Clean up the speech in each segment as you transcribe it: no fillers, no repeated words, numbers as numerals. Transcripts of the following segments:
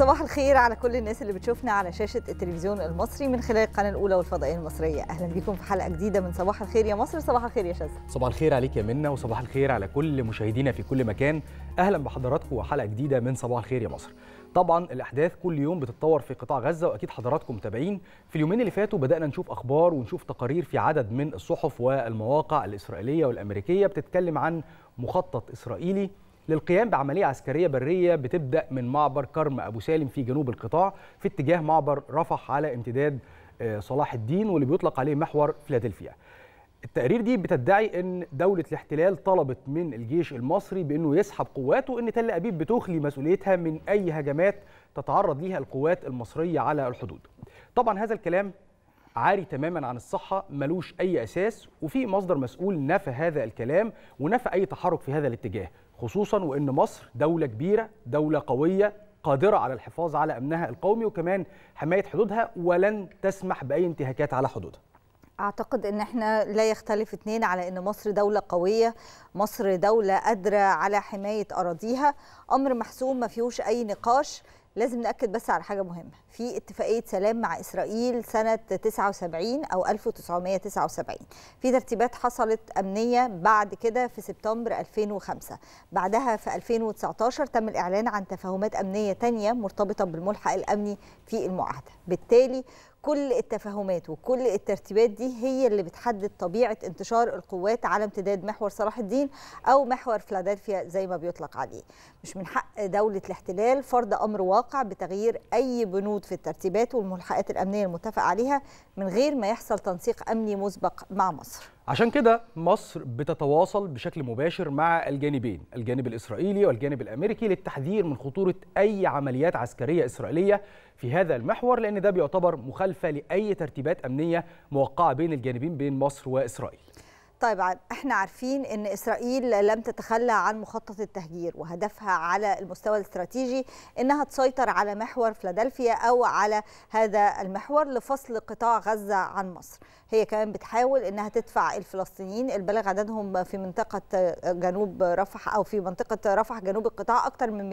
صباح الخير على كل الناس اللي بتشوفنا على شاشة التلفزيون المصري من خلال القناة الأولى والفضائية المصرية. أهلا بكم في حلقة جديدة من صباح الخير يا مصر. صباح الخير يا شاذة. صباح الخير عليك يا منى، وصباح الخير على كل مشاهدينا في كل مكان. أهلا بحضراتكم وحلقة جديدة من صباح الخير يا مصر. طبعا الأحداث كل يوم بتتطور في قطاع غزة، وأكيد حضراتكم متابعين. في اليومين اللي فاتوا بدأنا نشوف أخبار ونشوف تقارير في عدد من الصحف والمواقع الإسرائيلية والأمريكية بتتكلم عن مخطط إسرائيلي للقيام بعملية عسكرية برية بتبدأ من معبر كرم أبو سالم في جنوب القطاع في اتجاه معبر رفح على امتداد صلاح الدين واللي بيطلق عليه محور فيلادلفيا. التقارير دي بتدعي أن دولة الاحتلال طلبت من الجيش المصري بأنه يسحب قواته، وأن تل أبيب بتخلي مسؤوليتها من أي هجمات تتعرض ليها القوات المصرية على الحدود. طبعا هذا الكلام عاري تماما عن الصحة، ملوش أي أساس، وفي مصدر مسؤول نفى هذا الكلام ونفى أي تحرك في هذا الاتجاه، خصوصا وأن مصر دولة كبيرة، دولة قوية، قادرة على الحفاظ على أمنها القومي وكمان حماية حدودها، ولن تسمح بأي انتهاكات على حدودها. أعتقد أن احنا لا يختلف اثنين على أن مصر دولة قوية، مصر دولة قادرة على حماية أراضيها، أمر محسوم ما فيهوش أي نقاش. لازم نأكد بس على حاجة مهمة، في اتفاقية سلام مع إسرائيل سنة 79 أو 1979، في ترتيبات حصلت أمنية بعد كده في سبتمبر 2005، بعدها في 2019 تم الإعلان عن تفاهمات أمنية تانية مرتبطة بالملحق الأمني في المعاهدة. بالتالي كل التفاهمات وكل الترتيبات دي هي اللي بتحدد طبيعة انتشار القوات على امتداد محور صلاح الدين أو محور فيلادلفيا زي ما بيطلق عليه. مش من حق دولة الاحتلال فرض أمر واقع بتغيير أي بنود في الترتيبات والملحقات الأمنية المتفق عليها من غير ما يحصل تنسيق أمني مسبق مع مصر. عشان كده مصر بتتواصل بشكل مباشر مع الجانبين، الجانب الإسرائيلي والجانب الأمريكي، للتحذير من خطورة أي عمليات عسكرية إسرائيلية في هذا المحور، لأن ده بيعتبر مخالفة لأي ترتيبات أمنية موقعة بين الجانبين بين مصر وإسرائيل. طيب احنا عارفين ان إسرائيل لم تتخلى عن مخطط التهجير، وهدفها على المستوى الاستراتيجي انها تسيطر على محور فيلادلفيا او على هذا المحور لفصل قطاع غزة عن مصر. هي كمان بتحاول انها تدفع الفلسطينيين البالغ عددهم في منطقة جنوب رفح او في منطقة رفح جنوب القطاع اكثر من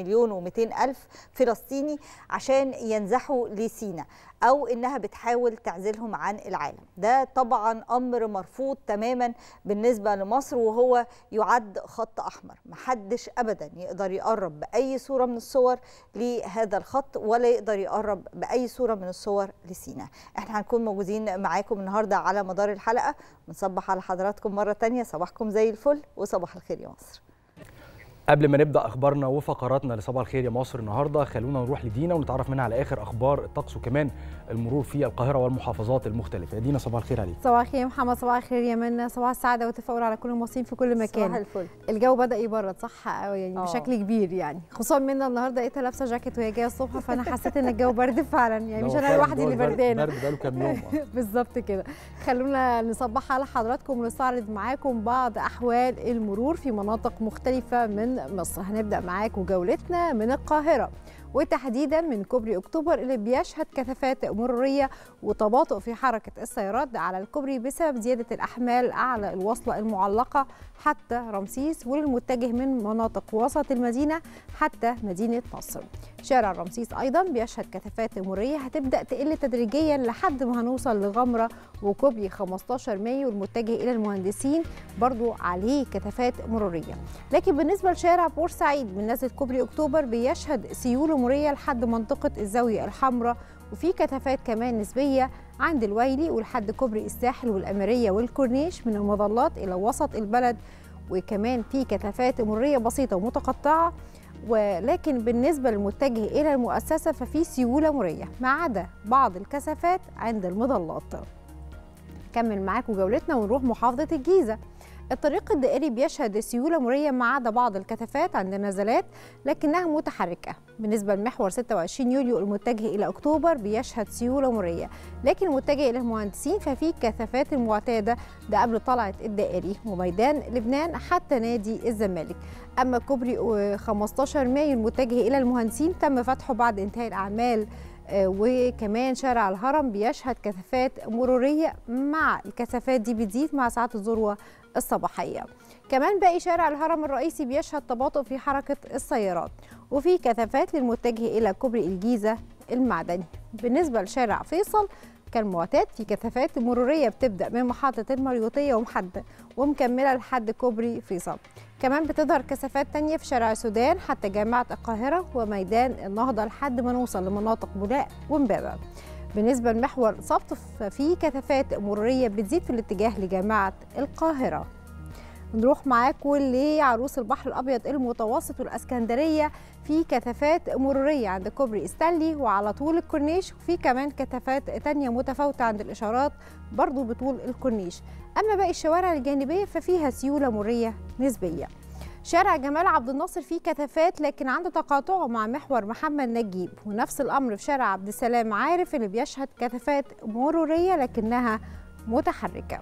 1,200,000 فلسطيني عشان ينزحوا لسيناء، او انها بتحاول تعزلهم عن العالم. ده طبعا امر مرفوض تماما بالنسبة لمصر، وهو يعد خط أحمر، محدش أبدا يقدر يقرب بأي صورة من الصور لهذا الخط، ولا يقدر يقرب بأي صورة من الصور لسيناء. احنا هنكون موجودين معاكم النهاردة على مدار الحلقة، بنصبح على حضراتكم مرة تانية. صباحكم زي الفل وصباح الخير يا مصر. قبل ما نبدأ أخبارنا وفقراتنا لصباح الخير يا مصر النهاردة، خلونا نروح لدينا ونتعرف منها على آخر أخبار الطقس وكمان المرور في القاهرة والمحافظات المختلفة. دينا صباح الخير عليك. صباح الخير يا محمد، صباح الخير يا منى، صباح السعادة والتفاؤل على كل المصريين في كل مكان. صباح الفل. الجو بدأ يبرد صح يعني بشكل كبير، يعني خصوصا منى النهاردة لقيتها لابسة جاكيت وهي جاية الصبح، فأنا حسيت إن الجو برد فعلا، يعني مش أنا لوحدي اللي بردانة، برد بقاله كام يوم بالظبط كده. خلونا نصبح على حضراتكم ونستعرض معاكم بعض أحوال المرور في مناطق مختلفة من مصر. هنبدأ معاكم جولتنا من القاهرة، وتحديدا من كوبري اكتوبر اللي بيشهد كثافات مروريه وتباطؤ في حركه السيارات على الكوبري بسبب زياده الاحمال اعلى الوصله المعلقه حتى رمسيس، والمتجه من مناطق وسط المدينه حتى مدينه نصر. شارع رمسيس ايضا بيشهد كثافات مروريه هتبدا تقل تدريجيا لحد ما هنوصل لغمره وكوبري 15 مايو والمتجه الى المهندسين، برضو عليه كثافات مروريه. لكن بالنسبه لشارع بورسعيد من نزله كوبري اكتوبر بيشهد سيول مرورية لحد منطقة الزاوية الحمراء، وفي كثافات كمان نسبية عند الويلي ولحد كوبري الساحل والأميرية والكورنيش من المظلات إلى وسط البلد، وكمان في كثافات مرورية بسيطة ومتقطعة. ولكن بالنسبة للمتجه إلى المؤسسة ففي سيولة مرورية ما عدا بعض الكثافات عند المظلات. نكمل معاكم جولتنا ونروح محافظة الجيزة. الطريق الدائري بيشهد سيولة مرورية ما عدا بعض الكثافات عند النزلات لكنها متحركة. بالنسبة لمحور 26 يوليو المتجه إلى أكتوبر بيشهد سيولة مرورية، لكن المتجه إلى المهندسين ففي كثافات المعتادة، ده قبل طلعة الدائري وميدان لبنان حتى نادي الزمالك. أما كوبري 15 مايو المتجه إلى المهندسين تم فتحه بعد انتهاء الأعمال، وكمان شارع الهرم بيشهد كثافات مرورية مع الكثافات دي بتزيد مع ساعات الذروة الصباحية. كمان باقي شارع الهرم الرئيسي بيشهد تباطؤ في حركة السيارات، وفي كثافات للمتجه إلى كوبري الجيزة المعدني. بالنسبة لشارع فيصل كالمعتاد في كثافات مرورية بتبدأ من محطة المريوطية ومكملة لحد كوبري فيصل. كمان بتظهر كثافات تانية في شارع السودان حتى جامعة القاهرة وميدان النهضة لحد ما نوصل لمناطق بولاق ومبابة. بالنسبة لمحور سبط ففي كثافات مرورية بتزيد في الاتجاه لجامعة القاهرة. نروح معاكم لعروس البحر الأبيض المتوسط والأسكندرية، في كثافات مرورية عند كوبري استانلي وعلى طول الكورنيش، وفي كمان كثافات تانية متفاوتة عند الإشارات برضو بطول الكورنيش. أما باقي الشوارع الجانبية ففيها سيولة مرورية نسبية. شارع جمال عبد الناصر فيه كثافات لكن عنده تقاطعه مع محور محمد نجيب، ونفس الأمر في شارع عبد السلام عارف اللي بيشهد كثافات مرورية لكنها متحركة.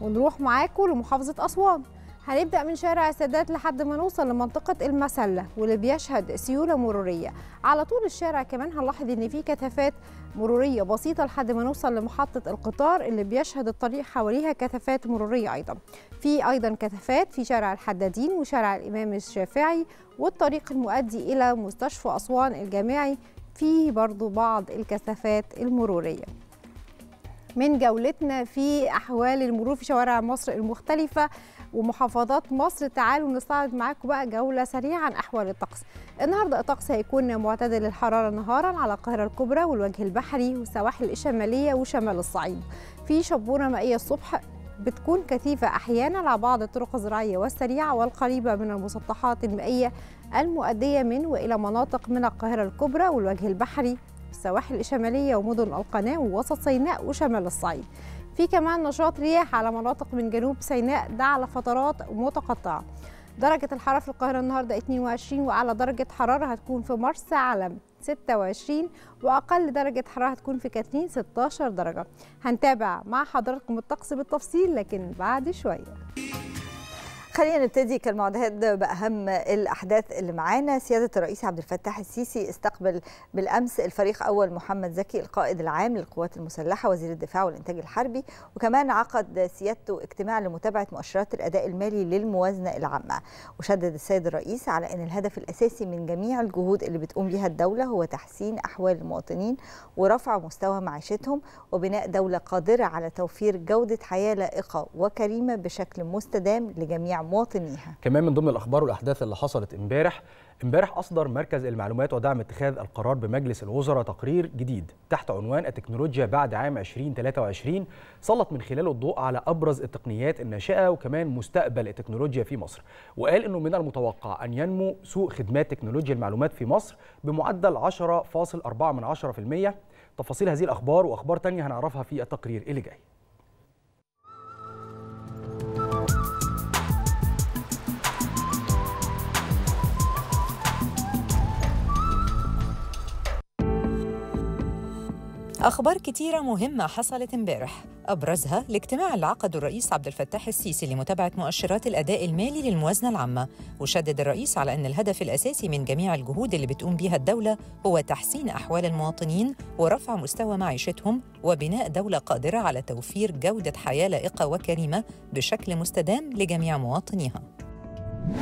ونروح معاكم لمحافظة أسوان، هنبدأ من شارع السادات لحد ما نوصل لمنطقة المسلة واللي بيشهد سيولة مرورية. على طول الشارع كمان هنلاحظ إن في كثافات مرورية بسيطة لحد ما نوصل لمحطة القطار اللي بيشهد الطريق حواليها كثافات مرورية أيضا. في أيضا كثافات في شارع الحدادين وشارع الإمام الشافعي والطريق المؤدي إلى مستشفى أسوان الجامعي، فيه برضو بعض الكثافات المرورية. من جولتنا في أحوال المرور في شوارع مصر المختلفة ومحافظات مصر، تعالوا نستعرض معاكم بقى جولة سريعة عن أحوال الطقس. النهاردة الطقس هيكون معتدل الحرارة نهارا على القاهرة الكبرى والوجه البحري والسواحل الشمالية وشمال الصعيد. في شبورة مائية الصبح بتكون كثيفة أحيانا على بعض الطرق الزراعية والسريعة والقريبة من المسطحات المائية المؤدية من وإلى مناطق من القاهرة الكبرى والوجه البحري السواحل الشمالية ومدن القناة ووسط سيناء وشمال الصعيد. في كمان نشاط رياح على مناطق من جنوب سيناء، ده على فترات متقطعة. درجة الحرارة في القاهرة النهاردة 22، وأعلى درجة حرارة هتكون في مرسى علم 26، وأقل درجة حرارة هتكون في كاترين 16 درجة. هنتابع مع حضراتكم الطقس بالتفصيل لكن بعد شوية. خلينا نبتدي كالمعتاد بأهم الأحداث اللي معانا. سيادة الرئيس عبد الفتاح السيسي استقبل بالأمس الفريق أول محمد زكي القائد العام للقوات المسلحة وزير الدفاع والإنتاج الحربي، وكمان عقد سيادته اجتماع لمتابعة مؤشرات الأداء المالي للموازنة العامة. وشدد السيد الرئيس على أن الهدف الأساسي من جميع الجهود اللي بتقوم بها الدولة هو تحسين أحوال المواطنين ورفع مستوى معيشتهم وبناء دولة قادرة على توفير جودة حياة لائقة وكريمة بشكل مستدام لجميع مواطنيها. كمان من ضمن الأخبار والأحداث اللي حصلت امبارح أصدر مركز المعلومات ودعم اتخاذ القرار بمجلس الوزراء تقرير جديد تحت عنوان التكنولوجيا بعد عام 2023، سلط من خلاله الضوء على أبرز التقنيات الناشئة وكمان مستقبل التكنولوجيا في مصر، وقال إنه من المتوقع أن ينمو سوق خدمات تكنولوجيا المعلومات في مصر بمعدل 10.4%. تفاصيل هذه الأخبار وأخبار تانية هنعرفها في التقرير اللي جاي. أخبار كتيرة مهمة حصلت امبارح، أبرزها الاجتماع اللي عقده الرئيس عبد الفتاح السيسي لمتابعة مؤشرات الأداء المالي للموازنة العامة، وشدد الرئيس على أن الهدف الأساسي من جميع الجهود اللي بتقوم بيها الدولة هو تحسين أحوال المواطنين ورفع مستوى معيشتهم وبناء دولة قادرة على توفير جودة حياة لائقة وكريمة بشكل مستدام لجميع مواطنيها.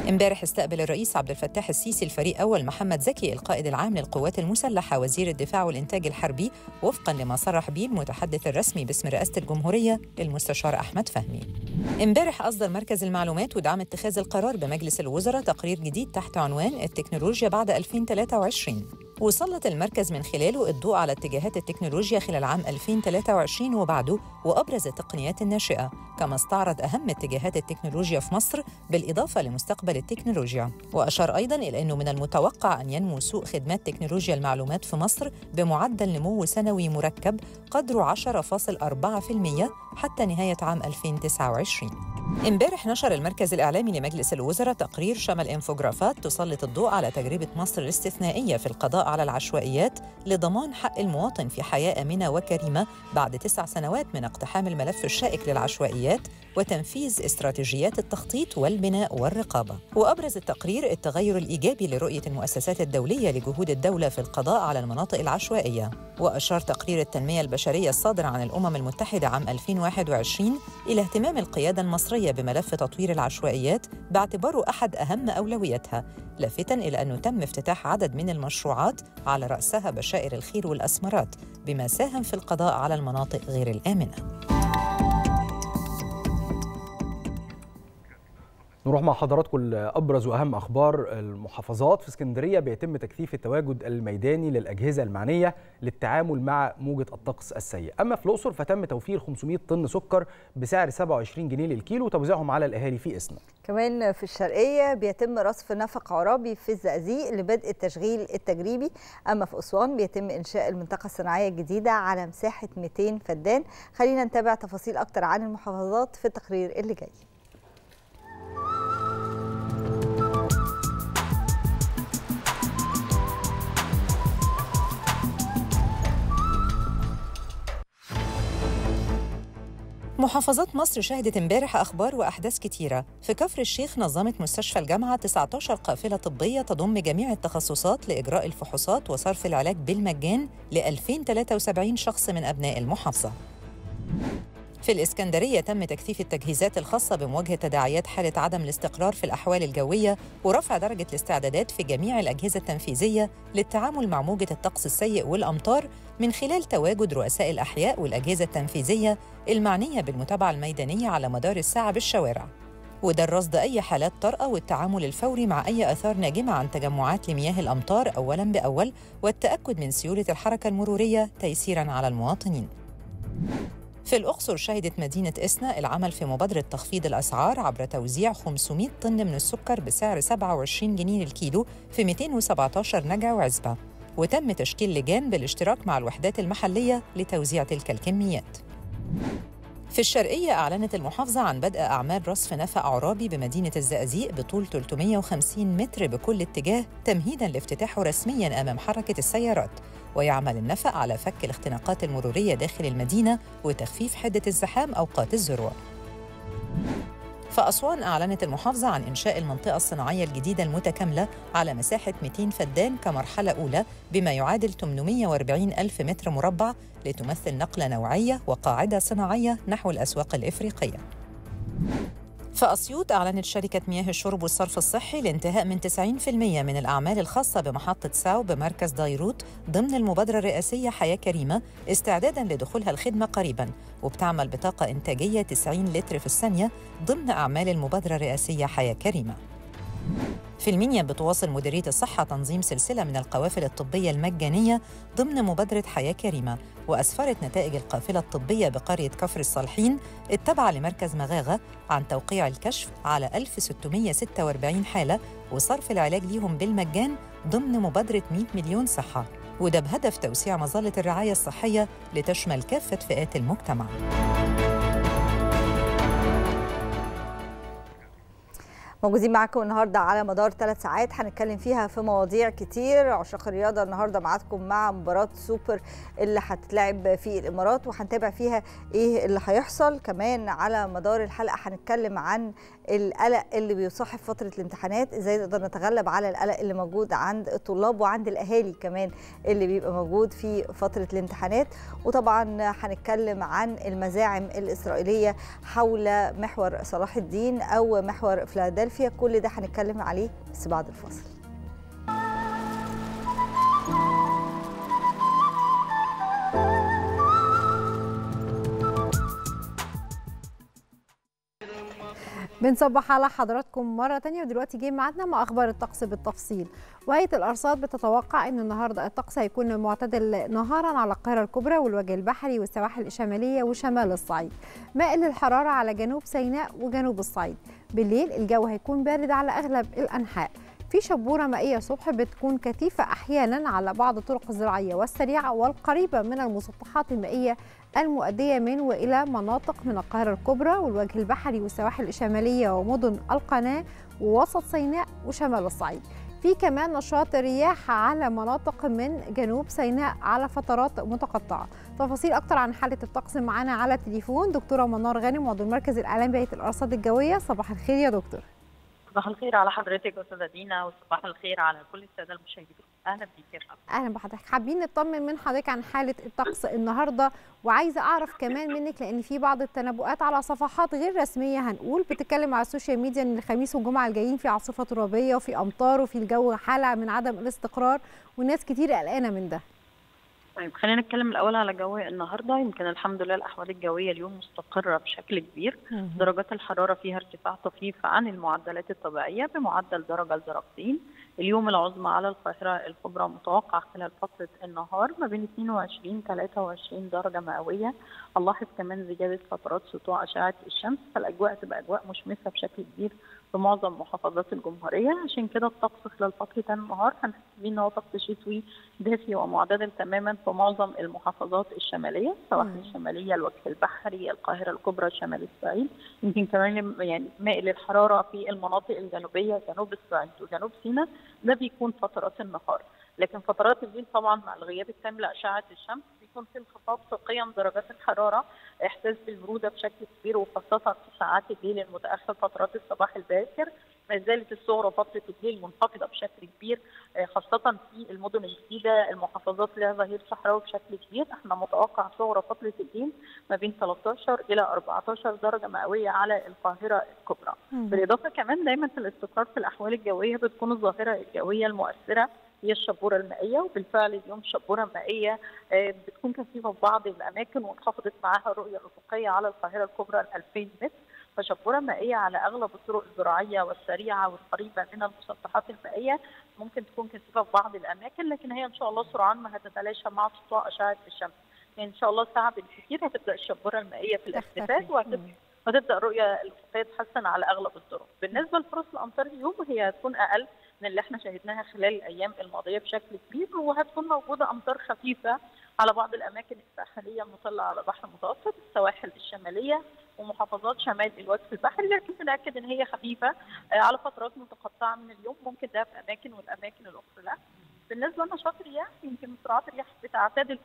امبارح استقبل الرئيس عبد الفتاح السيسي الفريق أول محمد زكي القائد العام للقوات المسلحة وزير الدفاع والإنتاج الحربي، وفقاً لما صرح به المتحدث الرسمي باسم رئاسة الجمهورية المستشار أحمد فهمي. امبارح أصدر مركز المعلومات ودعم اتخاذ القرار بمجلس الوزراء تقرير جديد تحت عنوان التكنولوجيا بعد 2023، وسلط المركز من خلاله الضوء على اتجاهات التكنولوجيا خلال عام 2023 وبعده وأبرز التقنيات الناشئة، كما استعرض أهم اتجاهات التكنولوجيا في مصر بالإضافة لمستقبل التكنولوجيا. وأشار أيضاً إلى أنه من المتوقع أن ينمو سوق خدمات تكنولوجيا المعلومات في مصر بمعدل نمو سنوي مركب قدره 10.4% حتى نهاية عام 2029. امبارح نشر المركز الإعلامي لمجلس الوزراء تقرير شمل إنفوجرافات تسلط الضوء على تجربة مصر الاستثنائية في القضاء على العشوائيات لضمان حق المواطن في حياة آمنة وكريمة بعد 9 سنوات من اقتحام الملف الشائك للعشوائيات وتنفيذ استراتيجيات التخطيط والبناء والرقابة. وأبرز التقرير التغير الإيجابي لرؤية المؤسسات الدولية لجهود الدولة في القضاء على المناطق العشوائية. وأشار تقرير التنمية البشرية الصادر عن الأمم المتحدة عام 2021 إلى اهتمام القيادة المصرية المصرية بملف تطوير العشوائيات باعتباره أحد أهم أولوياتها، لافتاً إلى أنه تم افتتاح عدد من المشروعات على رأسها بشائر الخير والأسمرات، بما ساهم في القضاء على المناطق غير الآمنة. نروح مع حضراتكم لأبرز وأهم أخبار المحافظات. في اسكندرية بيتم تكثيف التواجد الميداني للأجهزة المعنية للتعامل مع موجة الطقس السيء. أما في الأقصر فتم توفير 500 طن سكر بسعر 27 جنيه للكيلو وتوزيعهم على الأهالي في إسنا. كمان في الشرقية بيتم رصف نفق عرابي في الزقازيق لبدء التشغيل التجريبي. أما في أسوان بيتم إنشاء المنطقة الصناعية الجديدة على مساحة 200 فدان. خلينا نتابع تفاصيل أكتر عن المحافظات في التقرير اللي جاي. محافظات مصر شهدت امبارح أخبار وأحداث كتيرة. في كفر الشيخ نظمت مستشفى الجامعة 19 قافلة طبية تضم جميع التخصصات لإجراء الفحوصات وصرف العلاج بالمجان ل 2073 شخص من أبناء المحافظة. في الإسكندرية تم تكثيف التجهيزات الخاصة بمواجهة تداعيات حالة عدم الاستقرار في الأحوال الجوية ورفع درجة الاستعدادات في جميع الأجهزة التنفيذية للتعامل مع موجة الطقس السيء والأمطار، من خلال تواجد رؤساء الأحياء والأجهزة التنفيذية المعنية بالمتابعة الميدانية على مدار الساعة بالشوارع، وده رصد أي حالات طارئة والتعامل الفوري مع أي آثار ناجمة عن تجمعات لمياه الأمطار أولاً بأول، والتأكد من سيولة الحركة المرورية تيسيراً على المواطنين. في الأقصر شهدت مدينة إسنا العمل في مبادرة تخفيض الأسعار عبر توزيع 500 طن من السكر بسعر 27 جنيه للكيلو في 217 نجع وعزبة، وتم تشكيل لجان بالاشتراك مع الوحدات المحلية لتوزيع تلك الكميات. في الشرقية أعلنت المحافظة عن بدء أعمال رصف نفق عرابي بمدينة الزقازيق بطول 350 متر بكل اتجاه، تمهيداً لافتتاحه رسمياً أمام حركة السيارات، ويعمل النفق على فك الاختناقات المرورية داخل المدينة وتخفيف حدة الزحام أوقات الذروة. في أسوان أعلنت المحافظة عن إنشاء المنطقة الصناعية الجديدة المتكاملة على مساحة 200 فدان كمرحلة أولى، بما يعادل 840 ألف متر مربع، لتمثل نقلة نوعية وقاعدة صناعية نحو الأسواق الإفريقية. في أسيوط أعلنت شركة مياه الشرب والصرف الصحي الانتهاء من 90% من الأعمال الخاصة بمحطة ساو بمركز ديروت ضمن المبادرة الرئاسية حياة كريمة، استعداداً لدخولها الخدمة قريباً، وبتعمل بطاقة إنتاجية 90 لتر في الثانية ضمن أعمال المبادرة الرئاسية حياة كريمة. في المنيا بتواصل مديرية الصحة تنظيم سلسلة من القوافل الطبية المجانية ضمن مبادرة حياة كريمة، وأسفرت نتائج القافلة الطبية بقرية كفر الصالحين التابعة لمركز مغاغة عن توقيع الكشف على 1646 حالة وصرف العلاج ليهم بالمجان ضمن مبادرة 100 مليون صحة، وده بهدف توسيع مظلة الرعاية الصحية لتشمل كافة فئات المجتمع. موجودين معاكم النهارده على مدار 3 ساعات هنتكلم فيها في مواضيع كتير. عشاق الرياضه النهارده معاكم مع مباراه سوبر اللي هتتلعب في الامارات وهنتابع فيها ايه اللي هيحصل. كمان على مدار الحلقه هنتكلم عن القلق اللي بيصاحب فتره الامتحانات، ازاي نقدر نتغلب على القلق اللي موجود عند الطلاب وعند الاهالي كمان اللي بيبقى موجود في فتره الامتحانات. وطبعا هنتكلم عن المزاعم الاسرائيليه حول محور صلاح الدين او محور فيلادلفيا، كل ده هنتكلم عليه بس بعد الفاصل. بنصبح على حضراتكم مرة تانية، ودلوقتي جه ميعادنا مع أخبار الطقس بالتفصيل. وهيئة الأرصاد بتتوقع أن النهاردة الطقس هيكون معتدل نهاراً على القاهرة الكبرى والوجه البحري والسواحل الشمالية وشمال الصعيد، مائل الحرارة على جنوب سيناء وجنوب الصعيد. بالليل الجو هيكون بارد على أغلب الأنحاء، في شبورة مائية الصبح بتكون كثيفة أحياناً على بعض الطرق الزراعية والسريعة والقريبة من المسطحات المائية المؤدية من وإلى مناطق من القاهرة الكبرى والوجه البحري والسواحل الشمالية ومدن القناة ووسط سيناء وشمال الصعيد. في كمان نشاط رياح على مناطق من جنوب سيناء على فترات متقطعة. تفاصيل أكتر عن حالة الطقس معانا على التليفون دكتورة منار غانم، عضو المركز الإعلامي بهيئة الأرصاد الجوية. صباح الخير يا دكتور. صباح الخير على حضرتك أستاذة دينا، وصباح الخير على كل السادة المشاهدين. أهلا بيك. أهلا بحضرتك. حابين نطمن من حضرتك عن حالة الطقس النهاردة، وعايزة أعرف كمان منك لأن في بعض التنبؤات على صفحات غير رسمية هنقول بتتكلم على السوشيال ميديا إن الخميس والجمعة الجايين في عاصفة ترابية وفي أمطار وفي الجو حالة من عدم الاستقرار وناس كتير قلقانة من ده. طيب خلينا نتكلم الاول على جو النهارده. يمكن الحمد لله الاحوال الجويه اليوم مستقره بشكل كبير، درجات الحراره فيها ارتفاع طفيف عن المعدلات الطبيعيه بمعدل درجه لدرجتين. اليوم العظمى على القاهره الكبرى متوقع خلال فتره النهار ما بين 22 23 درجه مئويه. هنلاحظ كمان زياده فترات سطوع اشعه الشمس، فالاجواء تبقى اجواء مشمسه بشكل كبير في معظم محافظات الجمهوريه. عشان كده الطقس خلال فتره النهار هنحس بيه ان هو طقس شتوي دافي ومعتدل تماما في معظم المحافظات الشماليه، السواحل الشماليه، الوجه البحري، القاهره الكبرى، شمال الصعيد. يمكن كمان يعني مائل الحراره في المناطق الجنوبيه، جنوب الصعيد وجنوب سيناء، ده بيكون فترات النهار. لكن فترات الليل طبعا مع الغياب التام لاشعه الشمس بيكون في انخفاض في قيم درجات الحراره، احساس بالبروده بشكل كبير وخاصه في ساعات الليل المتاخر، فترات الصباح الباكر. ما زالت الصغرى فتره الليل منخفضه بشكل كبير خاصه في المدن الجديده، المحافظات لها ظهير صحراوي بشكل كبير. احنا متوقع صغرى فتره الليل ما بين 13 الى 14 درجه مئويه على القاهره الكبرى. بالاضافه كمان دايما في الاستقرار في الاحوال الجويه بتكون الظاهره الجويه المؤثره هي الشبوره المائيه، وبالفعل اليوم شبوره مائيه بتكون كثيفه في بعض الاماكن وانخفضت معاها الرؤيه الافقيه على القاهره الكبرى 2000 متر. فشبوره مائيه على اغلب الطرق الزراعيه والسريعه والقريبه من المسطحات المائيه، ممكن تكون كثيفه في بعض الاماكن، لكن هي ان شاء الله سرعان ما هتتلاشى مع سطوع اشعه الشمس. يعني ان شاء الله ساعه بالكثير هتبدا الشبوره المائيه في الاختفاء وهتبدا الرؤيه الافقيه تتحسن على اغلب الطرق. بالنسبه لفرص الامطار اليوم هي هتكون اقل من اللي احنا شاهدناها خلال الايام الماضيه بشكل كبير، وهتكون موجوده امطار خفيفه على بعض الاماكن الساحليه المطله على البحر المتوسط، السواحل الشماليه ومحافظات شمال الوجه البحري، لكن نتاكد ان هي خفيفه على فترات متقطعه من اليوم، ممكن ده في اماكن والاماكن الاخرى لا. بالنسبه لنشاط الرياح يمكن سرعات الرياح بتعتدل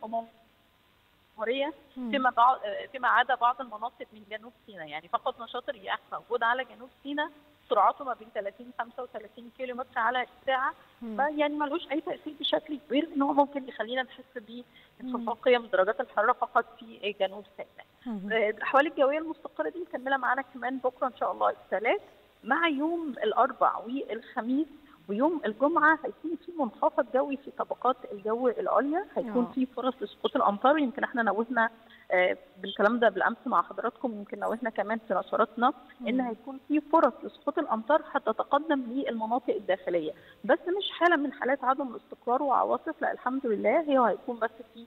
فيما عدا بعض المناطق من جنوب سيناء. يعني فقط نشاط الرياح موجود على جنوب سيناء سرعته ما بين 30 35 كيلو متر على الساعه، فيعني ملوش اي تاثير بشكل كبير ان هو ممكن يخلينا نحس بانخفاض قيم درجات الحراره فقط في جنوب سيناء. الاحوال الجويه المستقره دي مكمله معانا كمان بكره ان شاء الله الثلاث مع يوم الاربع والخميس ويوم الجمعه. هيكون في منخفض جوي في طبقات الجو العليا، هيكون في فرص لسقوط الامطار. يمكن احنا نوهنا بالكلام ده بالامس مع حضراتكم، يمكن نوهنا كمان في نشراتنا ان هيكون في فرص لسقوط الامطار هتتقدم للمناطق الداخليه، بس مش حاله من حالات عدم الاستقرار وعواصف، لا الحمد لله هي هيكون بس في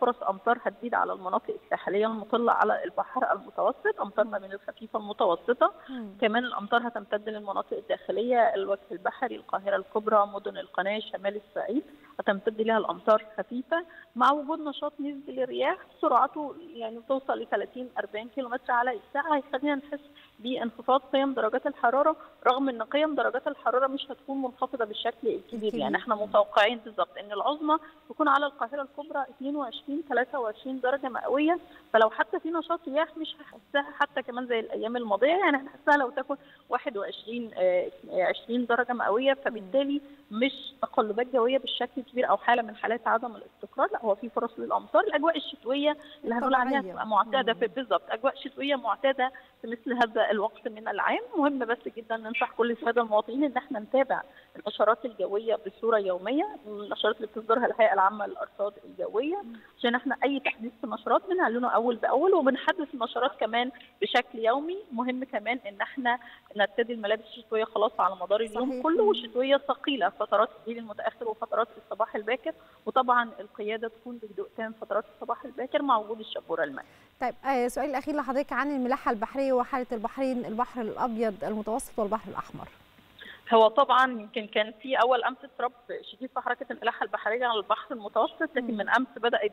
فرص امطار هتزيد على المناطق الساحليه المطله على البحر المتوسط، امطار ما بين الخفيفه المتوسطه. كمان الامطار هتمتد للمناطق الداخليه، الوجه البحري، القاهره الكبرى، مدن القناه، شمال الصعيد، هتمتد لها الامطار خفيفه مع وجود نشاط نسبي للرياح سرعته يعني بتوصل ل 30 40 كم على الساعه، هيخلينا نحس بانخفاض قيم درجات الحراره، رغم ان قيم درجات الحراره مش هتكون منخفضه بالشكل الكبير. يعني احنا متوقعين بالظبط ان العظمى تكون على القاهره الكبرى 22 23 درجه مئويه، فلو حتى في نشاط رياح مش هحسها حتى كمان زي الايام الماضيه، يعني هنحسها لو تكون 21 20 درجه مئويه، فبالتالي مش تقلبات جويه بالشكل الكبير او حاله من حالات عدم الاستقرار، لا هو في فرص للامطار. الاجواء الشتويه اللي هنقول عنها تبقى معتاده بالظبط، اجواء شتويه معتاده في مثل هذا الوقت من العام. مهم بس جدا ننصح كل الساده المواطنين ان احنا نتابع الاشارات الجويه بصوره يوميه، الاشارات اللي بتصدرها الهيئه العامه للارصاد الجويه، عشان احنا اي تحديث في النشرات بنعلنه اول باول، وبنحدث النشرات كمان بشكل يومي. مهم كمان ان احنا نرتدي الملابس الشتويه خلاص على مدار اليوم كله، والشتويه ثقيله فترات الليل المتاخر وفترات الصباح الباكر، وطبعا القياده تكون بهدوء تام فترات الصباح الباكر مع وجود الشبوره المائيه. طيب سؤال الاخير لحضرتك عن الملاحه البحريه وحاله البحرين، البحر الابيض المتوسط والبحر الاحمر. هو طبعا يمكن كان في اول امس اضطراب شديد في حركه الملاحه البحريه على البحر المتوسط، لكن من امس بدات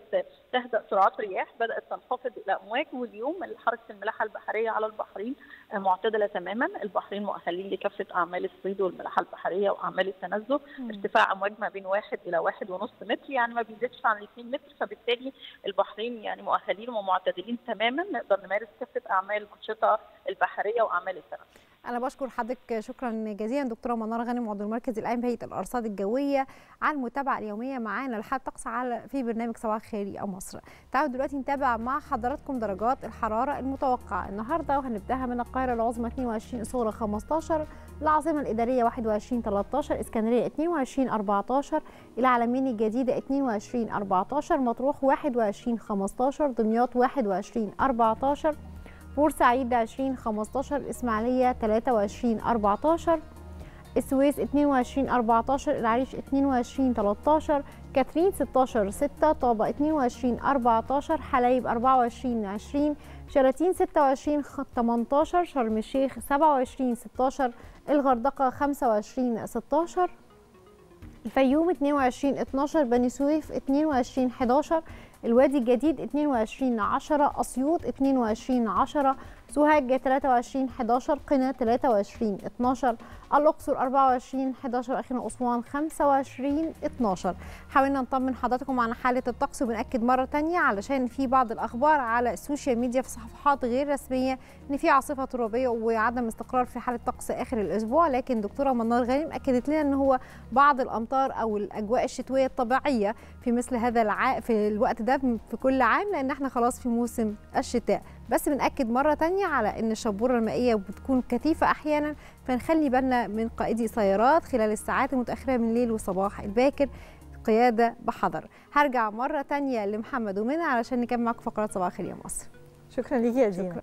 تهدأ سرعات الرياح، بدات تنخفض الى امواج، واليوم حركه الملاحه البحريه على البحرين معتدله تماما، البحرين مؤهلين لكافه اعمال الصيد والملاحه البحريه واعمال التنزه، ارتفاع امواج ما بين 1 إلى 1.5 متر، يعني ما بيزيدش عن 2 متر، فبالتالي البحرين يعني مؤهلين ومعتدلين تماما، نقدر نمارس كافه اعمال الانشطه البحريه واعمال التنزه. أنا بشكر حضرتك شكرا جزيلا دكتورة منار غانم عضو المركز القائم بهيئة الأرصاد الجوية على المتابعة اليومية معانا لحد الطقس في برنامج صباح الخير يا مصر. تعالوا دلوقتي نتابع مع حضراتكم درجات الحرارة المتوقعة النهارده، وهنبداها من القاهرة العظمى 22 صغرى 15، العاصمة الإدارية 21 13، اسكندرية 22 14، العلمين الجديدة 22 14، مطروح 21 15، دمياط 21 14، بورسعيد 20 15، الإسماعيلية 23 14، السويس 22 14، العريش 22 13، كاترين 16 6، طابة 22 14، حلايب 24 20، شلاتين 26 18، شرم الشيخ 27 16، الغردقة 25 16، الفيوم 22 12، بني سويف 22 11، الوادي الجديد 22 10، اسيوط 22 10، سوهاج 23 11، قنا 23 12، الاقصر 24 11، اخيرا اسوان 25 12. حاولنا نطمن حضراتكم عن حاله الطقس، وبنأكد مره ثانيه علشان في بعض الاخبار على السوشيال ميديا في صفحات غير رسميه ان في عاصفه ترابيه وعدم استقرار في حاله الطقس اخر الاسبوع، لكن دكتوره منار غانم اكدت لنا ان هو بعض الامطار او الاجواء الشتويه الطبيعيه في مثل هذا في الوقت ده في كل عام، لان احنا خلاص في موسم الشتاء. بس بنأكد مرة تانية على أن الشبورة المائية بتكون كثيفة أحيانا، فنخلي بالنا من قائدي سيارات خلال الساعات المتأخرة من الليل وصباح الباكر، قيادة بحذر. هرجع مرة تانية لمحمد ومنى علشان نكمل معاكم فقرات صباح الخير يا مصر. شكرا ليكي يا دينا.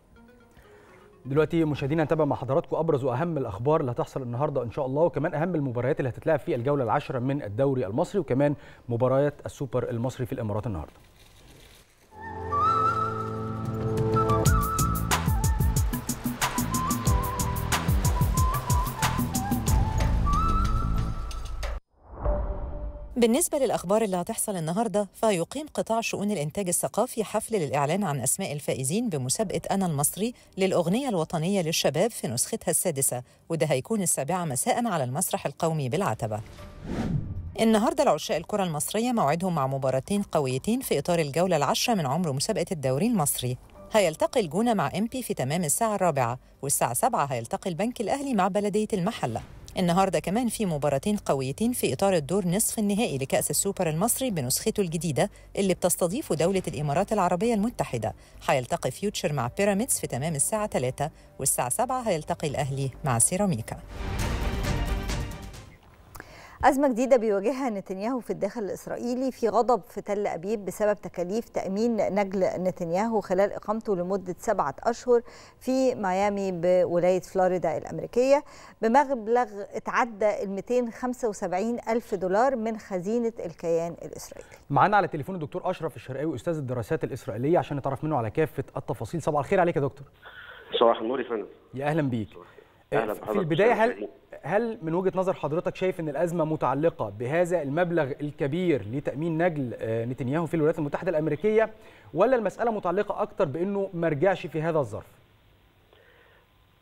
دلوقتي مشاهدينا نتابع مع حضراتكم ابرز واهم الاخبار اللي هتحصل النهارده ان شاء الله، وكمان اهم المباريات اللي هتتلعب في الجولة العاشرة من الدوري المصري، وكمان مباريات السوبر المصري في الامارات النهارده. بالنسبة للأخبار اللي هتحصل النهاردة، فيقيم قطاع شؤون الإنتاج الثقافي حفل للإعلان عن أسماء الفائزين بمسابقة أنا المصري للأغنية الوطنية للشباب في نسختها السادسة، وده هيكون 7 مساء على المسرح القومي بالعتبة. النهارده لعشاق الكرة المصرية موعدهم مع مباراتين قويتين في إطار الجولة العاشرة من عمر مسابقة الدوري المصري. هيلتقي الجونة مع إمبي في تمام الساعة 4، والساعة 7 هيلتقي البنك الأهلي مع بلدية المحلة. النهارده كمان في مباراتين قويتين في إطار الدور نصف النهائي لكأس السوبر المصري بنسخته الجديدة اللي بتستضيف دولة الإمارات العربية المتحدة. هيلتقي فيوتشر مع بيراميدز في تمام الساعة 3، والساعة 7 هيلتقي الأهلي مع سيراميكا. أزمة جديدة بيواجهها نتنياهو في الداخل الإسرائيلي، في غضب في تل أبيب بسبب تكاليف تأمين نجل نتنياهو خلال إقامته لمدة 7 أشهر في ميامي بولاية فلوريدا الأمريكية بمبلغ اتعدى $275,000 من خزينة الكيان الإسرائيلي. معانا على التليفون الدكتور أشرف الشرقاوي أستاذ الدراسات الإسرائيلية عشان نتعرف منه على كافة التفاصيل. صباح الخير عليك يا دكتور. صباح النور يا فندم. يا أهلا بيك. في البداية هل من وجهة نظر حضرتك شايف أن الأزمة متعلقة بهذا المبلغ الكبير لتأمين نجل نتنياهو في الولايات المتحدة الأمريكية، ولا المسألة متعلقة أكتر بأنه ما رجعش في هذا الظرف؟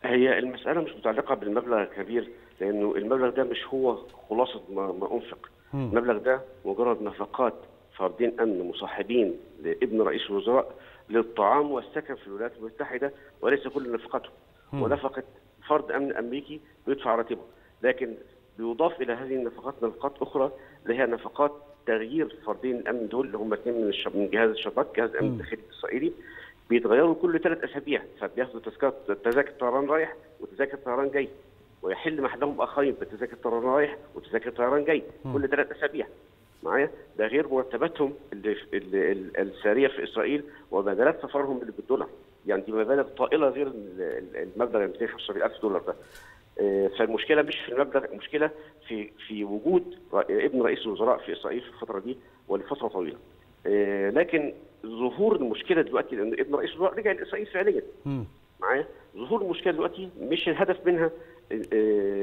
هي المسألة مش متعلقة بالمبلغ الكبير، لأنه المبلغ ده مش هو خلاصة ما أنفق. المبلغ ده مجرد نفقات فردين أمن مصاحبين لابن رئيس الوزراء للطعام والسكن في الولايات المتحدة، وليس كل نفقته. ونفقة فرد امن امريكي بيدفع راتبه، لكن بيضاف الى هذه النفقات نفقات اخرى اللي هي نفقات تغيير فردين الامن دول اللي هم 2 من جهاز الشباك جهاز الامن الداخلي الاسرائيلي، بيتغيروا كل 3 اسابيع، فبياخدوا تذاكر طيران رايح وتذاكر طيران جاي، ويحل محلهم اخرين بتذاكر طيران رايح وتذاكر طيران جاي كل 3 اسابيع معايا. ده غير مرتباتهم اللي الساريه في اسرائيل ومبالغ سفرهم اللي بالدولار، يعني دي مبالغ طائله غير المبلغ ال $275,000 ده. فالمشكله مش في المبلغ، المشكله في وجود ابن رئيس الوزراء في اسرائيل في الفتره دي ولفتره طويله. لكن ظهور المشكله دلوقتي لان ابن رئيس الوزراء رجع لاسرائيل فعليا معايا، ظهور المشكله دلوقتي مش الهدف منها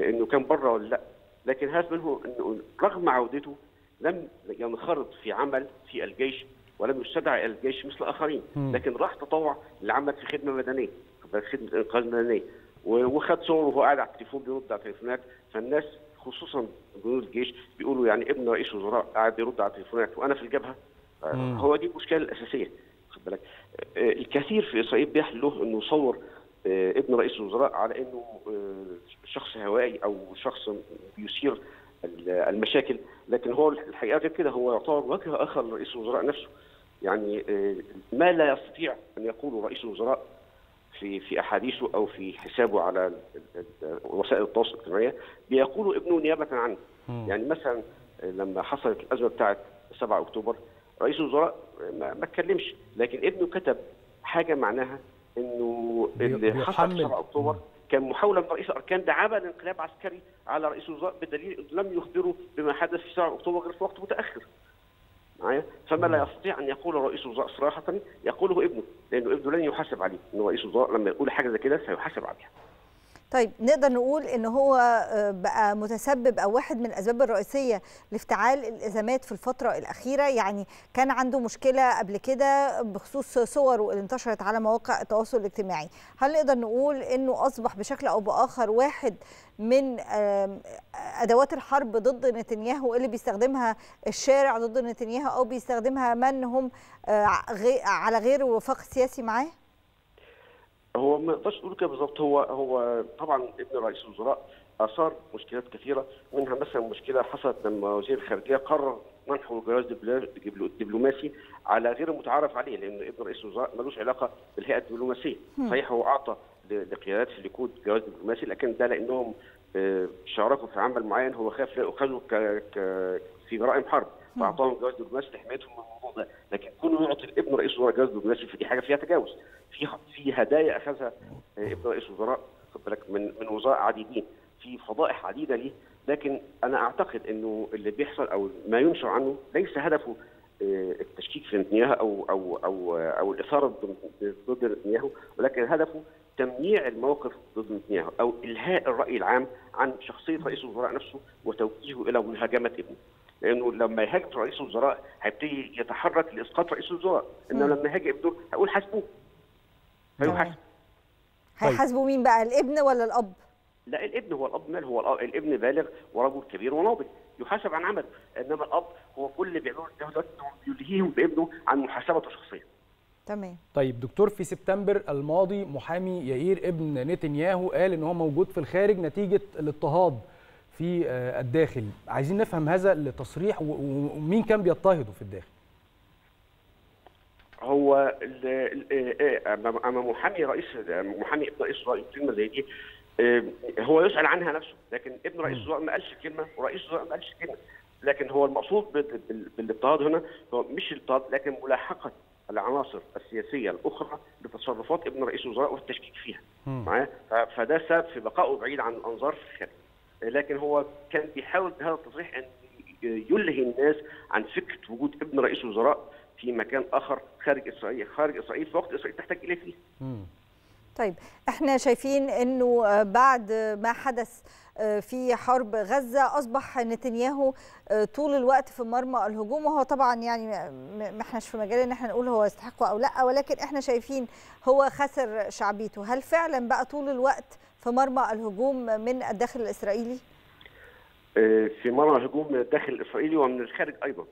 انه كان بره ولا لا، لكن الهدف منه انه رغم عودته لم ينخرط في عمل في الجيش ولم يستدعى الجيش مثل اخرين، لكن راح تطوع للعمل في خدمه مدنيه، خدمه انقاذ مدنيه، وخد صوره وهو قاعد على التليفون بيرد على التليفونات، فالناس خصوصا جنود الجيش بيقولوا يعني ابن رئيس وزراء قاعد يرد على التليفونات وانا في الجبهه. هو دي المشكله الاساسيه، خد بالك. الكثير في اسرائيل بيحلو انه يصور ابن رئيس الوزراء على انه شخص هوائي او شخص بيثير المشاكل، لكن هو الحقيقه غير كده، هو يعتبر وجه اخر لرئيس الوزراء نفسه. يعني ما لا يستطيع ان يقوله رئيس الوزراء في احاديثه او في حسابه على وسائل التواصل الاجتماعي بيقوله ابنه نيابه عنه. يعني مثلا لما حصلت الازمه بتاعه 7 اكتوبر رئيس الوزراء ما اتكلمش، لكن ابنه كتب حاجه معناها انه اللي حصل 7 اكتوبر كان محاوله من رئيس الاركان دعابه لانقلاب عسكري على رئيس الوزراء بدليل لم يخبره بما حدث في 7 اكتوبر غير في وقت متاخر. معايا؟ فما لا يستطيع ان يقوله رئيس الوزراء صراحه يقوله ابنه، لانه ابنه لن يحاسب عليه، انه رئيس الوزراء لما يقول حاجه زي كده سيحاسب عليها. طيب نقدر نقول ان هو بقى متسبب او واحد من الاسباب الرئيسيه لافتعال الازمات في الفتره الاخيره، يعني كان عنده مشكله قبل كده بخصوص صوره اللي انتشرت على مواقع التواصل الاجتماعي، هل نقدر نقول انه اصبح بشكل او باخر واحد من ادوات الحرب ضد نتنياهو اللي بيستخدمها الشارع ضد نتنياهو او بيستخدمها من هم على غير وفاق سياسي معاه؟ هو ما اقدرش اقول كده بالظبط، هو طبعا ابن رئيس الوزراء اثار مشكلات كثيره، منها مثلا مشكله حصلت لما وزير الخارجيه قرر منحه جواز دبلوماسي على غير المتعارف عليه، لان ابن رئيس الوزراء ملوش علاقه بالهيئه الدبلوماسيه. صحيح هو اعطى لقيادات في الليكود جواز دبلوماسي، لكن ده لانهم شاركوا في عمل معين هو خاف لا يؤخذوا في جرائم حرب، فاعطاهم جواز دبلوماسي لحمايتهم من الموضوع ده، لكن كونه يعطي ابن رئيس الوزراء جواز دبلوماسي فدي حاجه فيها تجاوز. في هدايا اخذها ابن رئيس الوزراء خد بالك من وزراء عديدين، في فضائح عديده ليه، لكن انا اعتقد انه اللي بيحصل او ما ينشر عنه ليس هدفه التشكيك في نتنياهو او الاثاره ضد نتنياهو، ولكن هدفه تمنيع الموقف ضد نتنياهو او الهاء الراي العام عن شخصيه رئيس الوزراء نفسه وتوجيهه الى مهاجمه ابنه. لانه لما يهاجم رئيس الوزراء هيبتدي يتحرك لاسقاط رئيس الوزراء، انما لما يهاجم ابنه هقول حاسبوه. هيحاسبوا مين بقى، الابن ولا الاب؟ لا الابن هو الاب، مال هو الابن بالغ ورجل كبير وناضج يحاسب عن عمله، انما الاب هو كل اللي بيعمله دلوقتي بيلهيهم بابنه عن محاسبته شخصيا. تمام. طيب دكتور، في سبتمبر الماضي محامي يائير ابن نتنياهو قال ان هو موجود في الخارج نتيجه الاضطهاد في الداخل، عايزين نفهم هذا التصريح ومين كان بيضطهده في الداخل. هو محامي ابن رئيس الوزراء كلمه زي دي هو يسأل عنها نفسه، لكن ابن رئيس الوزراء ما قالش كلمه ورئيس الوزراء ما قالش كلمه، لكن هو المقصود بالاضطهاد هنا هو مش الاضطهاد لكن ملاحقه العناصر السياسيه الاخرى لتصرفات ابن رئيس الوزراء والتشكيك فيها معاه، فده سبب في بقائه بعيد عن الانظار في الخارج، لكن هو كان بيحاول بهذا التصريح ان يلهي الناس عن فكره وجود ابن رئيس الوزراء في مكان آخر خارج إسرائيل في وقت إسرائيل تحتاج إليه فيه. طيب احنا شايفين انه بعد ما حدث في حرب غزة أصبح نتنياهو طول الوقت في مرمى الهجوم، وهو طبعا يعني ما احناش في مجال ان احنا نقول هو يستحقه أو لا، ولكن احنا شايفين هو خسر شعبيته، هل فعلا بقى طول الوقت في مرمى الهجوم من الداخل الإسرائيلي؟ في مرمى الهجوم من الداخل الإسرائيلي ومن الخارج أيضا.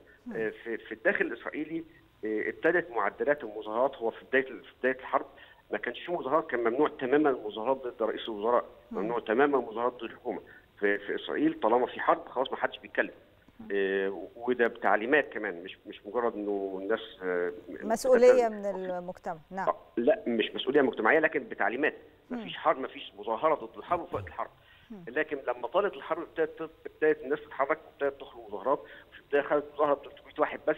في الداخل الإسرائيلي ابتدت معدلات المظاهرات، هو في بداية الحرب ما كانش فيه مظاهرات، كان ممنوع تماما المظاهرات ضد رئيس الوزراء، ممنوع تماما المظاهرات ضد الحكومة. في إسرائيل طالما في حرب خلاص ما حدش بيتكلم، وده بتعليمات كمان مش مجرد انه الناس مسؤولية من المجتمع. نعم لا مش مسؤولية مجتمعية لكن بتعليمات، ما فيش حرب ما فيش مظاهرة ضد الحرب وفي وقت الحرب، لكن لما طالت الحرب ابتدت الناس تتحرك وابتدت تخرج مظاهرات، وفي البدايه خدت مظاهره 300 واحد بس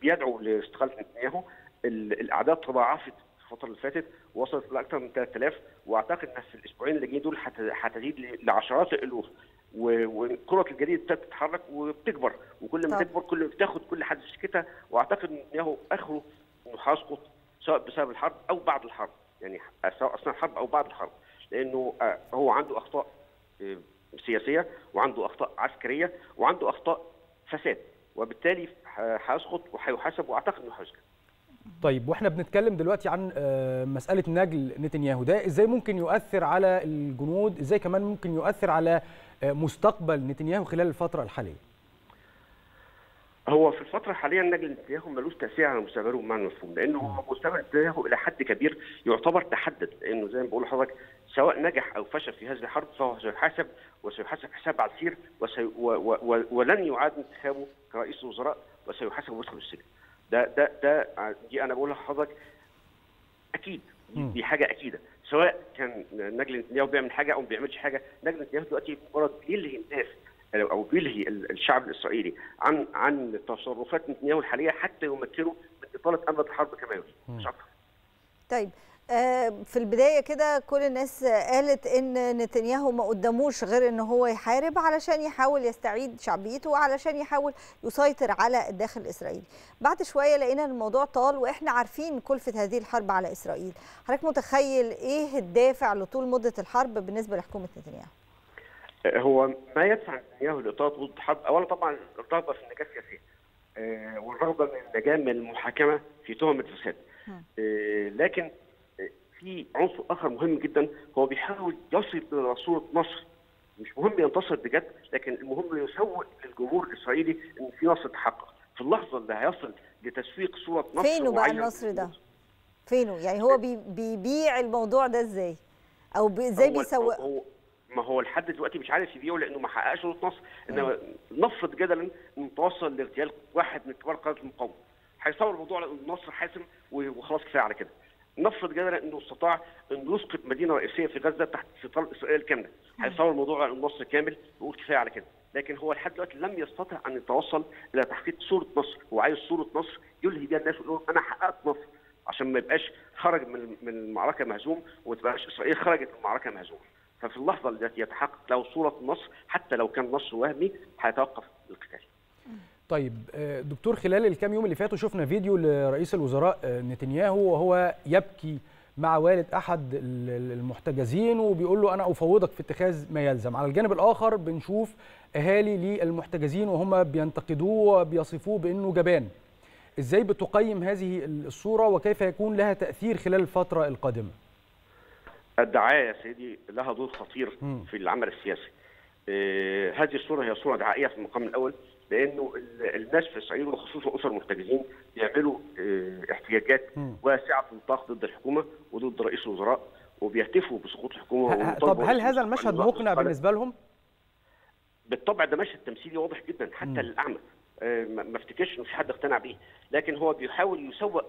بيدعوا لاستقاله نتنياهو. الاعداد تضاعفت الفتره اللي فاتت وصلت لاكثر من 3000، واعتقد ان في الاسبوعين اللي جايين دول هتزيد لعشرات الالوف، وكره الجليد ابتدت تتحرك وبتكبر، وكل ما تكبر كل ما بتاخد كل حد سكتها، واعتقد ان نتنياهو اخره انه هيسقط سواء بسبب الحرب او بعد الحرب، يعني سواء اثناء الحرب او بعد الحرب، لانه هو عنده اخطاء سياسيه وعنده اخطاء عسكريه وعنده اخطاء فساد، وبالتالي هيسقط وهيحاسب واعتقد انه هيسقط. طيب واحنا بنتكلم دلوقتي عن مساله نجل نتنياهو، ده ازاي ممكن يؤثر على الجنود؟ ازاي كمان ممكن يؤثر على مستقبل نتنياهو خلال الفتره الحاليه؟ هو في الفترة الحالية نجل نتنياهو ملوش تأثير على مستقبله بمعنى مفهوم، لأنه هو مستقبل نتنياهو إلى حد كبير يعتبر تحدد، لأنه زي ما بقول لحضرتك سواء نجح أو فشل في هذه الحرب فهو سيحاسب وسيحاسب حساب عسير ولن يعاد انتخابه كرئيس وزراء وسيحاسب ويدخل السجن. دي أنا بقول لحضرتك أكيد دي حاجة أكيدة، سواء كان نجل نتنياهو بيعمل حاجة أو ما بيعملش حاجة. نجل نتنياهو دلوقتي مجرد بيلهي الناس أو بيلهي الشعب الإسرائيلي عن تصرفات نتنياهو الحالية حتى يمكنه من إطالة أمد الحرب كما يريد، مش أكتر. طيب في البداية كده كل الناس قالت إن نتنياهو ما قدموش غير إن هو يحارب علشان يحاول يستعيد شعبيته وعلشان يحاول يسيطر على الداخل الإسرائيلي. بعد شوية لقينا الموضوع طال وإحنا عارفين كلفة هذه الحرب على إسرائيل. حضرتك متخيل إيه الدافع لطول مدة الحرب بالنسبة لحكومة نتنياهو؟ هو ما يدفع نتنياهو لإطالة ضد الحرب، أولا طبعا الرغبة في النجاة السياسية والرغبة من النجاة من المحاكمة في تهم الفساد، لكن في عنصر آخر مهم جدا، هو بيحاول يصل إلى صورة نصر. مش مهم ينتصر بجد، لكن المهم يسوق للجمهور الإسرائيلي إن في نصر اتحقق. في اللحظة اللي هيصل لتسويق صورة نصر، فينه بقى النصر ده؟ فينه؟ يعني هو بيبيع الموضوع ده إزاي؟ أو إزاي بيسوقه؟ ما هو لحد دلوقتي مش عارف يبيعه لانه ما حققش شروط نصر، انما نفرض جدلا انه توصل لاغتيال واحد من كبار قاده المقاومه. هيصور الموضوع على النصر حاسم وخلاص كفايه على كده. نفرض جدلا انه استطاع انه يسقط مدينه رئيسيه في غزه تحت سيطره اسرائيل كامله، هيصور الموضوع على النصر كامل ويقول كفايه على كده، لكن هو لحد دلوقتي لم يستطع ان يتوصل الى تحقيق صوره نصر. هو عايز صوره نصر يلهي بيها الناس ويقول انا حققت نصر، عشان ما يبقاش خرج من المعركه مهزوم وما تبقاش اسرائيل خرجت من المعركه مهزوم. ففي اللحظة التي يتحقق له صورة نصر، حتى لو كان نصر وهمي، هيتوقف القتال. طيب دكتور، خلال الكام يوم اللي فاتوا شفنا فيديو لرئيس الوزراء نتنياهو وهو يبكي مع والد أحد المحتجزين وبيقول له أنا أفوضك في اتخاذ ما يلزم. على الجانب الآخر بنشوف أهالي للمحتجزين وهم بينتقدوه وبيصفوه بأنه جبان. إزاي بتقيم هذه الصورة وكيف يكون لها تأثير خلال الفترة القادمة؟ الدعاية يا سيدي لها دور خطير في العمل السياسي. هذه الصورة هي صورة دعائية في المقام الأول، لأنه الناس في إسرائيل وخصوصا أسر المحتجزين بيعملوا احتجاجات واسعة في النطاق ضد الحكومة وضد رئيس الوزراء وبيهتفوا بسقوط الحكومة. طب هل هذا المشهد مقنع بالنسبة لهم؟ بالطبع ده مشهد تمثيلي واضح جدا حتى للأعمى، ما افتكرش إن في حد اقتنع بيه، لكن هو بيحاول يسوق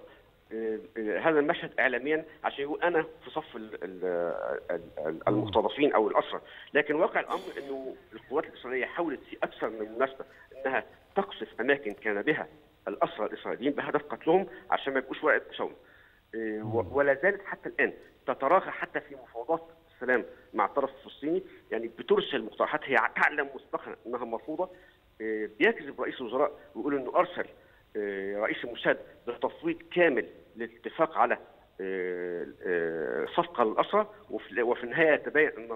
هذا المشهد اعلاميا عشان يقول انا في صف المختطفين او الاسرى، لكن واقع الامر انه القوات الاسرائيليه حاولت في اكثر من مناسبه انها تقصف اماكن كان بها الاسرى الاسرائيليين بهدف قتلهم عشان ما يبقوش ورقه قصاوم. ولا زالت حتى الان تتراخى حتى في مفاوضات السلام مع الطرف الفلسطيني، يعني بترسل مقترحات هي تعلم مسبقا انها مرفوضه. بيكذب رئيس الوزراء ويقول انه ارسل رئيس الموساد بتصويت كامل للاتفاق على صفقه للاسره، وفي النهايه تبين ان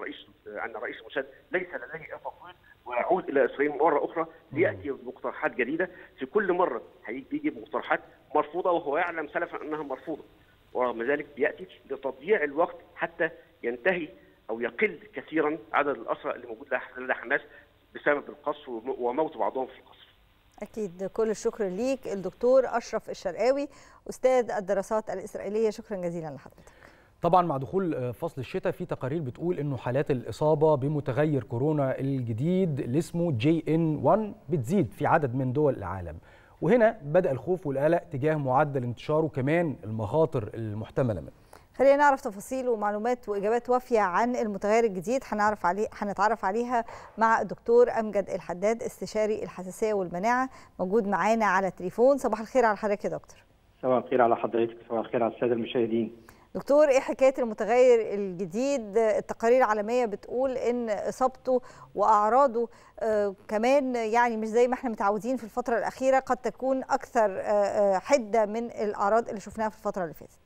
رئيس الموساد ليس لديه تصويت ويعود الى اسرائيل مره اخرى لياتي بمقترحات جديده. في كل مره بيجيب مقترحات مرفوضه وهو يعلم سلفا انها مرفوضه، ورغم ذلك بياتي لتضييع الوقت حتى ينتهي او يقل كثيرا عدد الاسرى اللي موجود لدى حماس بسبب القصف وموت بعضهم في القصف. أكيد كل الشكر ليك الدكتور أشرف الشرقاوي أستاذ الدراسات الإسرائيلية، شكرا جزيلا لحضرتك. طبعا مع دخول فصل الشتاء في تقارير بتقول أنه حالات الإصابة بمتغير كورونا الجديد اللي اسمه JN1 بتزيد في عدد من دول العالم، وهنا بدأ الخوف والقلق تجاه معدل انتشاره وكمان المخاطر المحتملة منه. خلينا نعرف تفاصيل ومعلومات واجابات وافيه عن المتغير الجديد هنتعرف عليها مع الدكتور امجد الحداد استشاري الحساسيه والمناعه، موجود معانا على التليفون. صباح الخير على حضرتك يا دكتور. صباح الخير على حضرتك، صباح الخير على الساده المشاهدين. دكتور، ايه حكايه المتغير الجديد؟ التقارير العالميه بتقول ان اصابته واعراضه كمان يعني مش زي ما احنا متعودين في الفتره الاخيره، قد تكون اكثر حده من الاعراض اللي شفناها في الفتره اللي فاتت.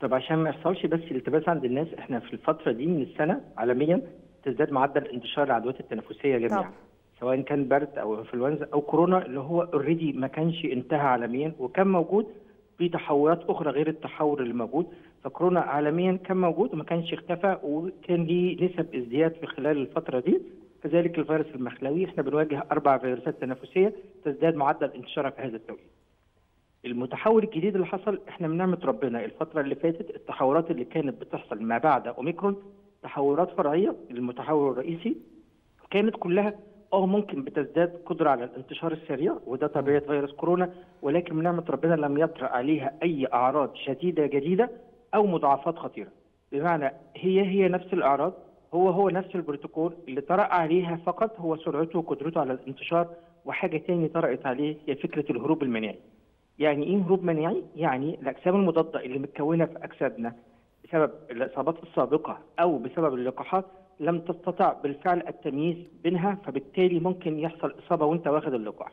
طب عشان ما يحصلش بس التباس عند الناس، احنا في الفتره دي من السنه عالميا تزداد معدل انتشار العدوات التنفسيه جميعا، سواء كان برد او انفلونزا او كورونا اللي هو اوريدي ما كانش انتهى عالميا وكان موجود بتحورات اخرى غير التحور اللي موجود. فكورونا عالميا كان موجود وما كانش اختفى وكان ليه نسب ازدياد في خلال الفتره دي. كذلك الفيروس المخلوي. احنا بنواجه 4 فيروسات تنفسيه تزداد معدل انتشارها في هذا التوقيت. المتحول الجديد اللي حصل احنا من نعمه ربنا الفتره اللي فاتت التحورات اللي كانت بتحصل ما بعد اوميكرون تحورات فرعيه، المتحول الرئيسي كانت كلها ممكن بتزداد قدره على الانتشار السريع وده طبيعه فيروس كورونا، ولكن من نعمه ربنا لم يطرأ عليها اي اعراض شديده جديده او مضاعفات خطيره، بمعنى هي نفس الاعراض، هو نفس البروتوكول اللي طرأ عليها فقط هو سرعته وقدرته على الانتشار، وحاجه ثانيه طرأت عليه هي فكره الهروب المناعي. يعني ايه هروب مناعي؟ يعني الاجسام المضاده اللي متكونه في اجسادنا بسبب الاصابات السابقه او بسبب اللقاحات لم تستطع بالفعل التمييز بينها، فبالتالي ممكن يحصل اصابه وانت واخد اللقاح.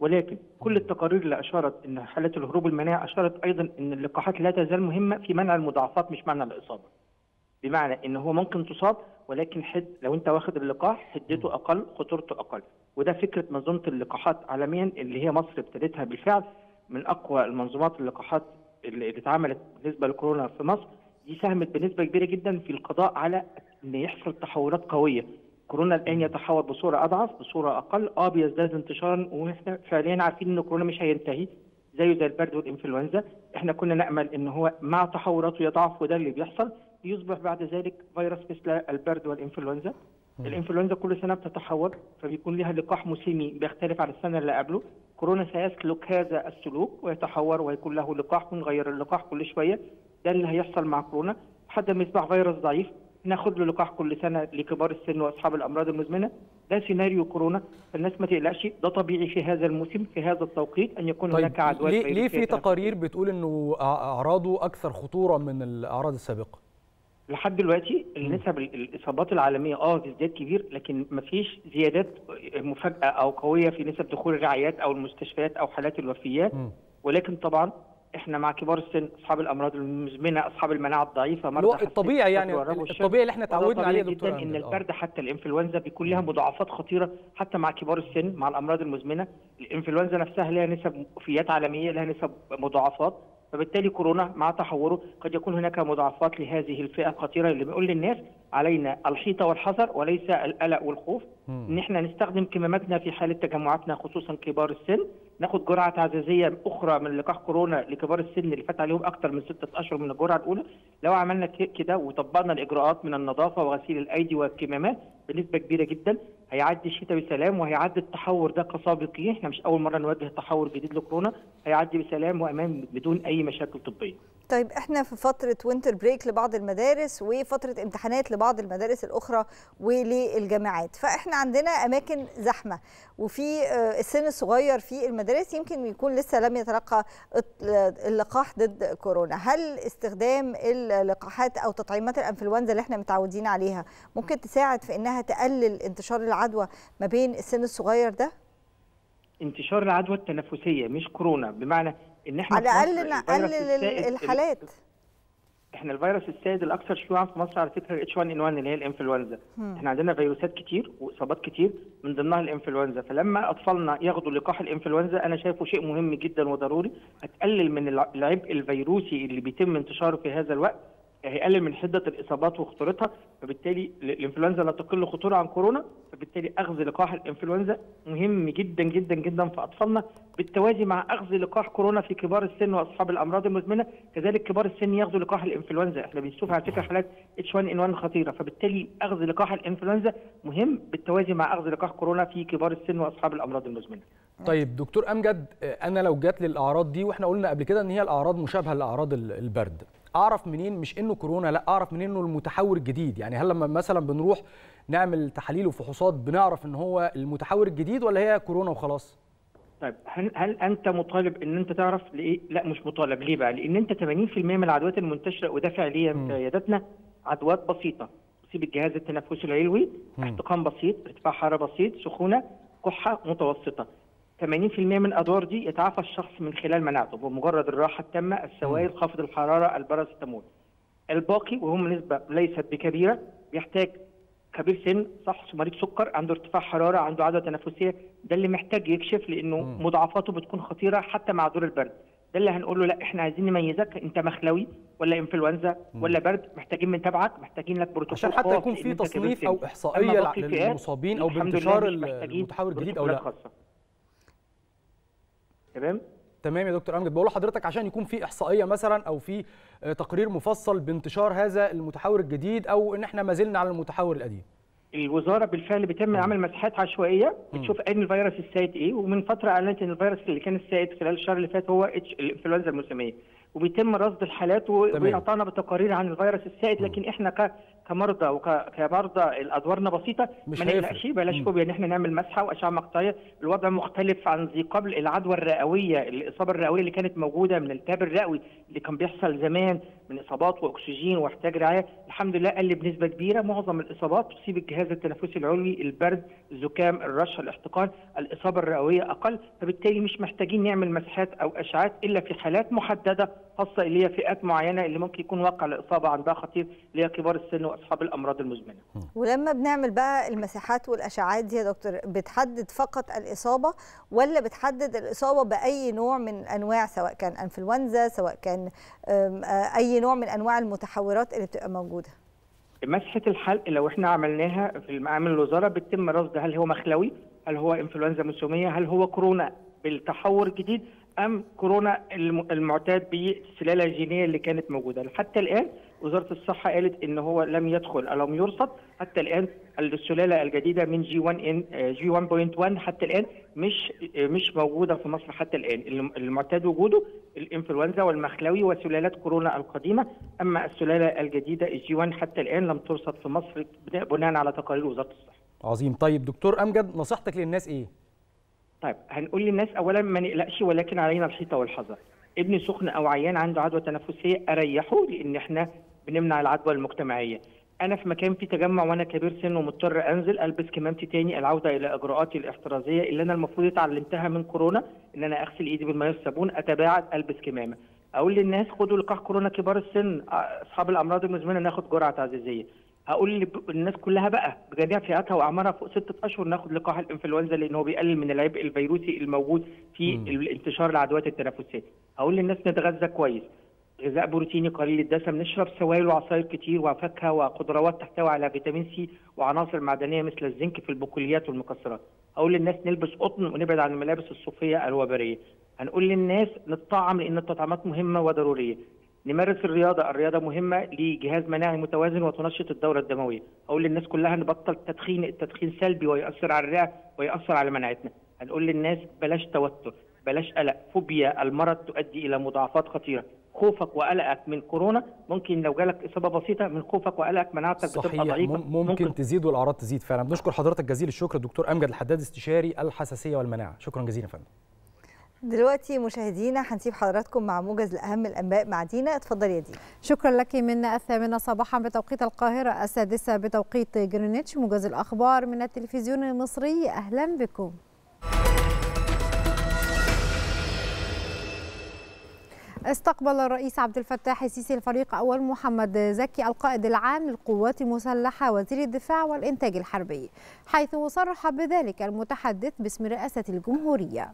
ولكن كل التقارير اللي اشارت ان حالات الهروب المناعي اشارت ايضا ان اللقاحات لا تزال مهمه في منع المضاعفات مش منع الاصابه. بمعنى ان هو ممكن تصاب ولكن لو انت واخد اللقاح حدته اقل، خطورته اقل، وده فكره منظومه اللقاحات عالميا اللي هي مصر ابتدتها بالفعل، من اقوى المنظومات اللقاحات اللي اتعملت بالنسبه لكورونا في مصر. دي ساهمت بنسبه كبيره جدا في القضاء على ان يحصل تحولات قويه. كورونا الان يتحول بصوره اضعف، بصوره اقل، بيزداد انتشارا، واحنا فعليا عارفين ان كورونا مش هينتهي زيه زي البرد والانفلونزا، احنا كنا نامل ان هو مع تحولاته يضعف وده اللي بيحصل، يصبح بعد ذلك فيروس مثل البرد والانفلونزا. الانفلونزا كل سنه بتتحول فبيكون لها لقاح موسمي بيختلف عن السنه اللي قبله. كورونا سيسلك هذا السلوك ويتحور ويكون له لقاح ونغير اللقاح كل شويه، ده اللي هيحصل مع كورونا لحد ما يصبح فيروس ضعيف ناخد له لقاح كل سنه لكبار السن واصحاب الامراض المزمنه. ده سيناريو كورونا، فالناس ما تقلقش، ده طبيعي في هذا الموسم في هذا التوقيت ان يكون هناك عدوى. طيب ليه في تقارير بتقول انه اعراضه اكثر خطوره من الاعراض السابقه؟ لحد دلوقتي النسب الاصابات العالميه في ازدياد كبير، لكن ما فيش زيادات مفاجاه او قويه في نسب دخول الرعايات او المستشفيات او حالات الوفيات. ولكن طبعا احنا مع كبار السن، اصحاب الامراض المزمنه، اصحاب المناعه الضعيفه، مرضى الطبيعي، يعني الطبيعي اللي احنا اتعودنا عليه يا دكتور. ان البرد حتى الانفلونزا بيكون لها مضاعفات خطيره حتى مع كبار السن، مع الامراض المزمنه. الانفلونزا نفسها لها نسب وفيات عالميه، لها نسب مضاعفات، فبالتالي كورونا مع تحوره قد يكون هناك مضاعفات لهذه الفئه الخطيره اللي بنقول للناس علينا الحيطه والحذر وليس القلق والخوف. ان احنا نستخدم كماماتنا في حاله تجمعاتنا خصوصا كبار السن، ناخد جرعه تعزيزيه اخرى من لقاح كورونا لكبار السن اللي فات عليهم اكثر من 6 اشهر من الجرعه الاولى. لو عملنا كده وطبقنا الاجراءات من النظافه وغسيل الايدي والكمامات بنسبه كبيره جدا هيعدي الشتاء بسلام، وهيعدي التحور ده كسابقيه. احنا مش اول مره نواجه تحور جديد لكورونا، هيعدي بسلام وامان بدون اي مشاكل طبيه. طيب احنا في فتره وينتر بريك لبعض المدارس وفتره امتحانات لبعض المدارس الاخرى وللجامعات، فاحنا عندنا اماكن زحمه وفي السن الصغير في المدارس يمكن يكون لسه لم يتلقى اللقاح ضد كورونا. هل استخدام اللقاحات او تطعيمات الانفلونزا اللي احنا متعودين عليها ممكن تساعد في انها تقلل انتشار العدوى ما بين السن الصغير ده؟ انتشار العدوى التنفسيه مش كورونا، بمعنى ان احنا على الاقل نقلل الحالات. احنا الفيروس السائد الاكثر شيوعا في مصر على فكره H1N1 اللي هي الانفلونزا. احنا عندنا فيروسات كتير واصابات كتير من ضمنها الانفلونزا، فلما اطفالنا ياخدوا لقاح الانفلونزا انا شايفه شيء مهم جدا وضروري، هتقلل من العبء الفيروسي اللي بيتم انتشاره في هذا الوقت، هيقلل من حده الاصابات وخطورتها، فبالتالي الانفلونزا لا تقل خطوره عن كورونا، فبالتالي اخذ لقاح الانفلونزا مهم جدا جدا جدا في اطفالنا، بالتوازي مع اخذ لقاح كورونا في كبار السن واصحاب الامراض المزمنه، كذلك كبار السن ياخذوا لقاح الانفلونزا، احنا بنشوف على فكره حالات H1N1 خطيره، فبالتالي اخذ لقاح الانفلونزا مهم بالتوازي مع اخذ لقاح كورونا في كبار السن واصحاب الامراض المزمنه. طيب دكتور امجد، انا لو جات لي الاعراض دي واحنا قلنا قبل كده ان هي الاعراض مشابهه لاعراض البرد، اعرف منين مش انه كورونا، لا اعرف منين انه المتحور الجديد؟ يعني هل لما مثلا بنروح نعمل تحاليل وفحوصات بنعرف ان هو المتحور الجديد ولا هي كورونا وخلاص؟ طيب هل انت مطالب ان انت تعرف ليه؟ لا مش مطالب. ليه بقى؟ لان انت 80% من العدوات المنتشره وده فعليا في عياداتنا عدوات بسيطه، تصيب الجهاز التنفسي العلوي، احتقان بسيط، ارتفاع حراره بسيط، سخونه، كحه متوسطه. 80% من الادوار دي يتعافى الشخص من خلال مناعته بمجرد الراحه التامه، السوائل، خفض الحراره، الباراسيتامول. الباقي وهم نسبه ليست بكبيره بيحتاج كبير سن، شخص مريض سكر، عنده ارتفاع حراره، عنده عدوى تنفسيه، ده اللي محتاج يكشف لانه مضاعفاته بتكون خطيره حتى مع دور البرد. ده اللي هنقول له لا احنا عايزين نميزك، انت مخلوي ولا انفلونزا ولا برد، محتاجين نتابعك، محتاجين لك بروتوكول عشان حتى يكون في تصنيف او احصائيه للمصابين او بانتشار المتحور الجديد او لا. تمام تمام يا دكتور امجد، بقول لحضرتك عشان يكون في احصائيه مثلا او في تقرير مفصل بانتشار هذا المتحور الجديد او ان احنا ما زلنا على المتحور القديم. الوزاره بالفعل بتم عمل مساحات عشوائيه بتشوف اين الفيروس السائد ايه، ومن فتره اعلنت ان الفيروس اللي كان السائد خلال الشهر اللي فات هو الانفلونزا الموسميه، وبيتم رصد الحالات وبيعطانا بتقارير عن الفيروس السائد، لكن احنا كمرضى وكمرضى الادوارنا بسيطه ما نقلقش، بلاش فوبيا ان احنا نعمل مسحه واشعه مقطعيه، الوضع مختلف عن ذي قبل. العدوى الرئويه، الاصابه الرئويه اللي كانت موجوده من التهاب الرئوي اللي كان بيحصل زمان من اصابات واكسجين واحتاج رعايه، الحمد لله قل بنسبه كبيره. معظم الاصابات تصيب الجهاز التنفسي العلوي، البرد، الزكام، الرشح، الاحتقان، الاصابه الرئويه اقل، فبالتالي مش محتاجين نعمل مسحات او اشعات الا في حالات محدده خاصه اللي هي فئات معينه اللي ممكن يكون واقع الاصابه عندها خطير، اللي هي كبار السن واصحاب الامراض المزمنه. ولما بنعمل بقى المساحات والاشعات دي يا دكتور، بتحدد فقط الاصابه ولا بتحدد الاصابه باي نوع من انواع، سواء كان انفلونزا سواء كان اي نوع من انواع المتحورات اللي بتبقى موجوده؟ مسحه الحلق لو احنا عملناها في معامل الوزاره بتتم رصد هل هو مخلوي، هل هو انفلونزا موسميه، هل هو كورونا بالتحور الجديد ام كورونا المعتاد بالسلاله الجينيه اللي كانت موجوده. حتى الان وزاره الصحه قالت ان هو لم يدخل او لم يرصد حتى الان السلاله الجديده من جي 1.1 حتى الان مش موجوده في مصر حتى الان، المعتاد وجوده الانفلونزا والمخلوي وسلالات كورونا القديمه، اما السلاله الجديده الجي 1 حتى الان لم ترصد في مصر بناء على تقارير وزاره الصحه. عظيم. طيب دكتور امجد، نصيحتك للناس ايه؟ طيب هنقول للناس اولا ما نقلقش، ولكن علينا الحيطه والحذر. ابني سخن او عيان عنده عدوى تنفسيه اريحه، لان احنا بنمنع العدوى المجتمعيه. انا في مكان فيه تجمع وانا كبير سن ومضطر انزل، البس كمامتي تاني، العوده الى اجراءاتي الاحترازيه اللي انا المفروض اتعلمتها من كورونا، ان انا اغسل ايدي بالميه والصابون، اتباعد، البس كمامه. اقول للناس خدوا لقاح كورونا كبار السن، اصحاب الامراض المزمنه ناخد جرعه تعزيزيه. هقول للناس كلها بقى بجميع فئاتها واعمارها فوق 6 اشهر ناخد لقاح الانفلونزا، لان هو بيقلل من العبء الفيروسي الموجود في انتشار العدوات التنفسيه. هقول للناس نتغذى كويس، غذاء بروتيني قليل الدسم، نشرب سوائل وعصائر كتير وفاكهه وخضروات تحتوي على فيتامين سي وعناصر معدنيه مثل الزنك في البقوليات والمكسرات. هقول للناس نلبس قطن ونبعد عن الملابس الصوفيه الوبريه. هنقول للناس نتطعم لان التطعيمات مهمه وضروريه. نمارس الرياضه، الرياضه مهمه لجهاز مناعي متوازن وتنشط الدوره الدمويه. اقول للناس كلها نبطل التدخين، التدخين سلبي ويؤثر على الرئه ويؤثر على مناعتنا. هنقول للناس بلاش توتر، بلاش قلق، فوبيا المرض تؤدي الى مضاعفات خطيره. خوفك وقلقك من كورونا ممكن لو جالك اصابه بسيطه من خوفك وقلقك مناعتك بتبقى ضعيفه، ممكن تزيد والاعراض تزيد فعلا. بنشكر حضرتك جزيل الشكر دكتور امجد الحداد استشاري الحساسيه والمناعه، شكرا جزيلا يا فندم. دلوقتي مشاهدينا هنسيب حضراتكم مع موجز لأهم الأنباء مع دينا. اتفضلي يا دينا. شكرا لك. من 8 صباحا بتوقيت القاهرة، 6 بتوقيت جرينتش، موجز الأخبار من التلفزيون المصري. أهلا بكم. استقبل الرئيس عبد الفتاح السيسي الفريق أول محمد زكي القائد العام للقوات المسلحة وزير الدفاع والإنتاج الحربي، حيث صرح بذلك المتحدث باسم رئاسة الجمهورية.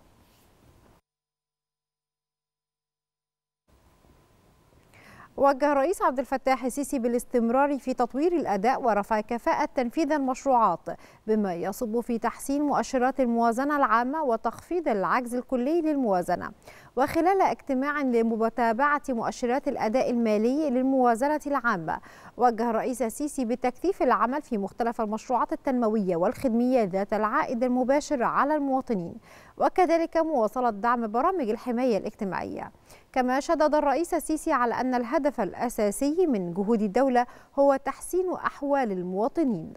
وجه الرئيس عبد الفتاح السيسي بالاستمرار في تطوير الأداء ورفع كفاءة تنفيذ المشروعات، بما يصب في تحسين مؤشرات الموازنة العامة وتخفيض العجز الكلي للموازنة. وخلال اجتماع لمتابعة مؤشرات الأداء المالي للموازنة العامة، وجه الرئيس السيسي بتكثيف العمل في مختلف المشروعات التنموية والخدمية ذات العائد المباشر على المواطنين، وكذلك مواصلة دعم برامج الحماية الاجتماعية. كما شدد الرئيس السيسي على أن الهدف الأساسي من جهود الدولة هو تحسين أحوال المواطنين.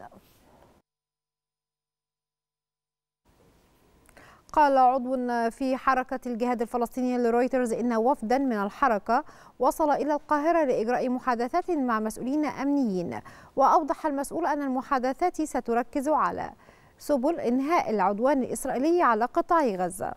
قال عضو في حركة الجهاد الفلسطيني لرويترز إن وفدا من الحركة وصل إلى القاهرة لإجراء محادثات مع مسؤولين أمنيين، وأوضح المسؤول أن المحادثات ستركز على سبل إنهاء العدوان الإسرائيلي على قطاع غزة.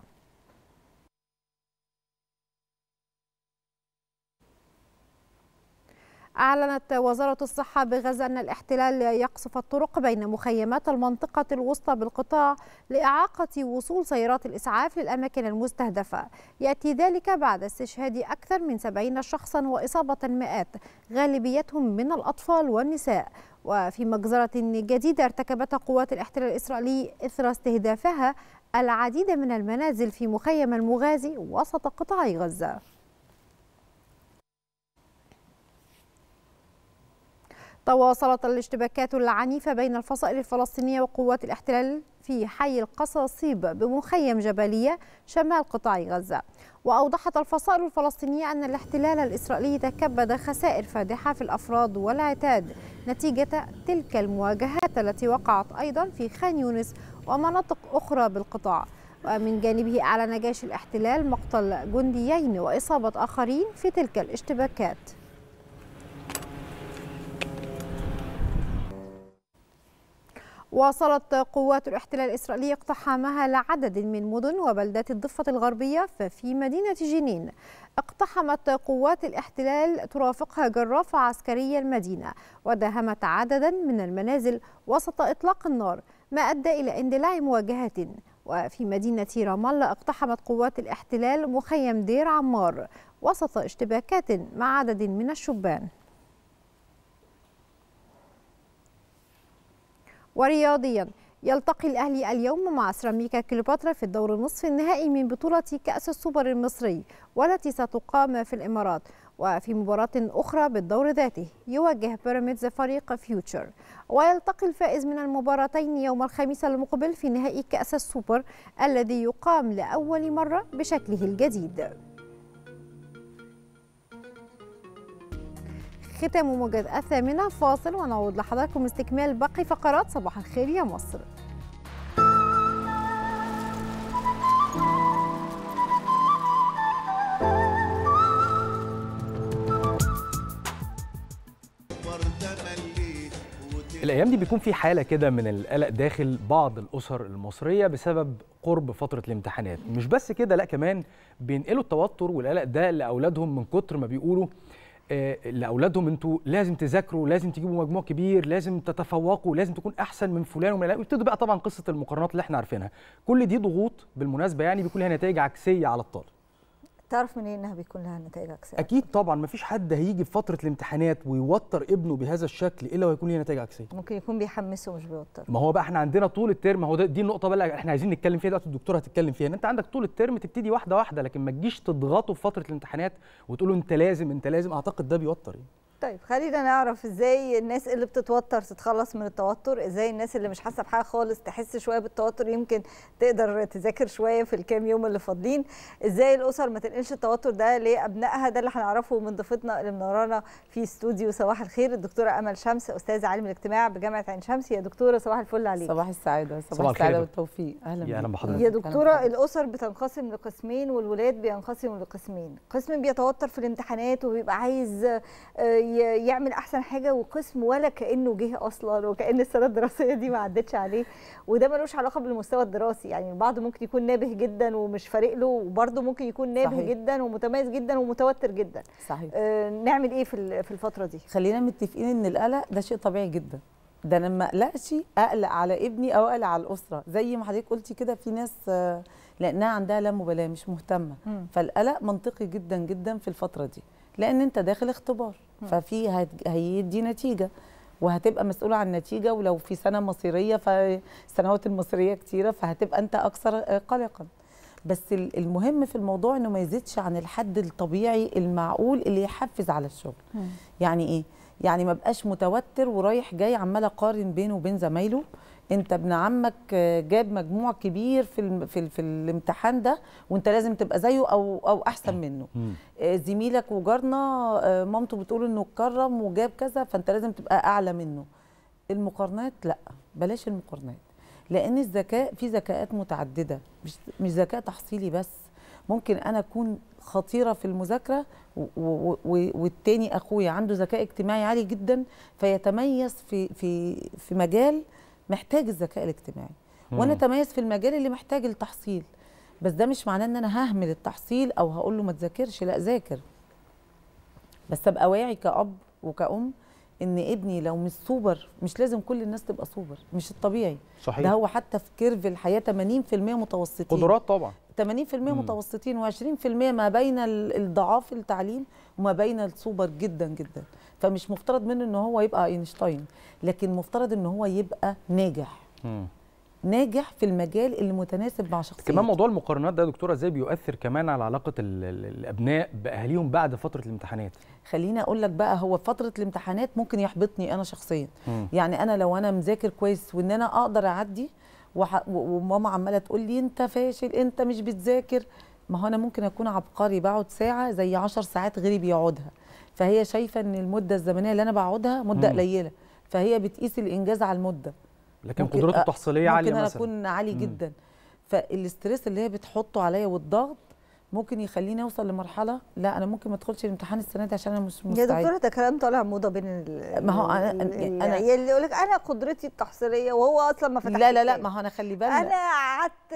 أعلنت وزارة الصحة بغزة أن الاحتلال يقصف الطرق بين مخيمات المنطقة الوسطى بالقطاع لإعاقة وصول سيارات الإسعاف للأماكن المستهدفة. يأتي ذلك بعد استشهاد أكثر من 70 شخصا وإصابة مئات، غالبيتهم من الأطفال والنساء. وفي مجزرة جديدة ارتكبتها قوات الاحتلال الإسرائيلي إثر استهدافها العديد من المنازل في مخيم المغازي وسط قطاع غزة. تواصلت الاشتباكات العنيفة بين الفصائل الفلسطينية وقوات الاحتلال في حي القصاصيب بمخيم جبلية شمال قطاع غزة. وأوضحت الفصائل الفلسطينية أن الاحتلال الإسرائيلي تكبد خسائر فادحة في الأفراد والعتاد نتيجة تلك المواجهات التي وقعت أيضا في خان يونس ومناطق أخرى بالقطاع. ومن جانبه أعلن جيش الاحتلال مقتل جنديين وإصابة آخرين في تلك الاشتباكات. واصلت قوات الاحتلال الإسرائيلي اقتحامها لعدد من مدن وبلدات الضفة الغربية. ففي مدينة جنين اقتحمت قوات الاحتلال ترافقها جرافة عسكرية المدينة وداهمت عددا من المنازل وسط إطلاق النار، ما أدى إلى اندلاع مواجهات. وفي مدينة رام الله اقتحمت قوات الاحتلال مخيم دير عمار وسط اشتباكات مع عدد من الشبان. ورياضيا، يلتقي الأهلي اليوم مع سيراميكا كليوباترا في الدور النصف النهائي من بطولة كأس السوبر المصري والتي ستقام في الإمارات. وفي مباراة أخرى بالدور ذاته يواجه بيراميدز فريق فيوتشر. ويلتقي الفائز من المباراتين يوم الخميس المقبل في نهائي كأس السوبر الذي يقام لأول مرة بشكله الجديد. ختام موجز الثامنة، فاصل ونعود لحضراتكم استكمال باقي فقرات صباح الخير يا مصر. الأيام دي بيكون في حالة كده من القلق داخل بعض الأسر المصرية بسبب قرب فترة الامتحانات. مش بس كده، لا كمان بينقلوا التوتر والقلق ده لأولادهم من كتر ما بيقولوا لأولادهم أنتوا لازم تذاكروا، لازم تجيبوا مجموع كبير، لازم تتفوقوا، لازم تكون أحسن من فلان ومن علان، ويبتدوا بقى طبعا قصة المقارنات اللي احنا عارفينها. كل دي ضغوط بالمناسبة يعني بيكون لها نتائج عكسية على الطالب. تعرف منين إنها بيكون لها نتائج عكسية؟ أكيد طبعا، مفيش حد هيجي في فترة الامتحانات ويوتر ابنه بهذا الشكل إلا وهيكون ليها نتائج عكسية. ممكن يكون بيحمسه مش بيوتر. ما هو بقى احنا عندنا طول الترم، هو دي النقطة بقى اللي احنا عايزين نتكلم فيها دلوقتي، الدكتورة هتتكلم فيها. إن أنت عندك طول الترم تبتدي واحدة واحدة، لكن ما تجيش تضغطه في فترة الامتحانات وتقول له أنت لازم أنت لازم. أعتقد ده بيوتر يعني. طيب خلينا نعرف ازاي الناس اللي بتتوتر تتخلص من التوتر، ازاي الناس اللي مش حاسه بحاجه خالص تحس شويه بالتوتر يمكن تقدر تذاكر شويه في الكام يوم اللي فاضلين، ازاي الاسر ما تنقلش التوتر ده لابنائها. ده اللي هنعرفه من ضيفتنا اللي منورانا في استوديو صباح الخير، الدكتوره امل شمس، استاذه علم الاجتماع بجامعه عين شمس. يا دكتوره صباح الفل عليك. صباح السعاده. صباح السعاده والتوفيق. اهلا بيك. يا دكتوره الاسر بتنقسم لقسمين والولاد بينقسموا لقسمين، قسم بيتوتر في الامتحانات وبيبقى عايز يعمل احسن حاجه، وقسم ولا كانه جه اصلا وكان السنه الدراسيه دي ما عدتش عليه، وده ملوش علاقه بالمستوى الدراسي. يعني البعض ممكن يكون نابه جدا ومش فارق له، وبرده ممكن يكون نابه صحيح. جدا ومتميز جدا ومتوتر جدا. صحيح. نعمل ايه في الفتره دي؟ خلينا متفقين ان القلق ده شيء طبيعي جدا. ده انا ما اقلقش اقلق على ابني او اقلق على الاسره، زي ما حضرتك قلتي كده في ناس لانها عندها لا مبالاه مش مهتمه، فالقلق منطقي جدا جدا في الفتره دي، لان انت داخل اختبار ففي هيدي نتيجه وهتبقى مسؤول عن النتيجه، ولو في سنه مصيريه فالسنوات المصيريه كتيره فهتبقى انت اكثر قلقا. بس المهم في الموضوع انه ما يزيدش عن الحد الطبيعي المعقول اللي يحفز على الشغل. يعني ايه؟ يعني ما بقاش متوتر ورايح جاي عمال اقارن بينه وبين زمايله، انت ابن عمك جاب مجموع كبير في الامتحان ده وانت لازم تبقى زيه او احسن منه. زميلك وجارنا مامته بتقول انه اتكرم وجاب كذا فانت لازم تبقى اعلى منه. المقارنات لا، بلاش المقارنات، لان الذكاء في ذكاءات متعدده، مش ذكاء تحصيلي بس. ممكن انا اكون خطيره في المذاكره والتاني اخويا عنده ذكاء اجتماعي عالي جدا فيتميز في مجال محتاج الذكاء الاجتماعي، وانا اتميز في المجال اللي محتاج التحصيل. بس ده مش معناه ان انا ههمل التحصيل او هقول له ما تذاكرش، لا ذاكر، بس ابقى واعي كأب وكأم ان ابني لو مش سوبر، مش لازم كل الناس تبقى سوبر، مش الطبيعي صحيح. ده هو حتى في كيرف الحياه 80% متوسطين قدرات طبعا، 80% متوسطين و20% ما بين الضعاف التعليم وما بين السوبر جدا جدا. فمش مفترض منه ان هو يبقى اينشتاين، لكن مفترض ان هو يبقى ناجح ناجح في المجال اللي متناسب مع شخصيته. كمان موضوع المقارنات ده يا دكتوره ازاي بيؤثر كمان على علاقه الابناء باهاليهم بعد فتره الامتحانات؟ خليني اقول لك بقى، هو فتره الامتحانات ممكن يحبطني انا شخصيا، يعني انا لو انا مذاكر كويس وان انا اقدر اعدي وماما عماله تقول لي انت فاشل انت مش بتذاكر، ما هو انا ممكن اكون عبقري بقعد ساعه زي 10 ساعات غيري بيقعدها، فهي شايفه ان المده الزمنيه اللي انا بقعدها مده قليله، فهي بتقيس الانجاز على المده، لكن قدرته التحصيليه عاليه مثلا، ممكن انا اكون عالي جدا. فالاستريس اللي هي بتحطه عليا والضغط ممكن يخليني اوصل لمرحله لا انا ممكن ما ادخلش الامتحان السنه دي عشان انا مش مستعده. يا دكتوره ده كلام طالع موضه بين ما هو انا اللي يقول لك انا قدرتي التحصيليه وهو اصلا ما فتحش. لا لا لا، ما هو انا خلي بالك انا قعدت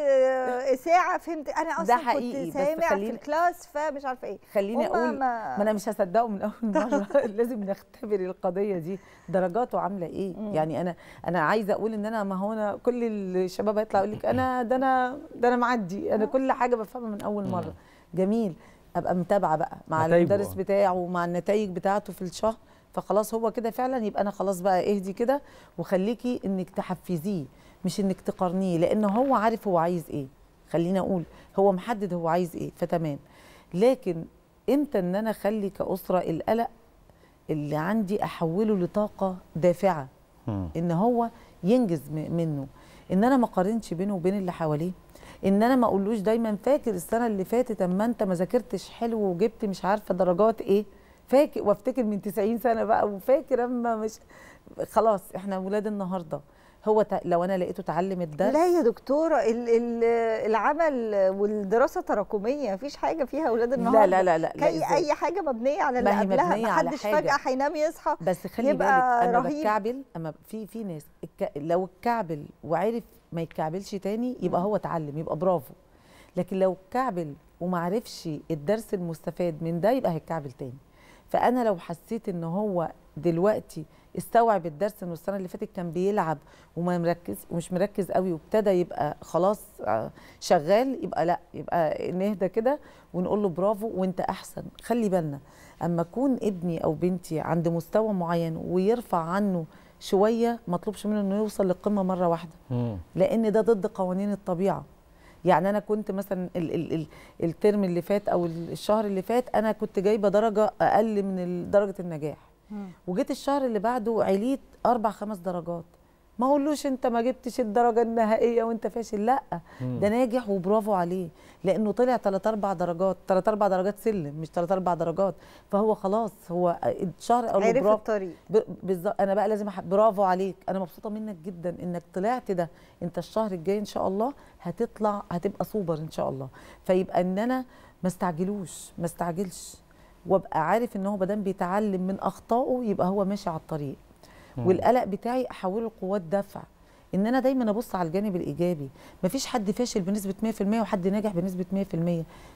ساعه فهمت انا اصلا كنت سامع في الكلاس فمش عارفه ايه. خليني اقول ما انا مش هصدقه من اول مره لازم نختبر القضيه دي درجاته عامله ايه. يعني انا عايزه اقول ان انا ما هو انا كل الشباب هيطلع يقول لك انا معدي، انا كل حاجه بفهمها من اول مره. جميل، ابقى متابعه بقى مع المدرس بتاعه ومع النتائج بتاعته في الشهر، فخلاص هو كده فعلا يبقى انا خلاص بقى اهدي كده وخليكي انك تحفزيه مش انك تقارنيه، لان هو عارف هو عايز ايه. خلينا اقول هو محدد هو عايز ايه فتمام، لكن امتى ان انا اخلي كاسره القلق اللي عندي احوله لطاقه دافعه ان هو ينجز منه، ان انا ما اقارنش بينه وبين اللي حواليه، ان انا ما اقولوش دايما فاكر السنه اللي فاتت اما انت ما ذاكرتش حلو وجبت مش عارفه درجات ايه، فاكر وافتكر من 90 سنه بقى وفاكر اما مش خلاص احنا ولاد النهارده. هو لو انا لقيته اتعلم الدرس. لا يا دكتوره العمل والدراسه تراكميه، مفيش حاجه فيها اولاد النهارده. لا لا لا لا، اي حاجه مبنيه على اللي قبلها، محدش فجاه هينام يصحى. بس خلي بالك انا بتكعبل، اما في ناس لو اتكعبل وعرف ما يتكعبلش تاني يبقى هو اتعلم يبقى برافو، لكن لو اتكعبل وما عرفش الدرس المستفاد من ده يبقى هيتكعبل تاني. فانا لو حسيت ان هو دلوقتي استوعب الدرس انه السنه اللي فاتت كان بيلعب وما مركز ومش مركز قوي وابتدى يبقى خلاص شغال، يبقى لا يبقى نهدى كده ونقول له برافو وانت احسن. خلي بالنا اما اكون ابني او بنتي عند مستوى معين ويرفع عنه شويه ما اطلبش منه انه يوصل للقمه مره واحده، لان ده ضد قوانين الطبيعه. يعني انا كنت مثلا الترم اللي فات او الشهر اللي فات انا كنت جايبه درجه اقل من درجه النجاح، وجيت الشهر اللي بعده عليت 4-5 درجات. ما اقولوش انت ما جبتش الدرجه النهائيه وانت فاشل، لا ده ناجح وبرافو عليه لانه طلع 3-4 درجات، 3-4 درجات سلم مش 3-4 درجات، فهو خلاص هو الشهر قالوا عرف الطريق بالظبط. انا بقى لازم برافو عليك، انا مبسوطه منك جدا انك طلعت ده، انت الشهر الجاي ان شاء الله هتطلع هتبقى سوبر ان شاء الله. فيبقى ان انا ما استعجلش وابقى عارف ان هو ما دام بيتعلم من اخطائه يبقى هو ماشي على الطريق. والقلق بتاعي احوله لقوات دفع، ان انا دايما ابص على الجانب الايجابي. مفيش حد فاشل بنسبه 100% وحد ناجح بنسبه 100%،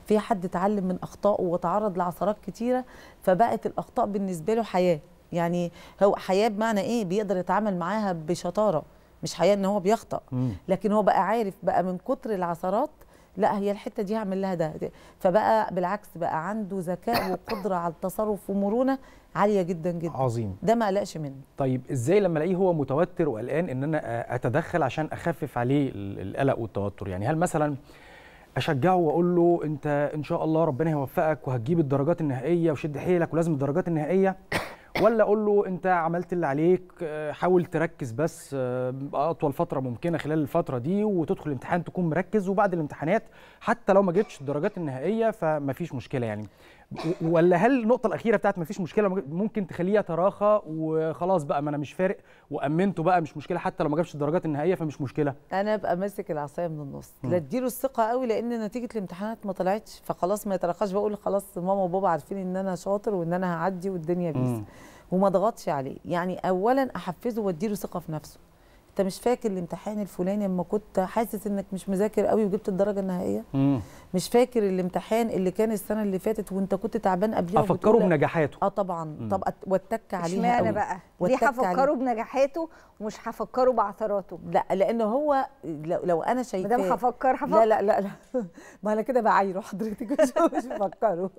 في حد اتعلم من اخطائه وتعرض لعثرات كتيره فبقت الاخطاء بالنسبه له حياه. يعني هو حياه بمعنى ايه؟ بيقدر يتعامل معاها بشطاره، مش حياه ان هو بيخطأ، لكن هو بقى عارف بقى من كتر العثرات لا هي الحته دي هعمل لها ده، فبقى بالعكس بقى عنده ذكاء وقدره على التصرف ومرونه عاليه جدا جدا. عظيم، ده ما اقلقش منه. طيب ازاي لما الاقيه هو متوتر وقلقان ان انا اتدخل عشان اخفف عليه القلق والتوتر؟ يعني هل مثلا اشجعه واقول له انت ان شاء الله ربنا هيوفقك وهتجيب الدرجات النهائيه وشد حيلك ولازم الدرجات النهائيه، ولا اقول له انت عملت اللي عليك حاول تركز بس اطول فتره ممكنه خلال الفتره دي وتدخل الامتحان تكون مركز وبعد الامتحانات حتى لو ما جبتش الدرجات النهائيه فمفيش مشكله يعني؟ ولا هل النقطه الاخيره بتاعت مفيش مشكله ممكن تخليه يتراخى وخلاص بقى ما انا مش فارق وامنته بقى مش مشكله حتى لو ما جابش الدرجات النهائيه فمش مشكله؟ انا ابقى ماسك العصايه من النص، لا اديله الثقه قوي لان نتيجه الامتحانات ما طلعتش فخلاص ما يتراخاش، بقول خلاص ماما وبابا عارفين ان انا شاطر وان انا هعدي والدنيا بيس، وما اضغطش عليه. يعني اولا احفزه واديله ثقه في نفسه، انت مش فاكر الامتحان الفلاني لما كنت حاسس انك مش مذاكر قوي وجبت الدرجه النهائيه؟ مش فاكر الامتحان اللي كان السنه اللي فاتت وانت كنت تعبان قبلها؟ افكروا بنجاحاته. طبعا. طب واتك عليه. اشمعنى بقى؟ ليه هفكروا بنجاحاته ومش هفكروا بعثراته؟ لا، لان هو لو انا شايفاه ما دام هفكر. لا ما انا كده بعايره حضرتك، مش هفكره.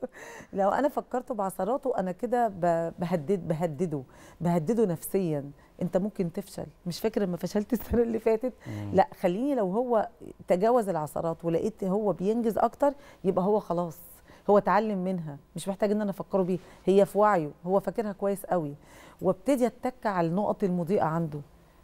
لو انا فكرته بعثراته انا كده بهدده نفسيا. انت ممكن تفشل، مش فاكر لما فشلت السنه اللي فاتت؟ لا، خليني لو هو تجاوز العثرات ولقيت هو بينجز اكتر يبقى هو خلاص هو اتعلم منها، مش محتاج ان انا افكره بيه، هي في وعيه، هو فاكرها كويس قوي. وابتدي اتك على النقط المضيئه عنده.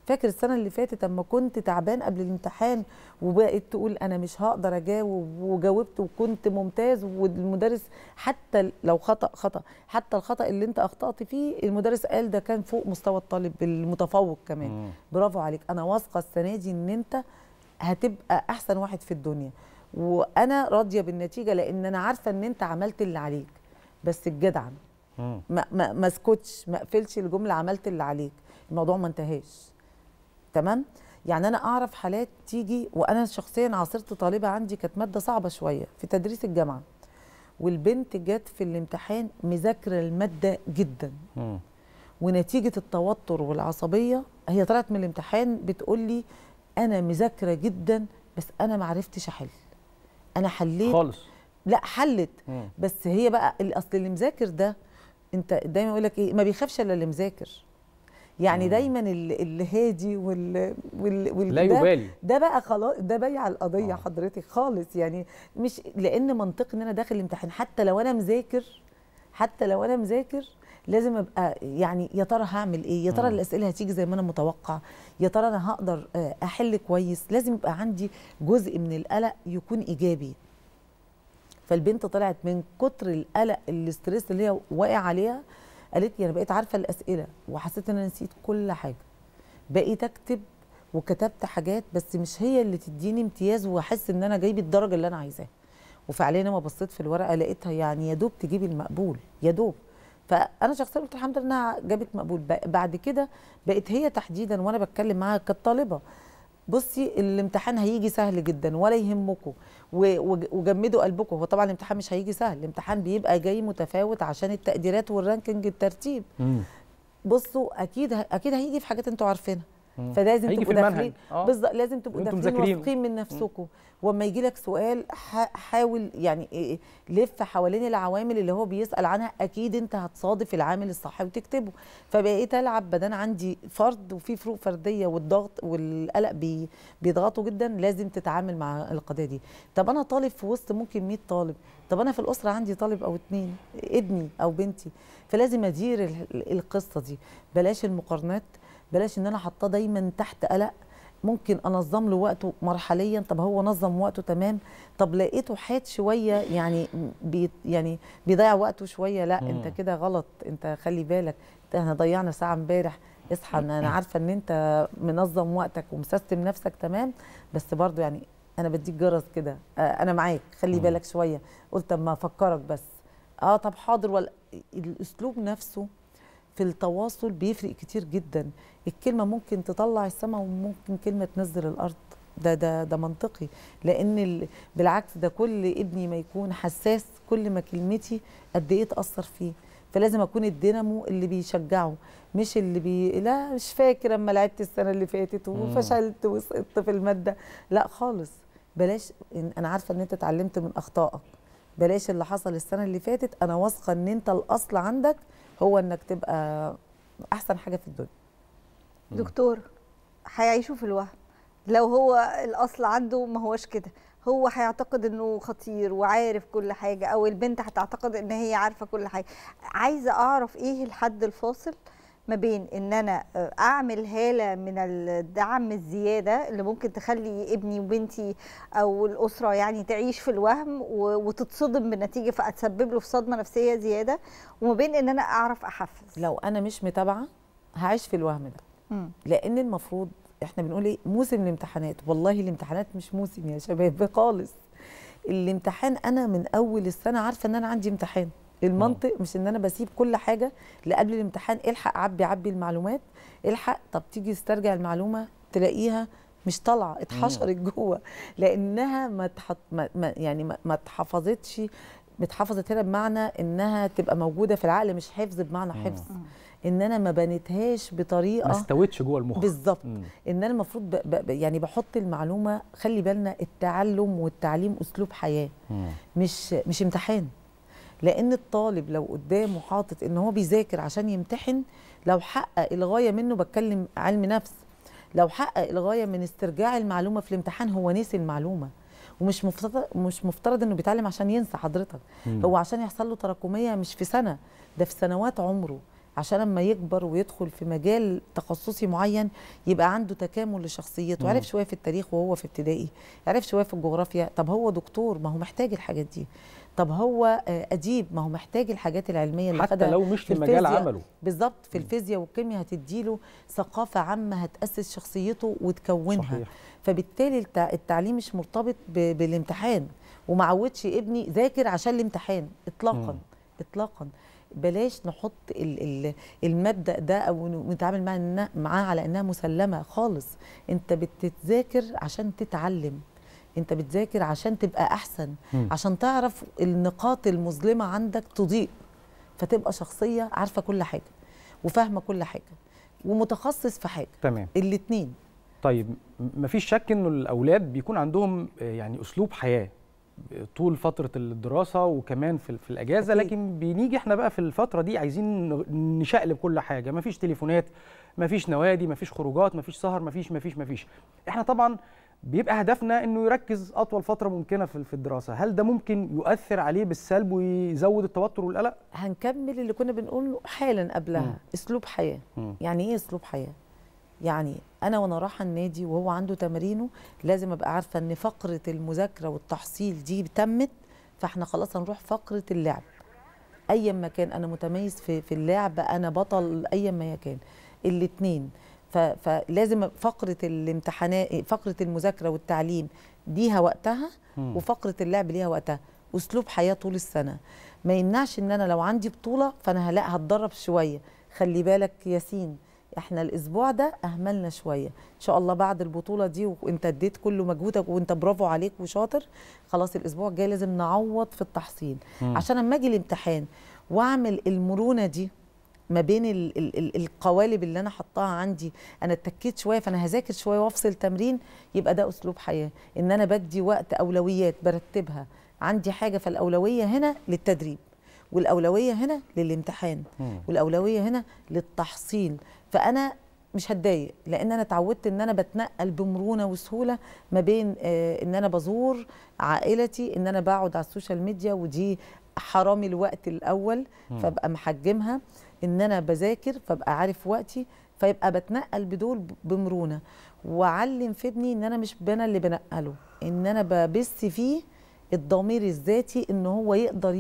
فاكر السنه اللي فاتت اما كنت تعبان قبل الامتحان وبقيت تقول انا مش هقدر اجاوب وجاوبت وكنت ممتاز، والمدرس حتى لو خطا، حتى الخطا اللي انت اخطات فيه المدرس قال ده كان فوق مستوى الطالب المتفوق كمان. برافو عليك، انا واثقه السنه دي ان انت هتبقى احسن واحد في الدنيا، وانا راضيه بالنتيجه لان انا عارفه ان انت عملت اللي عليك. بس الجدعن ما اسكتش، ما اقفلش الجمله، عملت اللي عليك، الموضوع ما انتهاش. تمام؟ يعني انا اعرف حالات تيجي، وانا شخصيا عاصرت طالبه عندي كانت ماده صعبه شويه في تدريس الجامعه، والبنت جت في الامتحان مذاكره الماده جدا، ونتيجه التوتر والعصبيه هي طلعت من الامتحان بتقول لي انا مذاكره جدا بس انا ما عرفتش احل، انا حليت خالص. لا حلت بس هي بقى الاصل اللي مذاكر ده، انت دايما يقول لك ايه، ما بيخافش الا اللي مذاكر. يعني دايما الهادي لا يبالي ده بقى خلاص، ده بايع القضيه حضرتك خالص. يعني مش لان منطقي ان انا داخل الامتحان حتى لو انا مذاكر لازم ابقى يعني يا ترى هعمل ايه، يا ترى الاسئله هتيجي زي ما انا متوقع، يا ترى انا هقدر احل كويس. لازم يبقى عندي جزء من القلق يكون ايجابي. فالبنت طلعت من كتر القلق الاسترس اللي هي واقع عليها قالت لي انا بقيت عارفه الاسئله وحسيت ان انا نسيت كل حاجه، بقيت اكتب وكتبت حاجات بس مش هي اللي تديني امتياز واحس ان انا جايب الدرجه اللي انا عايزاها. وفعليا لما بصيت في الورقه لقيتها يعني يا دوب تجيب المقبول، يا دوب. فانا شخصيا قلت الحمد لله انها جابت مقبول. بعد كده بقت هي تحديدا وانا بتكلم معاها كطالبه، بصي الامتحان هيجي سهل جدا ولا يهمكم وجمدوا قلبكم. هو طبعا الامتحان مش هيجي سهل، الامتحان بيبقى جاي متفاوت عشان التقديرات والرانكينج الترتيب. بصوا اكيد هيجي في حاجات انتوا عارفينها، فلازم تبقوا داخلين بالظبط، لازم تبقوا داخلين واثقين من نفسكم. واما يجي لك سؤال حاول يعني لف حوالين العوامل اللي هو بيسال عنها، اكيد انت هتصادف العامل الصح وتكتبه. فبقيت العب بدل عندي فرد وفي فروق فرديه والضغط والقلق بيضغطوا جدا، لازم تتعامل مع القضيه دي. طب انا طالب في وسط ممكن 100 طالب، طب انا في الاسره عندي طالب او 2، ابني او بنتي، فلازم ادير القصه دي. بلاش المقارنات، بلاش ان انا حاطاه دايما تحت قلق. ممكن انظم له وقته مرحليا، طب هو نظم وقته تمام، طب لقيته حاد شويه يعني بيضيع وقته شويه، لا انت كده غلط، انت خلي بالك، احنا ضيعنا ساعه امبارح، اصحى انا عارفه ان انت منظم وقتك ومسيستم نفسك تمام، بس برضو يعني انا بديك جرس كده، انا معاك، خلي بالك شويه، قلت اما افكرك بس، طب حاضر. الاسلوب نفسه في التواصل بيفرق كتير جدا. الكلمه ممكن تطلع السماء وممكن كلمه تنزل الارض، ده منطقي، لان بالعكس ده كل ابني ما يكون حساس كل ما كلمتي قد ايه تاثر فيه. فلازم اكون الدينامو اللي بيشجعه، مش اللي لا مش فاكر اما لعبت السنه اللي فاتت وفشلت وسقطت في الماده، لا خالص. بلاش انا عارفه ان انت اتعلمت من اخطائك، بلاش اللي حصل السنه اللي فاتت، انا واثقه ان انت الاصل عندك هو انك تبقى احسن حاجه في الدنيا. دكتور، هيعيشوا في الوهم. لو هو الاصل عنده ما هوش كده، هو هيعتقد انه خطير وعارف كل حاجه، او البنت هتعتقد ان هي عارفه كل حاجه. عايزه اعرف ايه الحد الفاصل ما بين ان انا اعمل هاله من الدعم الزياده اللي ممكن تخلي ابني وبنتي او الاسره يعني تعيش في الوهم وتتصدم بالنتيجه فتسبب له في صدمه نفسيه زياده، وما بين ان انا اعرف احفز. لو انا مش متابعه هعيش في الوهم ده، لان المفروض احنا بنقول ايه، موسم الامتحانات. والله الامتحانات مش موسم يا شباب خالص. الامتحان انا من اول السنه عارفه ان انا عندي امتحان. المنطق مش ان انا بسيب كل حاجه لقبل الامتحان، الحق عبي المعلومات، الحق طب تيجي تسترجع المعلومه تلاقيها مش طالعه، اتحشرت جوه، لانها ما اتحفظتش. اتحفظت هنا بمعنى انها تبقى موجوده في العقل، مش حفظ بمعنى حفظ، ان انا ما بنتهاش بطريقه ما استوتش جوه المخ بالظبط. ان انا المفروض يعني بحط المعلومه. خلي بالنا التعلم والتعليم اسلوب حياه، مش امتحان. لان الطالب لو قدامه حاطط ان هو بيذاكر عشان يمتحن، لو حقق الغايه منه، بتكلم علم نفس، لو حقق الغايه من استرجاع المعلومه في الامتحان، هو نسي المعلومه. ومش مفترض انه بيتعلم عشان ينسى حضرتك. هو عشان يحصل له تراكميه مش في سنه، ده في سنوات عمره، عشان لما يكبر ويدخل في مجال تخصصي معين يبقى عنده تكامل لشخصيته. عرف شويه في التاريخ وهو في ابتدائي، عرف شويه في الجغرافيا، طب هو دكتور، ما هو محتاج الحاجات دي. طب هو اديب، ما هو محتاج الحاجات العلميه اللي خدها، حتى لو مش في مجال عمله بالظبط. في الفيزياء والكيمياء هتديله ثقافه عامه هتاسس شخصيته وتكونها. صحيح. فبالتالي التعليم مش مرتبط بالامتحان. وما عودش ابني ذاكر عشان الامتحان اطلاقا. اطلاقا بلاش نحط المبدأ ده او نتعامل معاه على انها مسلمه خالص. انت بتذاكر عشان تتعلم، انت بتذاكر عشان تبقى احسن، عشان تعرف النقاط المظلمه عندك تضيء، فتبقى شخصيه عارفه كل حاجه وفاهمه كل حاجه ومتخصص في حاجه. تمام، الاثنين. طيب، مفيش شك انه الاولاد بيكون عندهم يعني اسلوب حياه طول فتره الدراسه وكمان في الاجازه. لكن بنيجي احنا بقى في الفتره دي عايزين نشقلب كل حاجه. مفيش تليفونات، مفيش نوادي، مفيش خروجات، مفيش سهر، مفيش. احنا طبعا بيبقى هدفنا انه يركز اطول فتره ممكنه في الدراسه. هل ده ممكن يؤثر عليه بالسلب ويزود التوتر والقلق؟ هنكمل اللي كنا بنقوله حالا قبلها. اسلوب حياه. يعني ايه اسلوب حياه؟ يعني انا وانا رايحه النادي وهو عنده تمرينه، لازم ابقى عارفه ان فقره المذاكره والتحصيل دي تمت، فاحنا خلاص هنروح فقره اللعب. ايا ما كان انا متميز في اللعب، انا بطل ايا ما كان الاثنين. فلازم فقره الامتحانات، فقره المذاكره والتعليم ليها وقتها، وفقره اللعب ليها وقتها. اسلوب حياه طول السنه. ما يمنعش ان انا لو عندي بطوله فانا لا هتدرب شويه. خلي بالك ياسين، احنا الاسبوع ده اهملنا شويه، ان شاء الله بعد البطوله دي وانت اديت كل مجهودك وانت برافو عليك وشاطر، خلاص الاسبوع الجاي لازم نعوض في التحصيل. عشان اما اجي الامتحان واعمل المرونه دي ما بين القوالب اللي انا حطاها عندي. انا اتكيت شويه فانا هذاكر شويه وافصل تمرين، يبقى ده اسلوب حياه. ان انا بدي وقت، اولويات برتبها. عندي حاجه فالاولويه هنا للتدريب، والاولويه هنا للامتحان، والاولويه هنا للتحصيل. فانا مش هتضايق لان انا اتعودت ان انا بتنقل بمرونه وسهوله ما بين ان انا بزور عائلتي، ان انا بقعد على السوشيال ميديا ودي حرامي الوقت الاول، فابقى محجمها، ان انا بذاكر فابقى عارف وقتي، فيبقى بتنقل بدول بمرونه. وعلم في ابني ان انا مش انا اللي بنقله، ان انا ببث فيه الضمير الذاتي ان هو يقدر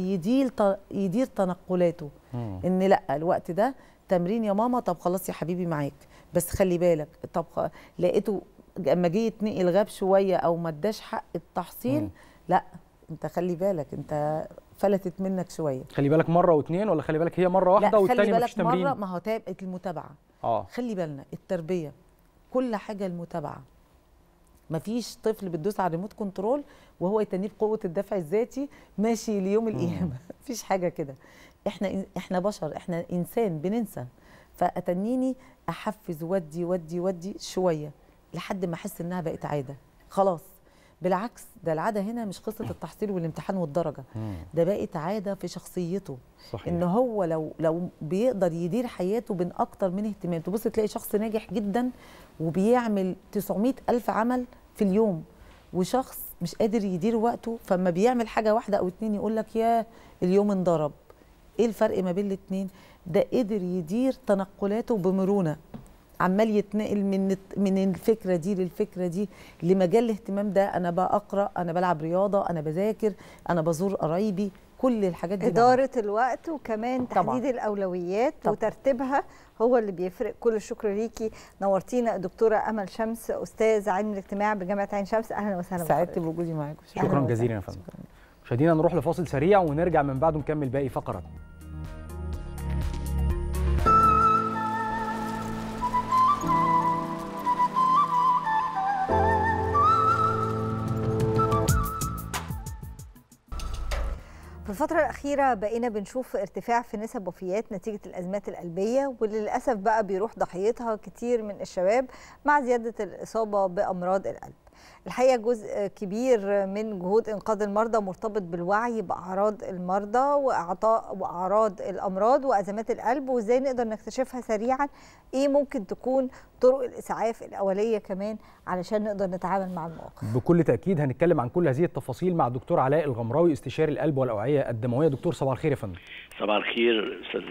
يدير تنقلاته. ان لا، الوقت ده تمرين يا ماما، طب خلاص يا حبيبي معاك، بس خلي بالك. طب لقيته اما جه يتنقل غاب شويه او ما اداش حق التحصيل، لا انت خلي بالك، انت فلتت منك شويه. خلي بالك مره واثنين، ولا خلي بالك هي مره واحده والثانيه مفيش تمرين؟ لا، خلي بالك مره. ما هو تبقى المتابعه. خلي بالنا التربيه كل حاجه المتابعه. مفيش طفل بتدوس على الريموت كنترول وهو يتنيه بقوه الدفع الذاتي ماشي ليوم القيامه. مفيش حاجه كده. احنا بشر، احنا انسان بننسى. فاتنيني احفز ودي ودي ودي شويه لحد ما احس انها بقت عاده خلاص. بالعكس، ده العاده هنا مش قصه التحصيل والامتحان والدرجه، ده بقت عاده في شخصيته. صحيح. ان هو لو بيقدر يدير حياته بين اكتر من اهتماماته. بص تلاقي شخص ناجح جدا وبيعمل 900,000 عمل في اليوم، وشخص مش قادر يدير وقته، فما بيعمل حاجه واحده او اتنين يقول لك يا اليوم انضرب. ايه الفرق ما بين الاتنين؟ ده قدر يدير تنقلاته بمرونه، عمال يتنقل من الفكره دي للفكره دي لمجال الاهتمام ده. انا بقرا، انا بلعب رياضه، انا بذاكر، انا بزور قرايبي، كل الحاجات دي. اداره الوقت وكمان تحديد الاولويات وترتيبها هو اللي بيفرق. كل الشكر ليكي، نورتينا دكتوره امل شمس، استاذ علم الاجتماع بجامعه عين شمس. اهلا وسهلا، سعدت بوجودي معاكم. شكرا جزيلا يا فندم. مشاهدينا نروح لفاصل سريع ونرجع من بعده نكمل باقي فقراتنا. في الفترة الأخيرة بقينا بنشوف ارتفاع في نسب وفيات نتيجة الأزمات القلبية، وللأسف بقى بيروح ضحيتها كتير من الشباب مع زيادة الإصابة بأمراض القلب. الحقيقة جزء كبير من جهود إنقاذ المرضى مرتبط بالوعي بأعراض المرضى وأعراض الأمراض وأزمات القلب، وإزاي نقدر نكتشفها سريعا، إيه ممكن تكون طرق الإسعاف الأولية كمان علشان نقدر نتعامل مع المواقف. بكل تأكيد هنتكلم عن كل هذه التفاصيل مع الدكتور علاء الغمراوي استشاري القلب والأوعية الدموية. دكتور صباح الخير يا فندم. صباح الخير أستاذ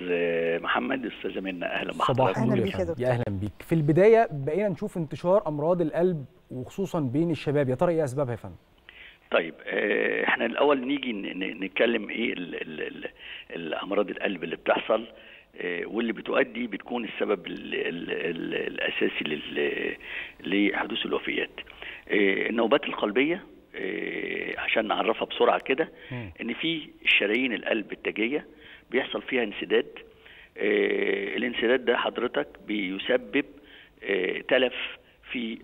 محمد، أستاذ منى، أهلا بحضرتك. أهلا بيك يا دكتور. أهلا بيك. في البداية بقينا نشوف انتشار أمراض القلب وخصوصا بين الشباب، يا ترى ايه اسبابها يا فندم؟ طيب احنا الاول نيجي نتكلم ايه الامراض القلب اللي بتحصل واللي بتؤدي بتكون السبب الاساسي لحدوث الوفيات. النوبات القلبيه عشان نعرفها بسرعه كده، ان في شرايين القلب التاجيه بيحصل فيها انسداد. الانسداد ده حضرتك بيسبب تلف في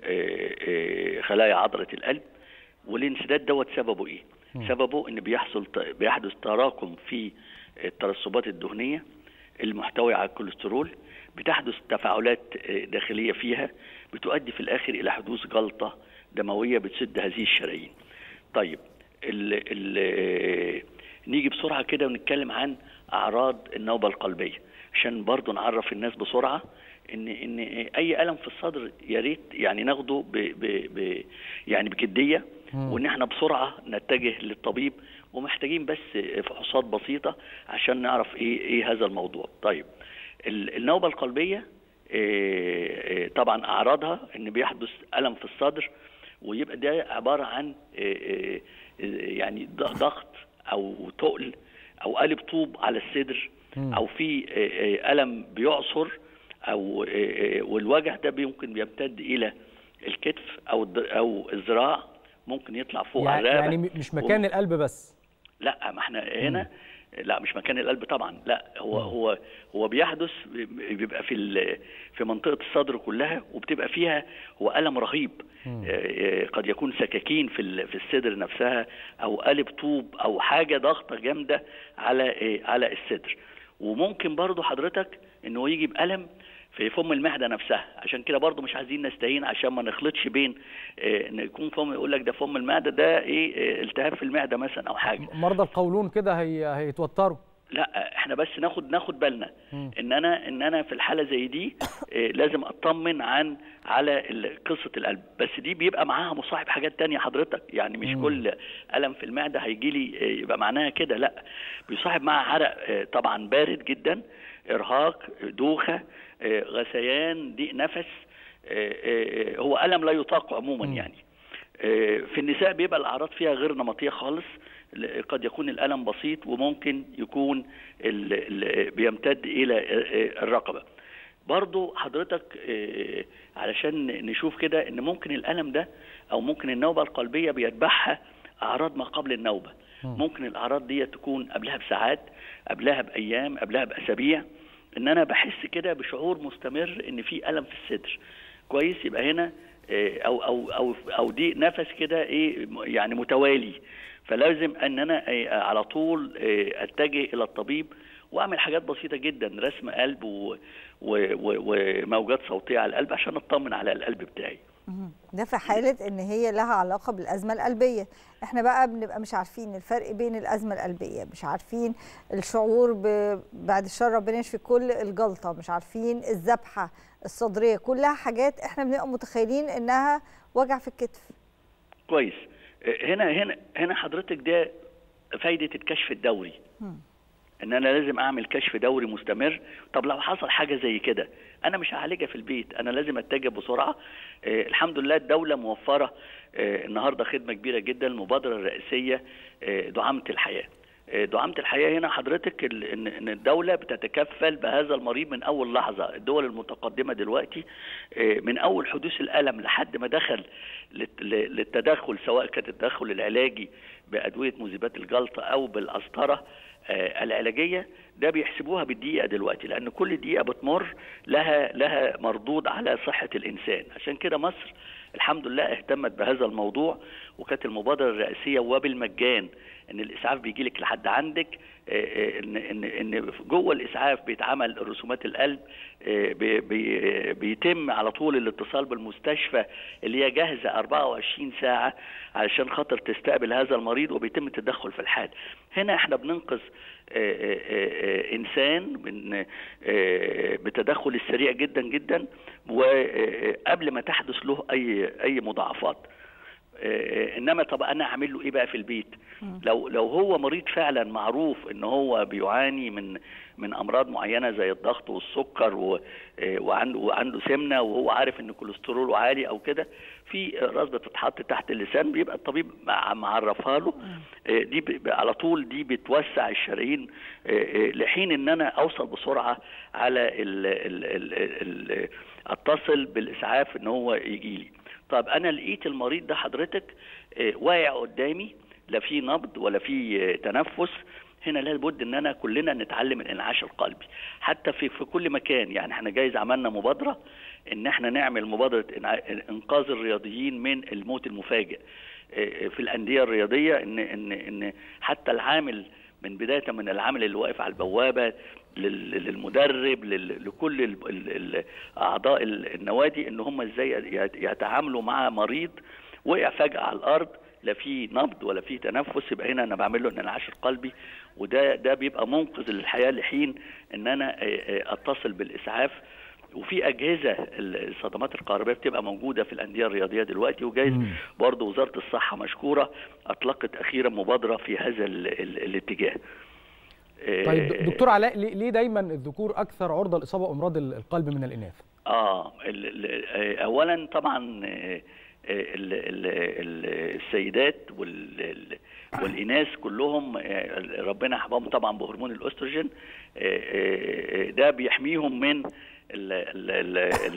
خلايا عضلة القلب، والانسداد دوت سببه ايه؟ سببه ان بيحدث تراكم في الترسبات الدهنية المحتوية على الكوليسترول، بتحدث تفاعلات داخلية فيها بتؤدي في الاخر الى حدوث جلطة دموية بتسد هذه الشرايين. طيب نيجي بسرعة كده ونتكلم عن اعراض النوبة القلبية عشان برضو نعرف الناس بسرعة ان اي الم في الصدر يا ريت يعني ناخده يعني بجديه، وان احنا بسرعه نتجه للطبيب، ومحتاجين بس فحوصات بسيطه عشان نعرف ايه هذا الموضوع. طيب النوبه القلبيه طبعا اعراضها ان بيحدث الم في الصدر، ويبقى ده عباره عن يعني ضغط او تقل او قلب طوب على الصدر، او في الم بيعصر او والوجع ده ممكن بيمتد الى الكتف او الذراع، ممكن يطلع فوق على الرقبه. يعني مش مكان القلب بس؟ لا، ما احنا هنا لا مش مكان القلب طبعا، لا هو بيحدث، بيبقى في منطقه الصدر كلها، وبتبقى فيها هو الم رهيب. قد يكون سكاكين في الصدر نفسها، او قالب طوب، او حاجه ضغطه جامده على الصدر. وممكن برضو حضرتك انه يجي بألم في فم المعده نفسها، عشان كده برضو مش عايزين نستهين عشان ما نخلطش بين ان يكون فم يقول لك ده فم المعده، ده ايه التهاب في المعده مثلا او حاجه. مرضى القولون كده هيتوتروا. لا احنا بس ناخد بالنا ان انا في الحاله زي دي لازم اطمن على قصه القلب، بس دي بيبقى معاها مصاحب حاجات تانية حضرتك، يعني مش كل الم في المعده هيجي لي يبقى معناها كده، لا بيصاحب معاها عرق طبعا بارد جدا، ارهاق، دوخه، غثيان، ضيق نفس، هو الم لا يطاق عموما. يعني في النساء بيبقى الاعراض فيها غير نمطيه خالص، قد يكون الألم بسيط، وممكن يكون بيمتد إلى الرقبة. برضو حضرتك علشان نشوف كده إن ممكن الألم ده أو ممكن النوبة القلبية بيتبعها أعراض ما قبل النوبة. ممكن الأعراض دي تكون قبلها بساعات، قبلها بأيام، قبلها بأسابيع، إن أنا بحس كده بشعور مستمر إن في ألم في الصدر. كويس، يبقى هنا أو أو أو أو دي نفس كده إيه يعني متوالي، فلازم ان انا على طول اتجه الى الطبيب، واعمل حاجات بسيطه جدا، رسم قلب وموجات صوتيه على القلب عشان اطمن على القلب بتاعي. ده في حاله ان هي لها علاقه بالازمه القلبيه. احنا بقى بنبقى مش عارفين الفرق بين الازمه القلبيه، مش عارفين الشعور بعد الشر ربنا يشفي كل الجلطه، مش عارفين الذبحه الصدريه، كلها حاجات احنا بنبقى متخيلين انها وجع في الكتف. كويس، هنا هنا هنا حضرتك ده فايده الكشف الدوري، ان انا لازم اعمل كشف دوري مستمر. طب لو حصل حاجه زي كده انا مش هعالجها في البيت، انا لازم اتجه بسرعه. الحمد لله الدوله موفره النهارده خدمه كبيره جدا، المبادره الرئاسيه دعامه الحياه. دعامة الحياة هنا حضرتك إن الدولة بتتكفل بهذا المريض من أول لحظة. الدول المتقدمة دلوقتي من أول حدوث الألم لحد ما دخل للتدخل، سواء كان التدخل العلاجي بأدوية مذيبات الجلطة أو بالقسطرة العلاجية، ده بيحسبوها بالدقيقة دلوقتي، لأن كل دقيقة بتمر لها مردود على صحة الإنسان. عشان كده مصر الحمد لله اهتمت بهذا الموضوع، وكانت المبادرة الرئاسية وبالمجان ان الاسعاف بيجي لك لحد عندك، ان ان ان جوه الاسعاف بيتعمل رسومات القلب، بيتم على طول الاتصال بالمستشفى اللي هي جاهزه 24 ساعه علشان خاطر تستقبل هذا المريض، وبيتم التدخل في الحال. هنا احنا بننقذ انسان بالتدخل السريع جدا جدا وقبل ما تحدث له اي مضاعفات. انما طب انا اعمل له ايه بقى في البيت؟ لو هو مريض فعلا معروف ان هو بيعاني من امراض معينه زي الضغط والسكر وعنده سمنه، وهو عارف ان كوليستروله عالي او كده، في راس بتتحط تحت اللسان بيبقى الطبيب معرفها له، دي على طول دي بتوسع الشرايين لحين ان انا اوصل بسرعه على اتصل بالاسعاف ان هو يجي لي. طب انا لقيت المريض ده حضرتك واقع قدامي، لا في نبض ولا في تنفس. هنا لابد ان انا كلنا نتعلم الانعاش القلبي حتى في كل مكان. يعني احنا جايز عملنا مبادره ان احنا نعمل مبادره انقاذ الرياضيين من الموت المفاجئ في الانديه الرياضيه، ان حتى العامل من بدايه من العامل اللي واقف على البوابه للمدرب لكل اعضاء النوادي، ان هم ازاي يتعاملوا مع مريض وقع فجأة على الارض لا في نبض ولا في تنفس. يبقى هنا انا بعمل له انعاش القلبي، وده بيبقى منقذ للحياه لحين ان انا اتصل بالاسعاف. وفي اجهزه الصدمات الكهربائيه بتبقى موجوده في الانديه الرياضيه دلوقتي، وجايز برضه وزاره الصحه مشكوره اطلقت اخيرا مبادره في هذا الاتجاه. طيب دكتور علاء، ليه دايما الذكور اكثر عرضه لاصابه بامراض القلب من الاناث؟ اولا طبعا السيدات والاناث كلهم ربنا حباهم طبعا بهرمون الاستروجين، ده بيحميهم من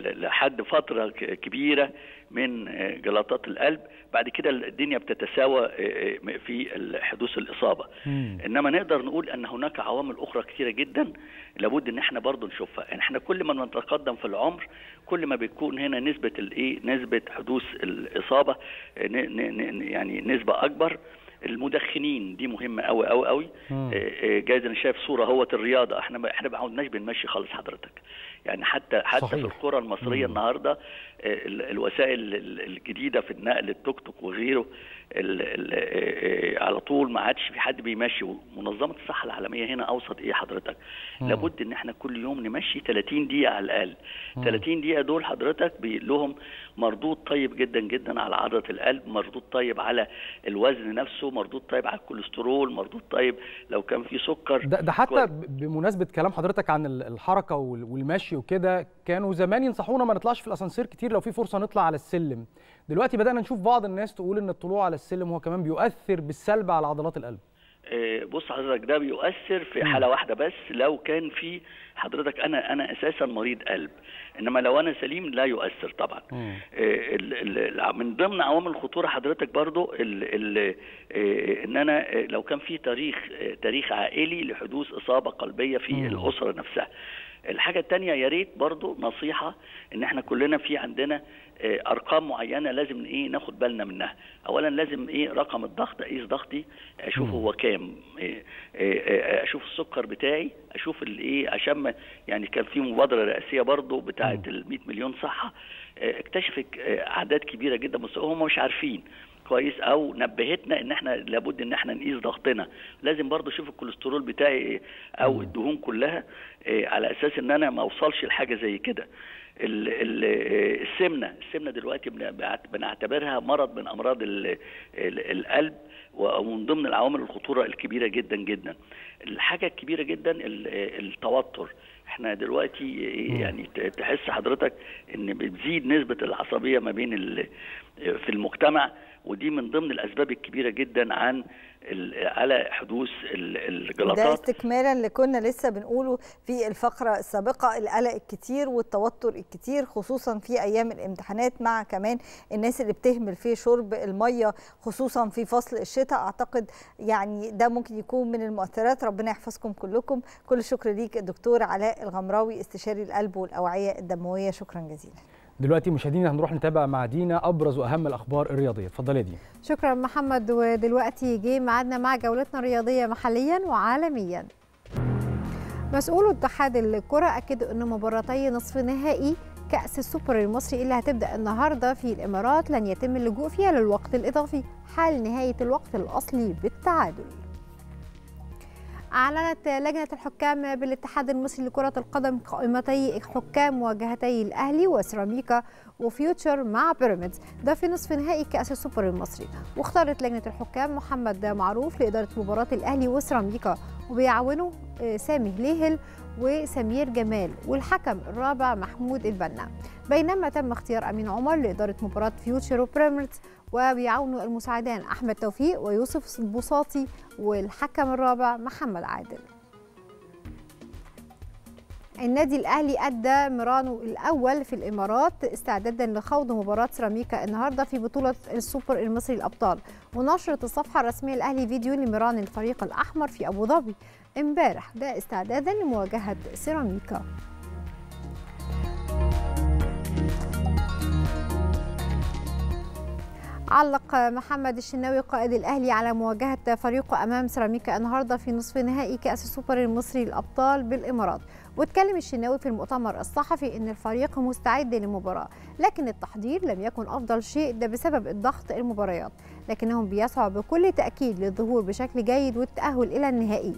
لحد فترة كبيرة من جلطات القلب. بعد كده الدنيا بتتساوى في حدوث الإصابة. إنما نقدر نقول أن هناك عوامل أخرى كثيرة جدا لابد أن احنا برضو نشوفها. يعني احنا كل ما نتقدم في العمر كل ما بتكون هنا نسبة نسبة حدوث الإصابة يعني نسبة أكبر. المدخنين دي مهمه قوي قوي قوي. جايز انا شايف صوره اهوت الرياضه، احنا ما عدناش بنمشي خالص حضرتك، يعني حتى صحيح. في القرى المصريه النهارده الوسائل الجديده في النقل التوك توك وغيره على طول ما عادش في حد بيمشي. منظمه الصحه العالميه هنا اوصت ايه حضرتك؟ لابد ان احنا كل يوم نمشي 30 دقيقه على الاقل. 30 دقيقه دول حضرتك لهم مردود طيب جدا جدا على عضله القلب، مردود طيب على الوزن نفسه، مردود طيب على الكوليسترول، مردود طيب لو كان في سكر. ده حتى بمناسبه كلام حضرتك عن الحركه والمشي وكده، كانوا زمان ينصحونا ما نطلعش في الاسانسير كتير، لو في فرصه نطلع على السلم. دلوقتي بدانا نشوف بعض الناس تقول ان الطلوع على السلم هو كمان بيؤثر بالسلب على عضلات القلب. بص حضرتك، ده بيؤثر في حاله واحده بس، لو كان في حضرتك انا اساسا مريض قلب. انما لو انا سليم لا يؤثر طبعا. من ضمن عوامل الخطوره حضرتك برضو ان انا لو كان في تاريخ عائلي لحدوث اصابه قلبيه في الاسره نفسها. الحاجه الثانيه يا ريت برضو نصيحه ان احنا كلنا في عندنا ارقام معينه لازم ناخد بالنا منها. اولا لازم رقم الضغط، اقيس ضغطي، اشوف هو كام، اشوف السكر بتاعي، اشوف اشم. يعني كان في مبادره رئاسيه برضو بتاعه ال 100 مليون صحه، اكتشفت اعداد كبيره جدا بس هم مش عارفين كويس، او نبهتنا ان احنا لابد ان احنا نقيس ضغطنا. لازم برضو اشوف الكوليسترول بتاعي او الدهون كلها على اساس ان انا ما اوصلش لحاجه زي كده. السمنه دلوقتي بنعتبرها مرض من امراض القلب، ومن ضمن العوامل الخطوره الكبيره جدا جدا. الحاجه الكبيره جدا التوتر. احنا دلوقتي يعني تحس حضرتك ان بتزيد نسبه العصبيه ما بين في المجتمع، ودي من ضمن الاسباب الكبيره جدا على حدوث الجلطات. ده استكمالا اللي كنا لسه بنقوله في الفقره السابقه، القلق الكتير والتوتر الكتير خصوصا في ايام الامتحانات، مع كمان الناس اللي بتهمل في شرب الميه خصوصا في فصل الشتاء. اعتقد يعني ده ممكن يكون من المؤثرات. ربنا يحفظكم كلكم. كل الشكر ليك الدكتور علاء الغمراوي، استشاري القلب والاوعيه الدمويه. شكرا جزيلا. دلوقتي مشاهدينا هنروح نتابع مع دينا ابرز واهم الاخبار الرياضيه. اتفضل يا دينا. شكرا محمد. ودلوقتي جه ميعادنا مع جولتنا الرياضيه محليا وعالميا. مسؤول اتحاد الكره اكد ان مباراتي نصف نهائي كأس السوبر المصري اللي هتبدأ النهارده في الإمارات لن يتم اللجوء فيها للوقت الإضافي حال نهاية الوقت الأصلي بالتعادل. أعلنت لجنة الحكام بالاتحاد المصري لكرة القدم قائمتي حكام مواجهتي الأهلي وسيراميكا وفيوتشر مع بيراميدز، ده في نصف نهائي كأس السوبر المصري، واختارت لجنة الحكام محمد معروف لإدارة مباراة الأهلي وسيراميكا وبيعاونوا سامي ليهل وسمير جمال والحكم الرابع محمود البنا، بينما تم اختيار أمين عمر لإدارة مباراة فيوتشر وبيراميدز وبيعاونوا المساعدان أحمد توفيق ويوسف البساطي والحكم الرابع محمد عادل. النادي الأهلي أدى مرانه الأول في الإمارات استعدادا لخوض مباراة سيراميكا النهارده في بطولة السوبر المصري الأبطال، ونشرت الصفحة الرسمية الأهلي فيديو لمران الفريق الأحمر في أبو ظبي امبارح، ده استعدادا لمواجهة سيراميكا. علق محمد الشناوي قائد الأهلي على مواجهة فريقه أمام سيراميكا النهارده في نصف نهائي كأس السوبر المصري للأبطال بالإمارات، واتكلم الشناوي في المؤتمر الصحفي إن الفريق مستعد للمباراة، لكن التحضير لم يكن أفضل شيء، ده بسبب الضغط المباريات، لكنهم بيسعوا بكل تأكيد للظهور بشكل جيد والتأهل إلى النهائي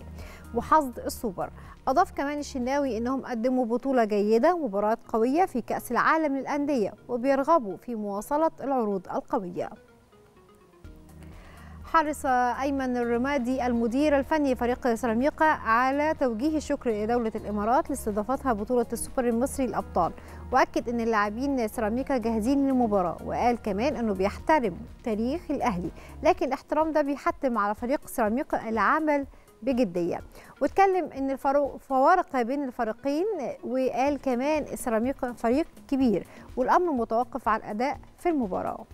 وحصد السوبر. أضاف كمان الشناوي إنهم قدموا بطولة جيدة ومباراة قوية في كأس العالم للأندية وبيرغبوا في مواصلة العروض القوية. حرص أيمن الرمادي المدير الفني فريق سيراميكا على توجيه الشكر لدولة الإمارات لاستضافتها بطولة السوبر المصري للأبطال، وأكد أن اللاعبين سيراميكا جاهزين للمباراة، وقال كمان أنه بيحترم تاريخ الأهلي، لكن الاحترام ده بيحتم على فريق سيراميكا العمل بجدية، واتكلم أن الفوارق بين الفريقين، وقال كمان سيراميكا فريق كبير والأمر متوقف على الأداء في المباراة.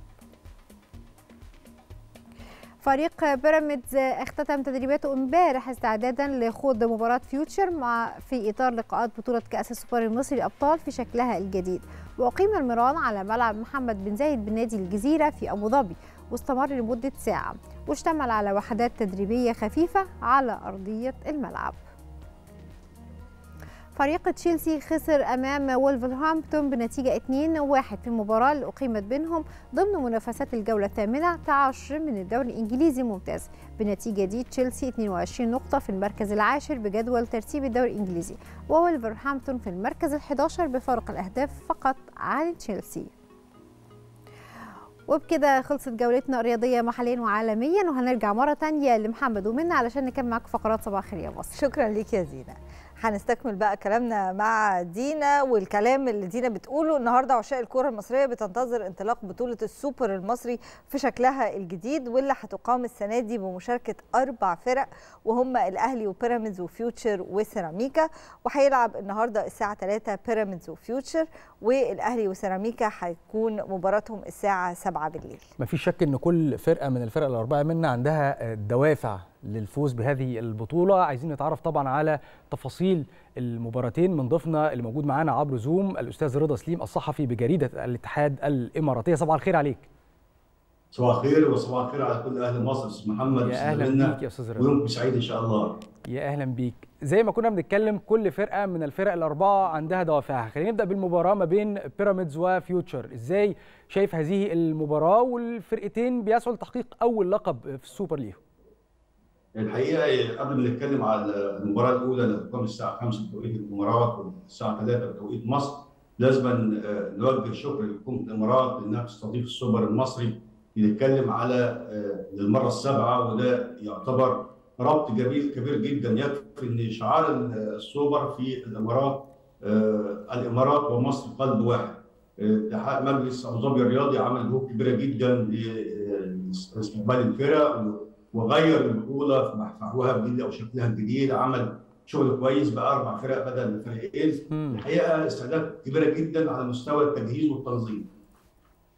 فريق بيراميدز اختتم تدريباته امبارح استعدادا لخوض مباراة فيوتشر في اطار لقاءات بطولة كأس السوبر المصري للأبطال في شكلها الجديد، واقيم المران على ملعب محمد بن زايد بن نادي الجزيرة في ابو ظبي، واستمر لمدة ساعة، واشتمل على وحدات تدريبية خفيفة على أرضية الملعب. فريق تشيلسي خسر أمام وولفرهامبتون بنتيجة 2-1 في المباراة اللي أقيمت بينهم ضمن منافسات الجولة ال18 من الدوري الإنجليزي الممتاز. بالنتيجة دي تشيلسي 22 نقطة في المركز العاشر بجدول ترتيب الدوري الإنجليزي، وولفرهامبتون في المركز ال11 بفارق الأهداف فقط عن تشيلسي. وبكده خلصت جولتنا الرياضيه محليا وعالميا، وهنرجع مره ثانيه لمحمد ومنى علشان نكمل معاكم فقرات صباح الخير يا مصر. شكرا ليك يا دينا. هنستكمل بقى كلامنا مع دينا، والكلام اللي دينا بتقوله النهارده عشاق الكره المصريه بتنتظر انطلاق بطوله السوبر المصري في شكلها الجديد، واللي هتقام السنه دي بمشاركه 4 فرق وهم الاهلي وبيراميدز وفيوتشر وسيراميكا، وهيلعب النهارده الساعه 3 بيراميدز وفيوتشر، والاهلي وسيراميكا هيكون مباراتهم الساعه 7 بالليل. مفيش شك ان كل فرقه من الفرق الاربعه منا عندها دوافع للفوز بهذه البطوله. عايزين نتعرف طبعا على تفاصيل المباراتين من ضيفنا اللي موجود معانا عبر زوم الاستاذ رضا سليم الصحفي بجريده الاتحاد الاماراتيه. صباح الخير عليك. صباح الخير، وصباح الخير على كل اهل مصر. استاذ محمد، يا اهلا بيك يا استاذ رضا، ويومك سعيد ان شاء الله. يا اهلا بيك. زي ما كنا بنتكلم كل فرقه من الفرق الاربعه عندها دوافعها، خلينا نبدا بالمباراه ما بين بيراميدز وفيوتشر. ازاي شايف هذه المباراه والفرقتين بيسعوا لتحقيق اول لقب في السوبر ليهم؟ الحقيقه قبل ما نتكلم على المباراه الاولى اللي هتقام الساعه 5 بتوقيت الامارات والساعه 3 بتوقيت مصر، لازم نوجه الشكر لحكومه الامارات انها تستضيف السوبر المصري. بنتكلم على للمره السابعه، وده يعتبر ربط جميل كبير جدا. يكفي ان شعار السوبر في الامارات الامارات ومصر قلب واحد. اتحاد مجلس ابو ظبي الرياضي عمل جهود كبيره جدا لاستقبال الفرق وغير البطوله في محورها الجديد او شكلها الجديد، عمل شغل كويس بقى 4 فرق بدل الفريقين. الحقيقه استعداد كبيره جدا على مستوى التجهيز والتنظيم.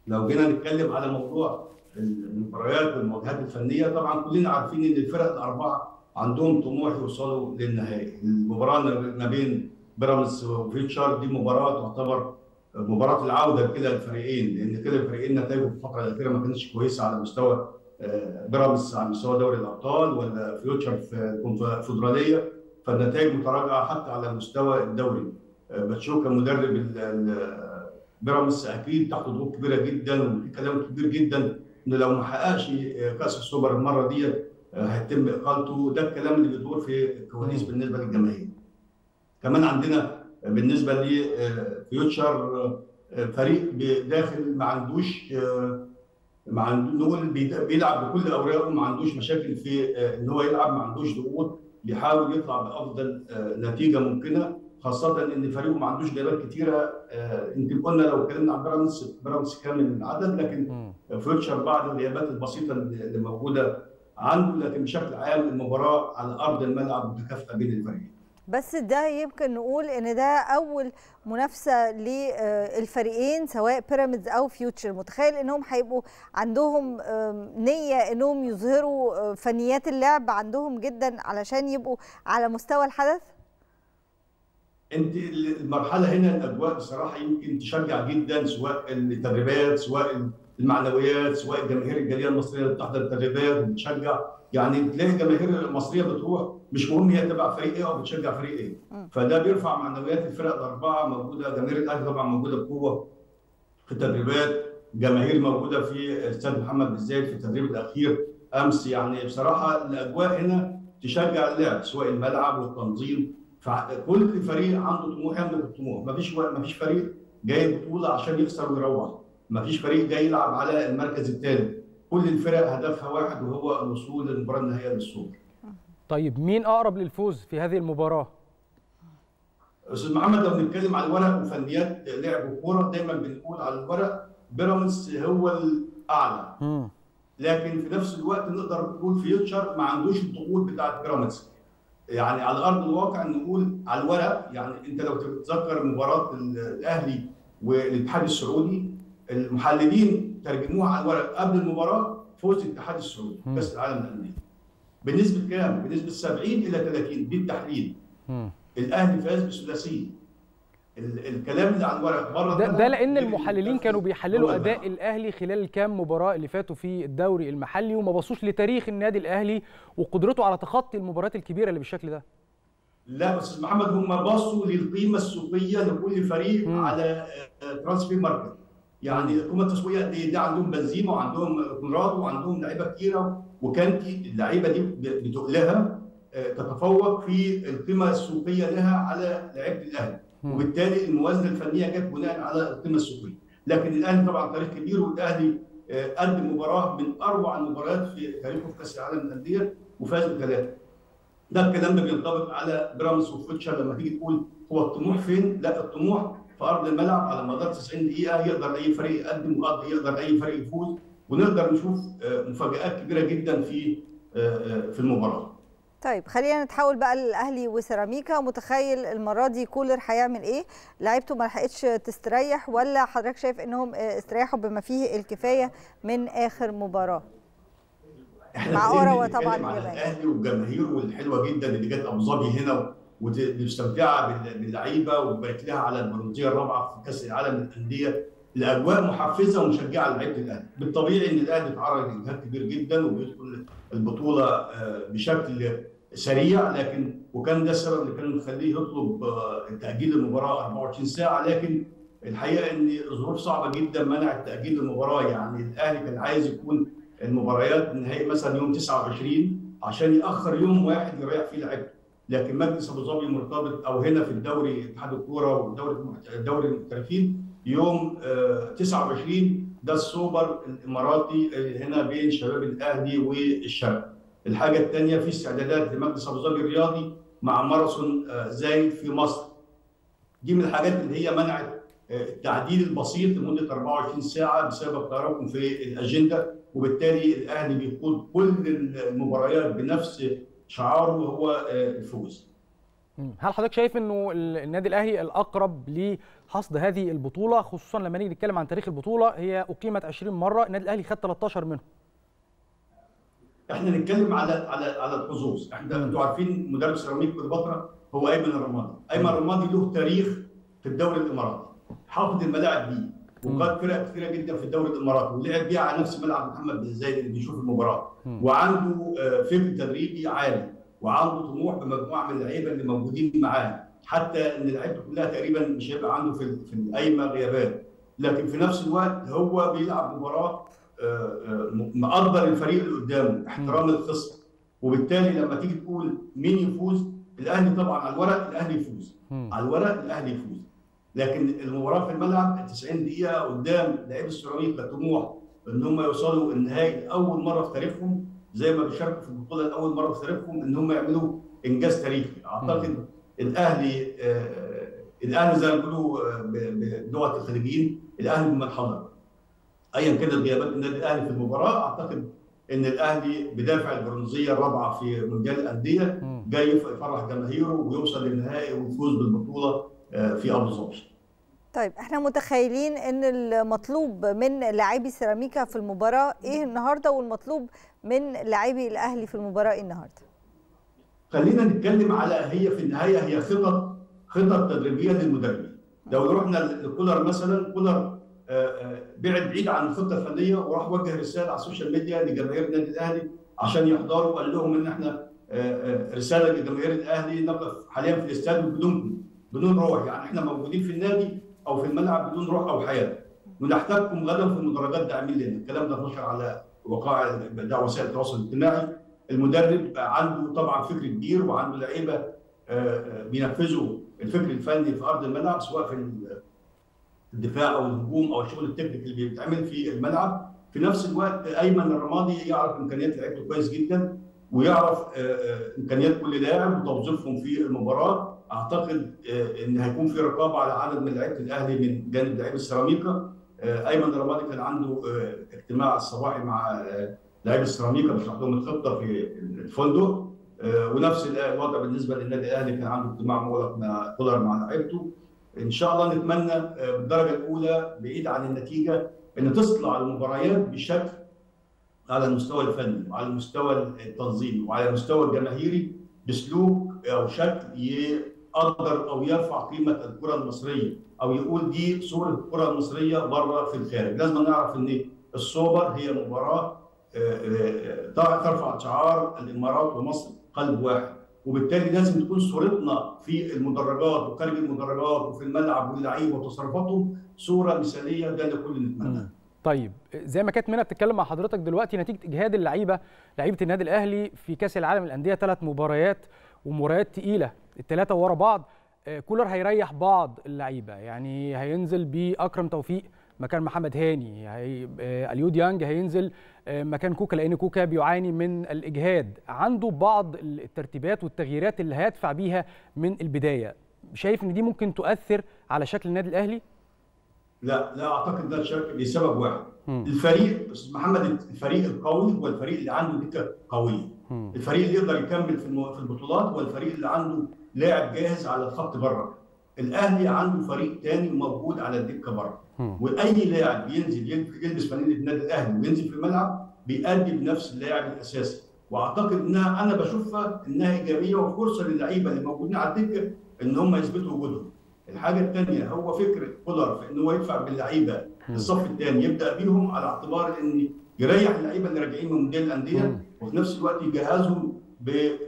لو جينا نتكلم على موضوع المباريات والمواجهات الفنيه، طبعا كلنا عارفين ان الفرق الاربعه عندهم طموح يوصلوا للنهائي. المباراه ما بين بيراميدز وفيوتشر دي مباراه تعتبر مباراه العوده لكلا الفريقين، لان كلا الفريقين نتائجهم في الفتره الاخيره ما كانتش كويسه على مستوى بيراميدز على مستوى دوري الابطال ولا فيوتشر في الكونفدراليه، فالنتائج متراجعه حتى على المستوى الدوري. بيتشوكا مدرب بيراميدز اكيد تحت ضغوط كبيره جدا، وفي كلام كبير جدا ان لو ما حققش كاس السوبر المره ديت هيتم اقالته، ده الكلام اللي بيدور في الكواليس بالنسبه للجماهير. كمان عندنا بالنسبه لفيوتشر فريق داخل ما عندوش بيلعب بكل اوراقه، ما عندوش مشاكل في ان هو يلعب، ما عندوش ضغوط، بيحاول يطلع بافضل نتيجه ممكنه، خاصه ان فريقه ما عندوش جابات كتيره. يمكن قلنا لو اتكلمنا عن بيراميدز كامل العدد، لكن فيوتشر بعض الغيابات البسيطه اللي موجوده عنده، لكن بشكل عام المباراه على ارض الملعب متكافئه بين الفريقين. بس ده يمكن نقول ان ده اول منافسه للفريقين سواء بيراميدز او فيوتشر، متخيل انهم هيبقوا عندهم نيه انهم يظهروا فنيات اللعب عندهم جدا علشان يبقوا على مستوى الحدث؟ انت المرحله هنا الاجواء بصراحه يمكن تشجع جدا، سواء التدريبات سواء المعنويات سواء الجماهير الجاليه المصريه اللي بتحضر التدريبات بتشجع، يعني تلاقي الجماهير المصريه بتروح مش مهم هي تبع فريق ايه او بتشجع فريق ايه، فده بيرفع معنويات الفرق الاربعه. موجوده جماهير الاهلي طبعا موجوده بقوه في التدريبات، جماهير موجوده في استاد محمد بالذات في التدريب الاخير امس، يعني بصراحه الاجواء هنا تشجع اللعب سواء الملعب والتنظيم، فكل فريق عنده طموح يملك الطموح، مفيش فريق جاي البطوله عشان يخسر ويروح، مفيش فريق جاي يلعب على المركز الثالث، كل الفرق هدفها واحد وهو الوصول للمباراه النهائيه للسوبر. طيب مين اقرب للفوز في هذه المباراه؟ استاذ محمد لو بنتكلم على الورق وفنيات لعب الكوره دايما بنقول على الورق بيراميدز هو الاعلى، لكن في نفس الوقت نقدر نقول فيوتشر ما عندوش الضغوط بتاعه بيراميدز، يعني على ارض الواقع نقول على الورق. يعني انت لو تتذكر مباراه الاهلي والاتحاد السعودي المحللين ترجموها على الورق قبل المباراه فوز الاتحاد السعودي كاس العالم للانديه بنسبه كام؟ بنسبه 70 الى 30 دي التحليل. الاهلي فاز بثلاثيه. الكلام اللي على الورق بره ده لان المحللين كانوا بيحللوا اداء الاهلي خلال الكام مباراه اللي فاتوا في الدوري المحلي وما بصوش لتاريخ النادي الاهلي وقدرته على تخطي المباريات الكبيره اللي بالشكل ده. لا استاذ محمد هم باصوا للقيمه السوقيه لكل فريق على ترانسفير ماركت، يعني القيمه التسويقيه دي ده عندهم بنزيما وعندهم كونراد وعندهم لعيبه كتيره، وكانت اللعيبه دي بتقلها تتفوق في القيمه السوقيه لها على لعيبه الاهلي، وبالتالي الموازنه الفنيه جت بناء على القيمه السوقيه. لكن الاهلي طبعا تاريخ كبير، والاهلي قدم مباراه من اروع المباريات في تاريخه في كاس العالم للانديه وفاز بثلاثه. ده الكلام ده بينطبق على بيراميدز وفيوتشر. لما تيجي تقول هو الطموح فين؟ لا الطموح في ارض الملعب على مدار 90 دقيقه، يقدر اي فريق يقدم ويقدر اي فريق يفوز، ونقدر نشوف مفاجآت كبيره جدا في المباراه. طيب خلينا نتحول بقى للاهلي وسيراميكا. متخيل المره دي كولر هيعمل ايه؟ لعيبته ما لحقتش تستريح ولا حضرتك شايف انهم استريحوا بما فيه الكفايه من اخر مباراه؟ مع اوروى طبعا الاهلي وجماهيره الحلوه جدا اللي جت ابو ظبي هنا ومستمتعه باللعيبه وبقت لها على البرونزيه الرابعه في كاس العالم للانديه. الاجواء محفزه ومشجعه لعيبه الاهلي. بالطبيعي ان الاهلي اتعرض لاجهاد كبير جدا وبيدخل البطوله بشكل سريع، لكن وكان ده السبب اللي كان مخليه يطلب تاجيل المباراه 24 ساعه، لكن الحقيقه ان الظروف صعبه جدا منعت تاجيل المباراه. يعني الاهلي كان عايز يكون المباريات النهائيه مثلا يوم 29 عشان ياخر يوم واحد يريح فيه لعيبته، لكن مجلس ابو ظبي مرتبط او هنا في الدوري اتحاد الكوره والدوري المحترفين يوم 29 ده السوبر الاماراتي هنا بين شباب الاهلي والشرق. الحاجه الثانيه في استعدادات لمجلس ابو ظبي الرياضي مع ماراثون زايد في مصر. دي من الحاجات اللي هي منعت التعديل البسيط لمده 24 ساعه بسبب تراكم في الاجنده، وبالتالي الاهلي بيقود كل المباريات بنفس شعاره وهو الفوز. هل حضرتك شايف انه النادي الاهلي الاقرب لحصد هذه البطوله، خصوصا لما نيجي نتكلم عن تاريخ البطوله؟ هي اقيمت 20 مره، النادي الاهلي خد 13 منهم. احنا نتكلم على الحظوظ، انتوا عارفين مدرب سيراميكا كليوباترا هو ايمن الرمادي، ايمن الرمادي له تاريخ في الدوري الاماراتي، حافظ الملاعب دي، وقاد فرق كثيره جدا في الدوري الاماراتي، ولعب بيها على نفس ملعب محمد بن زايد اللي بيشوف المباراه، وعنده فهم تدريبي عالي، وعنده طموح بمجموعه من اللعيبه اللي موجودين معاه، حتى ان لعيبته كلها تقريبا مش هيبقى عنده في القايمه غيابات، لكن في نفس الوقت هو بيلعب مباراه مقدر الفريق اللي قدامه، احترام الخصم، وبالتالي لما تيجي تقول مين يفوز، الاهلي طبعا على الورق الاهلي يفوز، على الورق الاهلي يفوز، لكن المباراه في الملعب 90 دقيقه قدام لعيبه السعوديه كطموح ان هم يوصلوا النهائي لاول مره في تاريخهم، زي ما بيشاركوا في البطوله لاول مره في تاريخهم، ان هم يعملوا انجاز تاريخي. اعتقد الاهلي زي ما بيقولوا بلغه الخريجين الاهلي بمن حضر. ايا كانت غيابات النادي الاهلي في المباراه، اعتقد ان الاهلي بدافع البرونزيه الرابعه في مونديال الانديه جاي يفرح جماهيره ويوصل للنهائي ويفوز بالبطوله في ابو ظبي. طيب احنا متخيلين ان المطلوب من لاعبي سيراميكا في المباراه ايه النهارده، والمطلوب من لاعبي الاهلي في المباراه ايه النهارده؟ خلينا نتكلم على هي في النهايه هي خطط تدريبيه للمدرب. لو رحنا لكولر مثلا، كولر بعد بعيد عن الخطه الفنيه وراح وجه رساله على السوشيال ميديا لجماهير النادي الاهلي عشان يحضروا، وقال لهم ان احنا رساله لجماهير الاهلي نقف حاليا في الاستاد بدون روح، يعني احنا موجودين في النادي او في الملعب بدون روح او حياه، ونحتاجكم غدا في المدرجات داعمين لنا. الكلام ده انتشر على وقائع وسائل التواصل الاجتماعي. المدرب عنده طبعا فكر كبير وعنده لعيبه بينفذوا الفكر الفني في ارض الملعب، سواء في الدفاع او الهجوم او الشغل التكنيك اللي بيتعمل في الملعب. في نفس الوقت ايمن الرمادي يعرف امكانيات لعيبته كويس جدا، ويعرف امكانيات كل لاعب وتوظيفهم في المباراه. اعتقد ان هيكون في رقابه على عدد من لعيبه الاهلي من جانب لعيبه السيراميكا. ايمن الرمادي كان عنده اجتماع صباحي مع لعيبه السيراميكا بيشرح لهم الخطه في الفندق، ونفس الوضع بالنسبه للنادي الاهلي، كان عنده اجتماع مغلق مع كولر مع لعيبته. ان شاء الله نتمنى بالدرجه الاولى بعيد عن النتيجه ان تطلع المباريات بشكل على المستوى الفني وعلى المستوى التنظيمي وعلى المستوى الجماهيري بسلوك او شكل يقدر او يرفع قيمه الكره المصريه، او يقول دي صوره الكره المصريه بره في الخارج. لازم نعرف ان السوبر هي مباراه ترفع شعار الامارات ومصر قلب واحد، وبالتالي لازم تكون صورتنا في المدرجات وخارج المدرجات وفي الملعب واللعيبه وتصرفاتهم صوره مثاليه. ده اللي كلنا نتمناه. طيب زي ما كانت منى بتتكلم مع حضرتك دلوقتي، نتيجه اجهاد اللعيبه، لعيبه النادي الاهلي في كاس العالم للانديه 3 مباريات ومباريات تقيله الثلاثه ورا بعض، كولر هيريح بعض اللعيبه، يعني هينزل باكرم توفيق مكان محمد هاني، اليو ديانج هينزل مكان كوكا لان كوكا بيعاني من الاجهاد، عنده بعض الترتيبات والتغييرات اللي هيدفع بيها من البدايه. شايف ان دي ممكن تؤثر على شكل النادي الاهلي؟ لا اعتقد ده شكل لسبب واحد. الفريق محمد، الفريق القوي هو الفريق اللي عنده دكه قويه، الفريق اللي يقدر يكمل في البطولات هو الفريق اللي عنده لاعب جاهز على الخط بره. الاهلي عنده فريق ثاني موجود على الدكه بره، واي لاعب بينزل يلبس فانيله النادي الاهلي وينزل في الملعب بيأدي بنفس اللاعب الاساسي، واعتقد انها انا بشوفها انها ايجابيه وفرصه للعيبه اللي موجودين على الدكه ان هم يثبتوا وجودهم. الحاجه الثانيه هو فكره كولر في ان هو يدفع باللعيبه الصف الثاني يبدا بيهم على اعتبار ان يريح اللعيبه اللي راجعين من مونديال الانديه، وفي نفس الوقت يجهزهم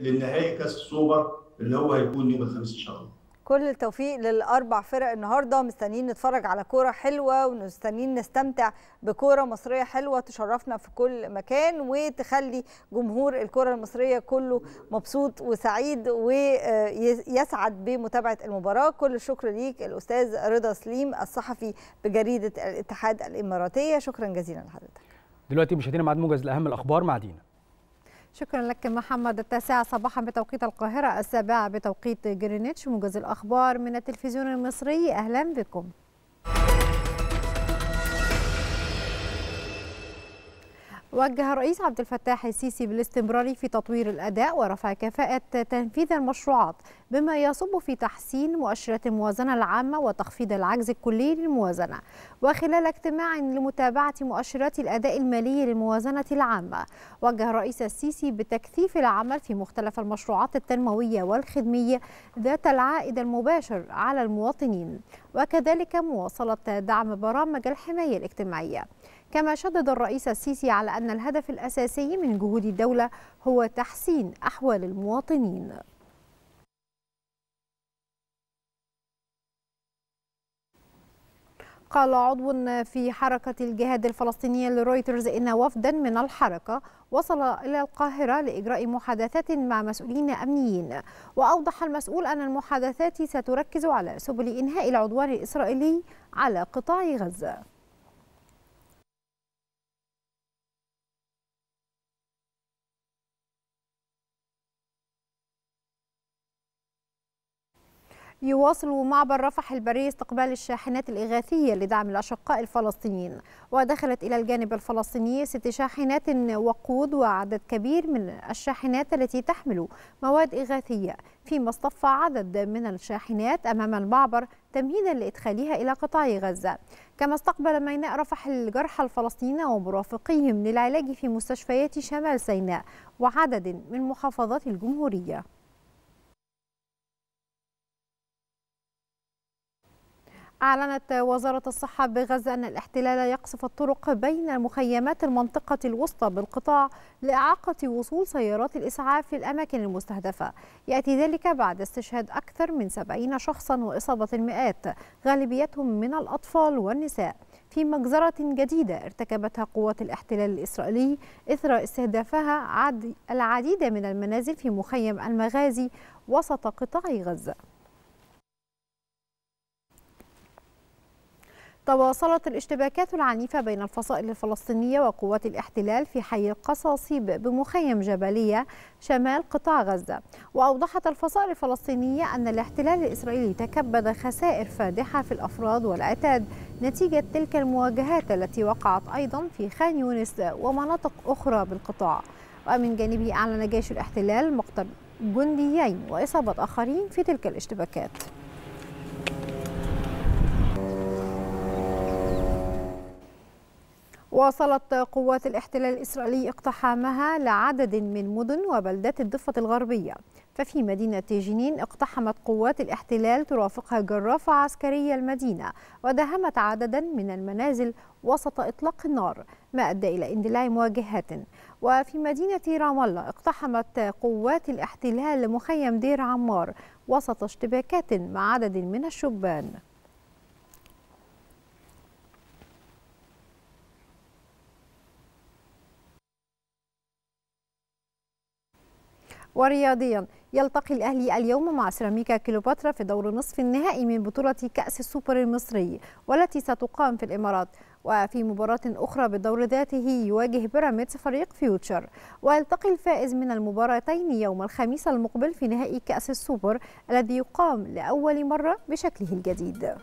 للنهائي كاس السوبر اللي هو هيكون يوم الخميس ان شاء الله. كل التوفيق للأربع فرق النهارده، مستنيين نتفرج على كوره حلوه ومستنيين نستمتع بكوره مصريه حلوه تشرفنا في كل مكان وتخلي جمهور الكوره المصريه كله مبسوط وسعيد ويسعد بمتابعه المباراه. كل الشكر ليك الأستاذ رضا سليم الصحفي بجريده الاتحاد الإماراتية، شكرا جزيلا لحضرتك. دلوقتي مشاهدينا ميعاد موجز لأهم الأخبار مع دينا. شكرا لك محمد. 9 صباحا بتوقيت القاهرة، 7 بتوقيت جرينتش. موجز الأخبار من التلفزيون المصري، أهلا بكم. وجه الرئيس عبد الفتاح السيسي بالاستمرار في تطوير الأداء ورفع كفاءة تنفيذ المشروعات بما يصب في تحسين مؤشرات الموازنة العامة وتخفيض العجز الكلي للموازنة. وخلال اجتماع لمتابعة مؤشرات الأداء المالي للموازنة العامة، وجه الرئيس السيسي بتكثيف العمل في مختلف المشروعات التنموية والخدمية ذات العائد المباشر على المواطنين، وكذلك مواصلة دعم برامج الحماية الاجتماعية. كما شدد الرئيس السيسي على أن الهدف الأساسي من جهود الدولة هو تحسين أحوال المواطنين. قال عضو في حركة الجهاد الفلسطينية لرويترز إن وفدا من الحركة وصل إلى القاهرة لإجراء محادثات مع مسؤولين أمنيين، وأوضح المسؤول أن المحادثات ستركز على سبل إنهاء العدوان الإسرائيلي على قطاع غزة. يواصل معبر رفح البري استقبال الشاحنات الإغاثية لدعم الأشقاء الفلسطينيين، ودخلت إلى الجانب الفلسطيني 6 شاحنات وقود وعدد كبير من الشاحنات التي تحمل مواد إغاثية، فيما اصطف عدد من الشاحنات أمام المعبر تمهيدا لإدخالها إلى قطاع غزة. كما استقبل ميناء رفح الجرحى الفلسطينيين ومرافقيهم للعلاج في مستشفيات شمال سيناء وعدد من محافظات الجمهورية. أعلنت وزارة الصحة بغزة أن الاحتلال يقصف الطرق بين مخيمات المنطقة الوسطى بالقطاع لإعاقة وصول سيارات الإسعاف للأماكن المستهدفة. يأتي ذلك بعد استشهاد أكثر من 70 شخصا وإصابة المئات، غالبيتهم من الأطفال والنساء، في مجزرة جديدة ارتكبتها قوات الاحتلال الإسرائيلي إثر استهدافها العديد من المنازل في مخيم المغازي وسط قطاع غزة. تواصلت الاشتباكات العنيفة بين الفصائل الفلسطينية وقوات الاحتلال في حي القصاصيب بمخيم جبلية شمال قطاع غزة، وأوضحت الفصائل الفلسطينية أن الاحتلال الإسرائيلي تكبد خسائر فادحة في الأفراد والعتاد نتيجة تلك المواجهات التي وقعت أيضا في خان يونس ومناطق أخرى بالقطاع. ومن جانبه أعلن جيش الاحتلال مقتل جنديين وإصابة آخرين في تلك الاشتباكات. واصلت قوات الاحتلال الإسرائيلي اقتحامها لعدد من مدن وبلدات الضفة الغربية، ففي مدينة جنين اقتحمت قوات الاحتلال ترافقها جرافة عسكرية المدينة وداهمت عددا من المنازل وسط إطلاق النار، ما أدى إلى اندلاع مواجهات. وفي مدينة رام الله اقتحمت قوات الاحتلال مخيم دير عمار وسط اشتباكات مع عدد من الشبان. ورياضيا، يلتقي الأهلي اليوم مع سيراميكا كليوباترا في دور نصف النهائي من بطولة كأس السوبر المصري والتي ستقام في الإمارات. وفي مباراة أخرى بالدور ذاته يواجه بيراميدز فريق فيوتشر، ويلتقي الفائز من المباراتين يوم الخميس المقبل في نهائي كأس السوبر الذي يقام لأول مرة بشكله الجديد.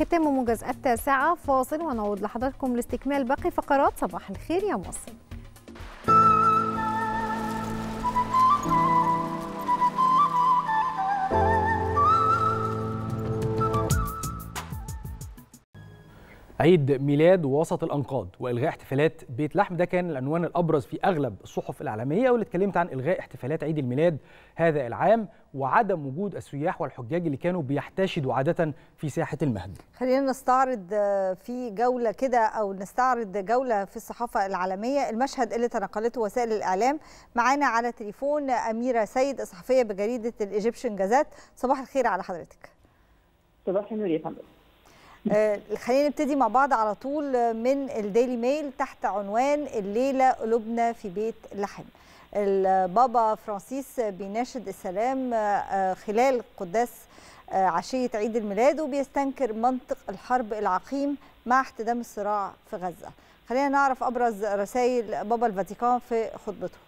ختام موجز التاسعة، فاصل ونعود لحضراتكم لاستكمال باقي فقرات صباح الخير يا مصر. عيد ميلاد وسط الأنقاض وإلغاء احتفالات بيت لحم، ده كان العنوان الأبرز في أغلب الصحف العالمية، واللي اتكلمت عن إلغاء احتفالات عيد الميلاد هذا العام وعدم وجود السياح والحجاج اللي كانوا بيحتشدوا عادة في ساحة المهد. خلينا نستعرض في جولة كده أو نستعرض جولة في الصحافة العالمية المشهد اللي تنقلته وسائل الإعلام. معانا على تليفون أميرة سيد، صحفية بجريدة الإيجيبشن جازات. صباح الخير على حضرتك. صباح النور يا فندم. خلينا نبتدي مع بعض على طول من الديلي ميل تحت عنوان الليلة قلوبنا في بيت لحم. البابا فرانسيس بيناشد السلام خلال قداس عشية عيد الميلاد، وبيستنكر منطق الحرب العقيم مع احتدام الصراع في غزة. خلينا نعرف أبرز رسائل بابا الفاتيكان في خطبته.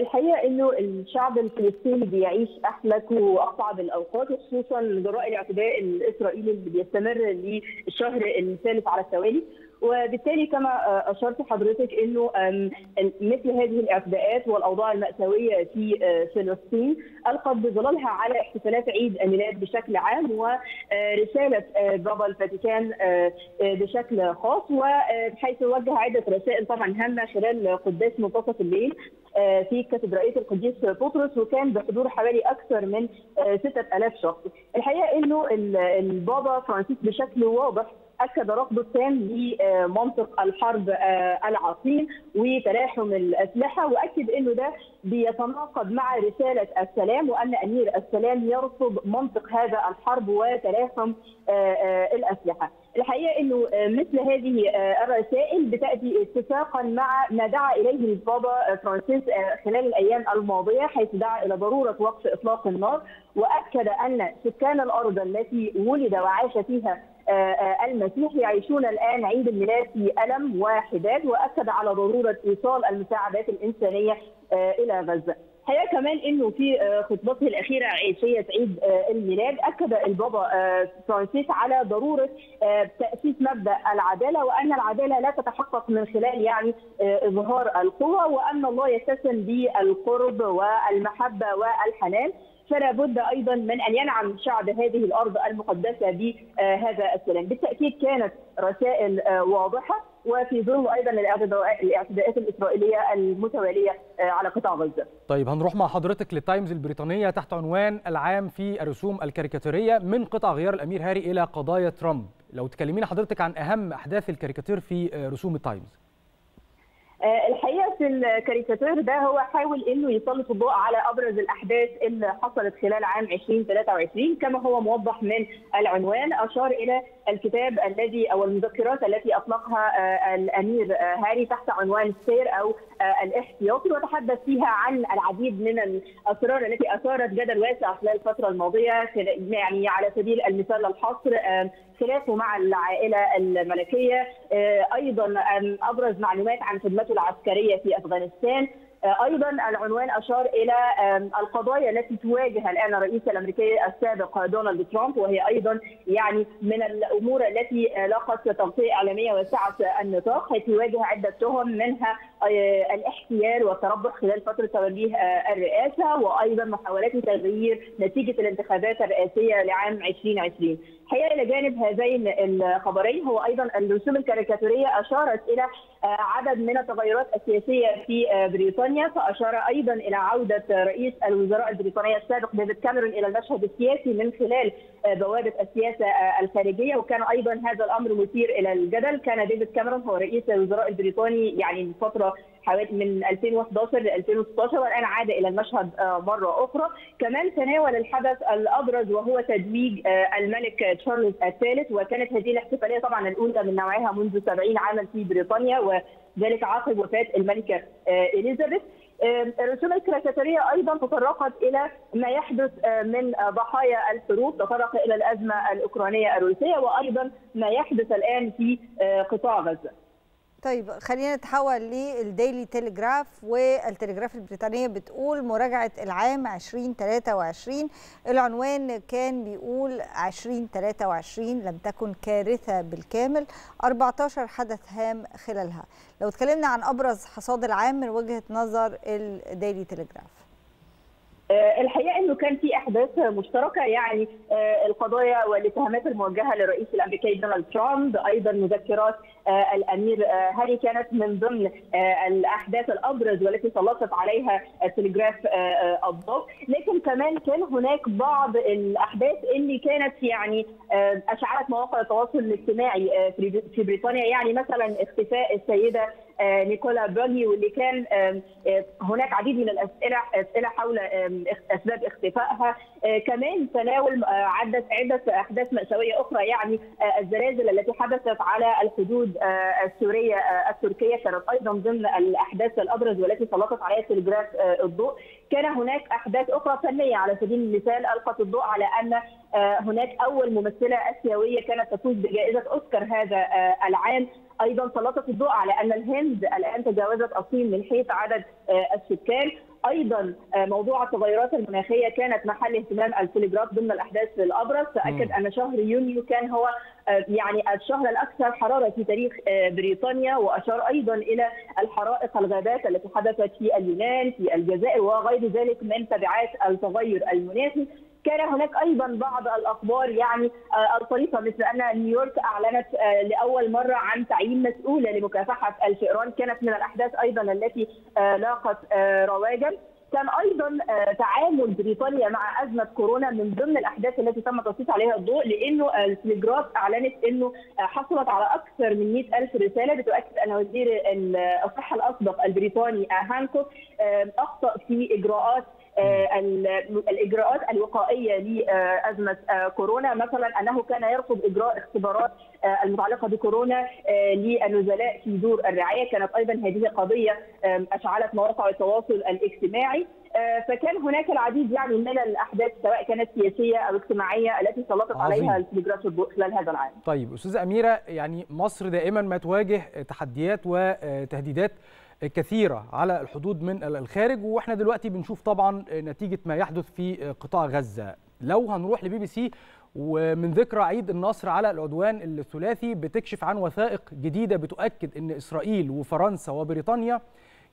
الحقيقه انه الشعب الفلسطيني بيعيش احلك واصعب الاوقات، وخصوصا جراء الاعتداء الاسرائيلي اللي بيستمر للشهر الثالث على التوالي، وبالتالي كما اشرت حضرتك انه مثل هذه الاعتداءات والاوضاع المأساويه في فلسطين القت بظلالها على احتفالات عيد الميلاد بشكل عام ورساله بابا الفاتيكان بشكل خاص، وحيث وجه عده رسائل طبعا هامه خلال قداس منتصف الليل في كاتدرائيه القديس بطرس، وكان بحضور حوالي اكثر من 6000 شخص. الحقيقه انه البابا فرانسيس بشكل واضح أكد رفضه التام لمنطق الحرب العقيم وتلاحم الأسلحة، وأكد أنه ده بيتناقض مع رسالة السلام، وأن أمير السلام يرفض منطق هذا الحرب وتلاحم الأسلحة. الحقيقة أنه مثل هذه الرسائل بتأتي اتفاقا مع ما دعا إليه البابا فرانسيس خلال الأيام الماضية، حيث دعا إلى ضرورة وقف إطلاق النار، وأكد أن سكان الأرض التي ولد وعاش فيها المسيح يعيشون الآن عيد الميلاد في ألم وحداد، وأكد على ضرورة إيصال المساعدات الإنسانية إلى غزة. الحقيقة كمان أنه في خطبته الأخيرة عيشية عيد الميلاد أكد البابا فرانسيس على ضرورة تأسيس مبدأ العدالة، وأن العدالة لا تتحقق من خلال إظهار القوة، وأن الله يتسم بالقرب والمحبة والحنان، فلا بد ايضا من ان ينعم شعب هذه الارض المقدسه بهذا السلام. بالتاكيد كانت رسائل واضحه، وفي ظل ايضا الاعتداءات الاسرائيليه المتواليه على قطاع غزه. طيب هنروح مع حضرتك للتايمز البريطانيه تحت عنوان العام في الرسوم الكاريكاتيريه، من قطع غيار الامير هاري الى قضايا ترامب. لو تكلمينا حضرتك عن اهم احداث الكاريكاتير في رسوم التايمز. الحقيقه في الكاريكاتير ده هو حاول انه يسلط الضوء على ابرز الاحداث اللي حصلت خلال عام 2023 كما هو موضح من العنوان، اشار الى الكتاب الذي او المذكرات التي اطلقها الامير هاري تحت عنوان سير او الاحتياطي، وتحدث فيها عن العديد من الاسرار التي اثارت جدل واسع خلال الفتره الماضيه، على سبيل المثال الحصر، خلافه مع العائله الملكيه، ايضا ابرز معلومات عن خدمته العسكريه في افغانستان. ايضا العنوان اشار الى القضايا التي تواجه الان الرئيس الامريكي السابق دونالد ترامب، وهي ايضا من الامور التي لاقت تغطيه اعلاميه واسعه النطاق، حيث يواجه عده تهم منها الاحتيال والتربح خلال فتره توليه الرئاسه، وايضا محاولات تغيير نتيجه الانتخابات الرئاسيه لعام 2020. الحقيقه الى جانب هذين الخبرين هو ايضا الرسوم الكاريكاتوريه اشارت الى عدد من التغيرات السياسيه في بريطانيا، فاشار ايضا الى عوده رئيس الوزراء البريطانيه السابق ديفيد كاميرون الى المشهد السياسي من خلال بوابه السياسه الخارجيه، وكان ايضا هذا الامر مثير الى الجدل. كان ديفيد كاميرون هو رئيس الوزراء البريطاني لفتره حوالي من 2011 ل 2016، والان عاد الى المشهد مره اخرى. كمان تناول الحدث الابرز وهو تتويج الملك تشارلز الثالث، وكانت هذه الاحتفاليه طبعا الاولى من نوعها منذ 70 عاما في بريطانيا، وذلك عقب وفاه الملكه اليزابيث. الرسوم الكاريكاتوريه ايضا تطرقت الى ما يحدث من ضحايا الحروب، تطرق الى الازمه الاوكرانيه الروسيه، وايضا ما يحدث الان في قطاع غزه. طيب خلينا نتحول للديلي تيليجراف، والتليجراف البريطانية بتقول مراجعة العام 2023. العنوان كان بيقول 2023 لم تكن كارثة بالكامل، 14 حدث هام خلالها. لو اتكلمنا عن أبرز حصاد العام من وجهة نظر الديلي تيليجراف. الحقيقه انه كان في احداث مشتركه، القضايا والاتهامات الموجهه للرئيس الامريكي دونالد ترامب، ايضا مذكرات الامير هاري كانت من ضمن الاحداث الابرز والتي سلطت عليها التليجراف الضوء. لكن كمان كان هناك بعض الاحداث اللي كانت اشعلت مواقع التواصل الاجتماعي في بريطانيا، مثلا اختفاء السيده نيكولا براني، واللي كان هناك عديد من الاسئله حول اسباب اختفائها. كمان تناول عده احداث مأساويه اخرى، الزلازل التي حدثت على الحدود السوريه التركيه كانت ايضا ضمن الاحداث الابرز والتي سلطت عليها التليجراف الضوء. كان هناك احداث اخرى فنيه، على سبيل المثال القت الضوء على ان هناك أول ممثلة آسيوية كانت تفوز بجائزة أوسكار هذا العام. أيضا سلطت الضوء على أن الهند الآن تجاوزت الصين من حيث عدد السكان. أيضا موضوع التغيرات المناخية كانت محل اهتمام التلغراف ضمن الأحداث الأبرز، فأكد أن شهر يونيو كان هو يعني الشهر الأكثر حرارة في تاريخ بريطانيا، وأشار أيضا إلى الحرائق الغابات التي حدثت في اليونان في الجزائر وغير ذلك من تبعات التغير المناخي. كان هناك ايضا بعض الاخبار يعني الطريفه، مثل ان نيويورك اعلنت لاول مره عن تعيين مسؤوله لمكافحه الفئران، كانت من الاحداث ايضا التي لاقت رواجا. كان ايضا تعامل بريطانيا مع ازمه كورونا من ضمن الاحداث التي تم تسليط عليها الضوء، لانه التلغراف اعلنت انه حصلت على اكثر من 100,000 رساله، بتؤكد ان وزير الصحه الاسبق البريطاني هانكوك اخطا في الإجراءات الوقائية لأزمة كورونا، مثلا أنه كان يرفض إجراء اختبارات المتعلقة بكورونا للنزلاء في دور الرعاية، كانت أيضا هذه قضية أشعلت مواقع التواصل الاجتماعي. فكان هناك العديد يعني من الأحداث سواء كانت سياسية أو اجتماعية التي سلطت عليها التلغراف خلال هذا العام. طيب أستاذة أميرة، يعني مصر دائما ما تواجه تحديات وتهديدات كثيرة على الحدود من الخارج، واحنا دلوقتي بنشوف طبعا نتيجة ما يحدث في قطاع غزة. لو هنروح لبي بي سي ومن ذكرى عيد النصر على العدوان الثلاثي بتكشف عن وثائق جديدة بتؤكد ان إسرائيل وفرنسا وبريطانيا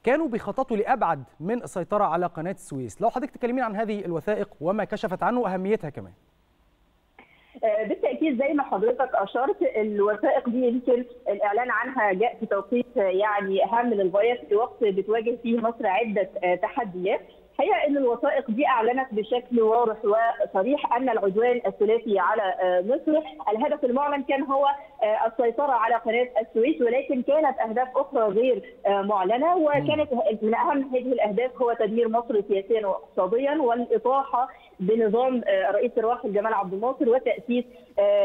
كانوا بيخططوا لأبعد من السيطرة على قناة السويس. لو حضرتك تكلمين عن هذه الوثائق وما كشفت عنه وأهميتها كمان. بالتأكيد زي ما حضرتك أشرت، الوثائق دي يمكن الإعلان عنها جاء في توقيت يعني هام للغاية، في وقت بتواجه فيه مصر عدة تحديات. هي أن الوثائق دي أعلنت بشكل واضح وصريح أن العدوان الثلاثي على مصر الهدف المعلن كان هو السيطرة على قناة السويس، ولكن كانت أهداف أخرى غير معلنة، وكانت من أهم هذه الأهداف هو تدمير مصر سياسيا واقتصاديا والإطاحة بنظام رئيس الراحل جمال عبد الناصر وتأسيس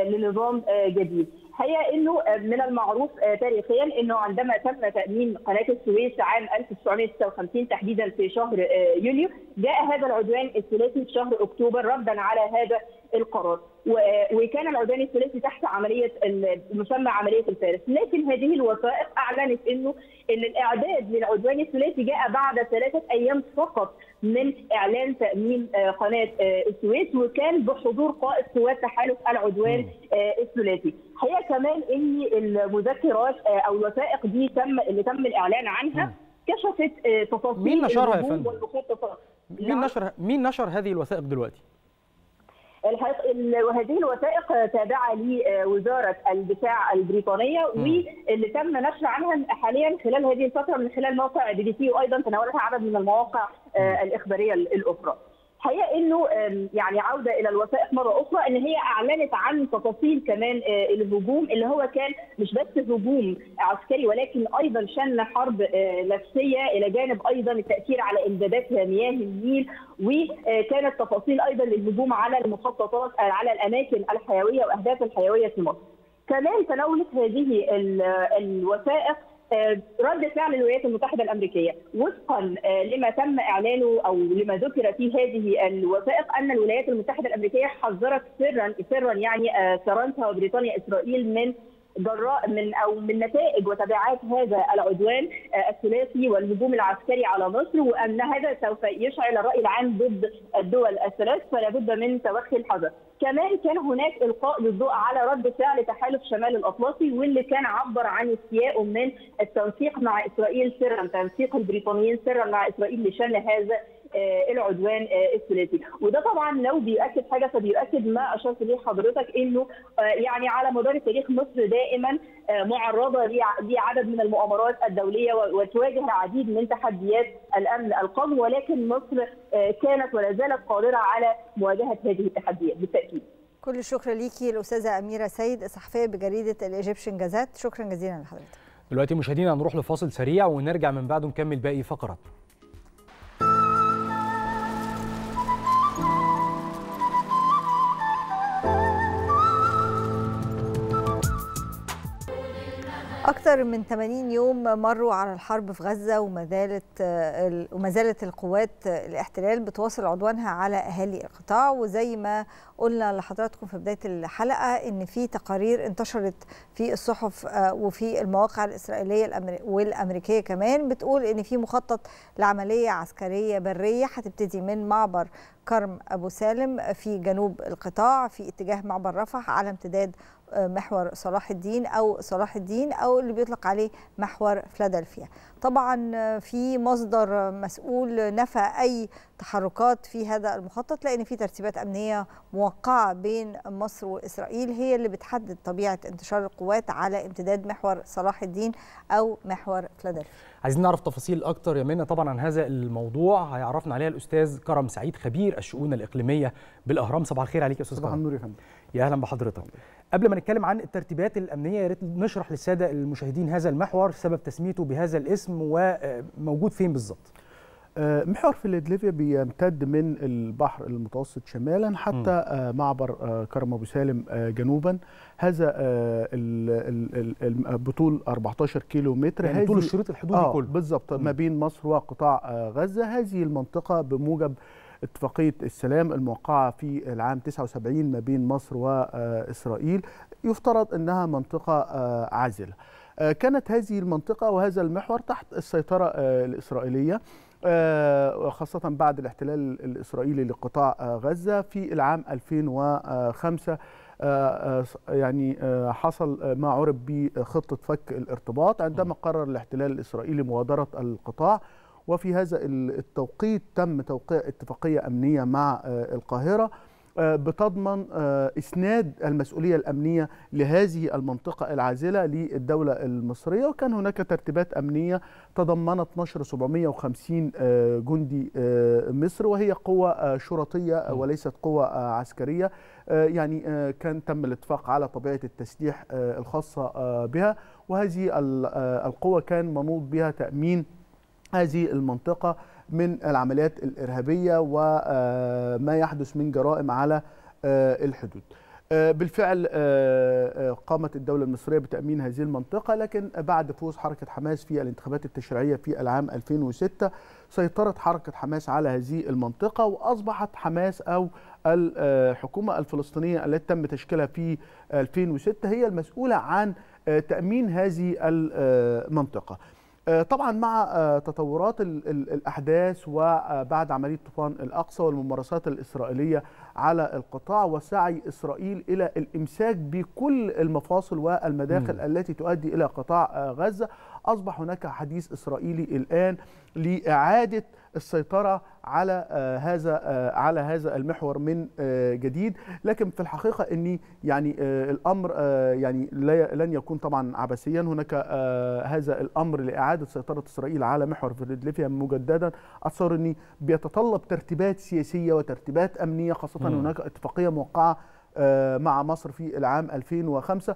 لنظام جديد. هي انه من المعروف تاريخيا انه عندما تم تأمين قناة السويس عام 1956 تحديدا في شهر يوليو، جاء هذا العدوان الثلاثي في شهر اكتوبر ردا على هذا القرار، وكان العدوان الثلاثي تحت عمليه مسمى عمليه الفارس، لكن هذه الوثائق اعلنت انه الاعداد للعدوان الثلاثي جاء بعد 3 أيام فقط من اعلان تامين قناه السويس، وكان بحضور قائد قوات تحالف العدوان الثلاثي. هي كمان ان المذكرات او الوثائق دي اللي تم الاعلان عنها كشفت تفاصيل مين نشرها يا فندم؟ مين نشر هذه الوثائق دلوقتي؟ وهذه الوثائق تابعه لوزاره الدفاع البريطانيه، واللي تم نشر عنها حاليا خلال هذه الفتره من خلال موقع بي بي سي، وايضا تناولتها عدد من المواقع الاخباريه الاخرى. الحقيقه انه يعني عوده الى الوثائق مره اخرى، ان هي اعلنت عن تفاصيل كمان الهجوم اللي هو كان مش بس هجوم عسكري، ولكن ايضا شن حرب نفسيه الى جانب ايضا التاثير على امدادات مياه النيل، وكانت تفاصيل ايضا للهجوم على المخططات على الاماكن الحيويه واهداف الحيويه في مصر. كمان تناولت هذه الوثائق رد فعل الولايات المتحدة الأمريكية، وفقا لما تم إعلانه أو لما ذكر في هذه الوثائق، أن الولايات المتحدة الأمريكية حذرت سرا يعني فرنسا وبريطانيا إسرائيل من نتائج وتبعات هذا العدوان الثلاثي والهجوم العسكري على مصر، وأن هذا سوف يشعل الرأي العام ضد الدول الثلاث، فلا بد من توخي الحذر. كمان كان هناك إلقاء للضوء على رد فعل تحالف شمال الأطلسي، واللي كان عبر عن استيائه من التنسيق مع إسرائيل سرا، تنسيق البريطانيين سرا مع إسرائيل لشن هذا العدوان الثلاثي. وده طبعا لو بيؤكد حاجه فبيؤكد ما اشرت ليه حضرتك، انه يعني على مدار التاريخ مصر دائما معرضه لعدد من المؤامرات الدوليه، وتواجه العديد من تحديات الامن القومي، ولكن مصر كانت ولا زالت قادره على مواجهه هذه التحديات بالتاكيد. كل الشكر ليكي الاستاذه اميره سيد، صحفيه بجريده الايجيبشن جازات، شكرا جزيلا لحضرتك. دلوقتي مشاهدينا هنروح لفاصل سريع ونرجع من بعده نكمل باقي فقرات. أكثر أكثر من 80 يوم مروا على الحرب في غزة وما زالت القوات الاحتلال بتواصل عدوانها على أهالي القطاع. وزي ما قلنا لحضراتكم في بداية الحلقة إن في تقارير انتشرت في الصحف وفي المواقع الإسرائيلية والأمريكية كمان بتقول إن في مخطط لعملية عسكرية برية هتبتدي من معبر كرم أبو سالم في جنوب القطاع في اتجاه معبر رفح على امتداد محور صلاح الدين أو اللي بيطلق عليه محور فيلادلفيا. طبعا في مصدر مسؤول نفى أي تحركات في هذا المخطط لأن في ترتيبات أمنية موقعة بين مصر وإسرائيل هي اللي بتحدد طبيعة انتشار القوات على امتداد محور صلاح الدين أو محور فيلادلفيا. عايزين نعرف تفاصيل أكتر يا منى طبعا عن هذا الموضوع، هيعرفنا عليها الأستاذ كرم سعيد خبير الشؤون الإقليمية بالأهرام. صباح الخير عليك يا أستاذ كرم. صباح النور يا فندم. يا أهلا بحضرتك. قبل ما نتكلم عن الترتيبات الأمنية يا ريت نشرح للسادة المشاهدين هذا المحور، سبب تسميته بهذا الاسم وموجود فين بالظبط؟ محور فيلادلفيا بيمتد من البحر المتوسط شمالا حتى معبر كرم أبو سالم جنوبا. هذا بطول 14 كيلو متر، يعني طول الشريط الحدودي كله بالظبط ما بين مصر وقطاع غزة. هذه المنطقة بموجب اتفاقية السلام الموقعة في العام 79 ما بين مصر وإسرائيل يفترض أنها منطقة عازلة. كانت هذه المنطقة وهذا المحور تحت السيطرة الإسرائيلية خاصة بعد الاحتلال الإسرائيلي لقطاع غزة في العام 2005. يعني حصل ما عرف بخطة فك الارتباط عندما قرر الاحتلال الإسرائيلي مغادرة القطاع، وفي هذا التوقيت تم توقيع اتفاقية أمنية مع القاهرة بتضمن إسناد المسؤولية الأمنية لهذه المنطقة العازلة للدولة المصرية. وكان هناك ترتيبات أمنية تضمنت نشر 750 جندي مصر، وهي قوة شرطية وليست قوة عسكرية. يعني كان تم الاتفاق على طبيعة التسليح الخاصة بها، وهذه القوة كان منوط بها تأمين هذه المنطقة من العمليات الإرهابية وما يحدث من جرائم على الحدود. بالفعل قامت الدولة المصرية بتأمين هذه المنطقة، لكن بعد فوز حركة حماس في الانتخابات التشريعية في العام 2006 سيطرت حركة حماس على هذه المنطقة، وأصبحت حماس أو الحكومة الفلسطينية التي تم تشكيلها في 2006 هي المسؤولة عن تأمين هذه المنطقة. طبعا مع تطورات الأحداث وبعد عملية طوفان الأقصى والممارسات الإسرائيلية على القطاع وسعي إسرائيل إلى الإمساك بكل المفاصل والمداخل التي تؤدي إلى قطاع غزة، أصبح هناك حديث إسرائيلي الآن لإعادة السيطرة على هذا المحور من جديد. لكن في الحقيقة أن يعني الأمر يعني لن يكون طبعا عبثيا، هناك هذا الأمر لإعادة سيطرة إسرائيل على محور فيلادلفيا مجددا أتصور أن بيتطلب ترتيبات سياسية وترتيبات أمنية، خاصة هناك اتفاقية موقعة مع مصر في العام 2005.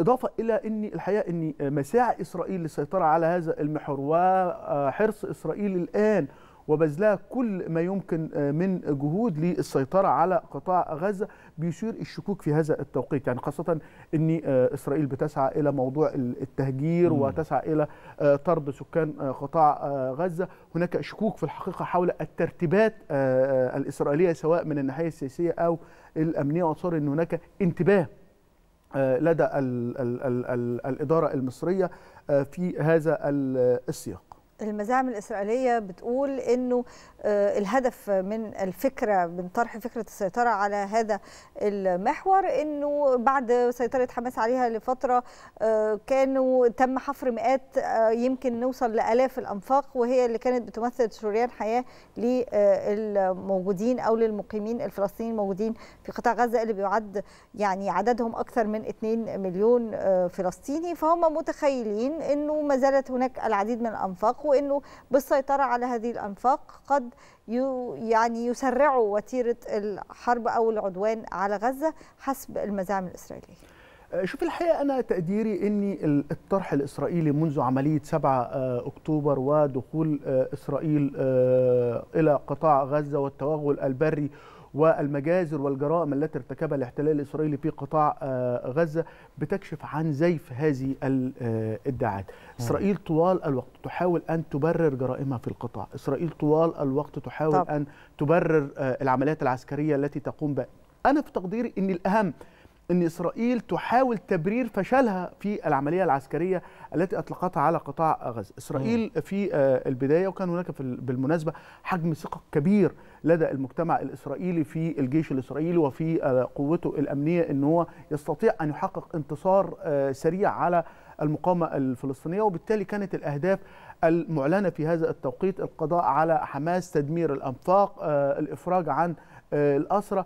إضافة إلى أن الحقيقة أن مساعي إسرائيل للسيطرة على هذا المحور وحرص إسرائيل الآن وبذلها كل ما يمكن من جهود للسيطرة على قطاع غزة بيثير الشكوك في هذا التوقيت، يعني خاصة أن إسرائيل بتسعى إلى موضوع التهجير وتسعى إلى طرد سكان قطاع غزة. هناك شكوك في الحقيقة حول الترتيبات الإسرائيلية سواء من الناحية السياسية أو الأمنية، وأتصور أن هناك انتباه لدى الإدارة المصرية في هذا السياق. المزاعم الإسرائيلية بتقول إنه الهدف من الفكرة من طرح فكرة السيطرة على هذا المحور إنه بعد سيطرة حماس عليها لفترة كانوا تم حفر مئات يمكن نوصل لآلاف الأنفاق، وهي اللي كانت بتمثل شريان حياة للموجودين أو للمقيمين الفلسطينيين الموجودين في قطاع غزة اللي بيعد يعني عددهم أكثر من 2 مليون فلسطيني. فهم متخيلين إنه ما زالت هناك العديد من الأنفاق، وإنه بالسيطرة على هذه الأنفاق قد يعني يسرعوا وتيرة الحرب أو العدوان على غزة حسب المزاعم الإسرائيلية. شوف الحقيقة أنا تقديري أن الطرح الإسرائيلي منذ عملية 7 أكتوبر ودخول إسرائيل إلى قطاع غزة والتوغل البري والمجازر والجرائم التي ارتكبها الاحتلال الإسرائيلي في قطاع غزة بتكشف عن زيف هذه الادعاءات. إسرائيل طوال الوقت تحاول أن تبرر جرائمها في القطاع، إسرائيل طوال الوقت تحاول أن تبرر العمليات العسكرية التي تقوم بها. أنا في تقديري أن الأهم أن إسرائيل تحاول تبرير فشلها في العملية العسكرية التي أطلقتها على قطاع غزة. إسرائيل في البداية، وكان هناك بالمناسبة حجم ثقة كبير لدى المجتمع الإسرائيلي في الجيش الإسرائيلي وفي قوته الأمنية، أنه هو يستطيع أن يحقق انتصار سريع على المقاومة الفلسطينية، وبالتالي كانت الأهداف المعلنة في هذا التوقيت القضاء على حماس، تدمير الأنفاق، الإفراج عن الأسرى.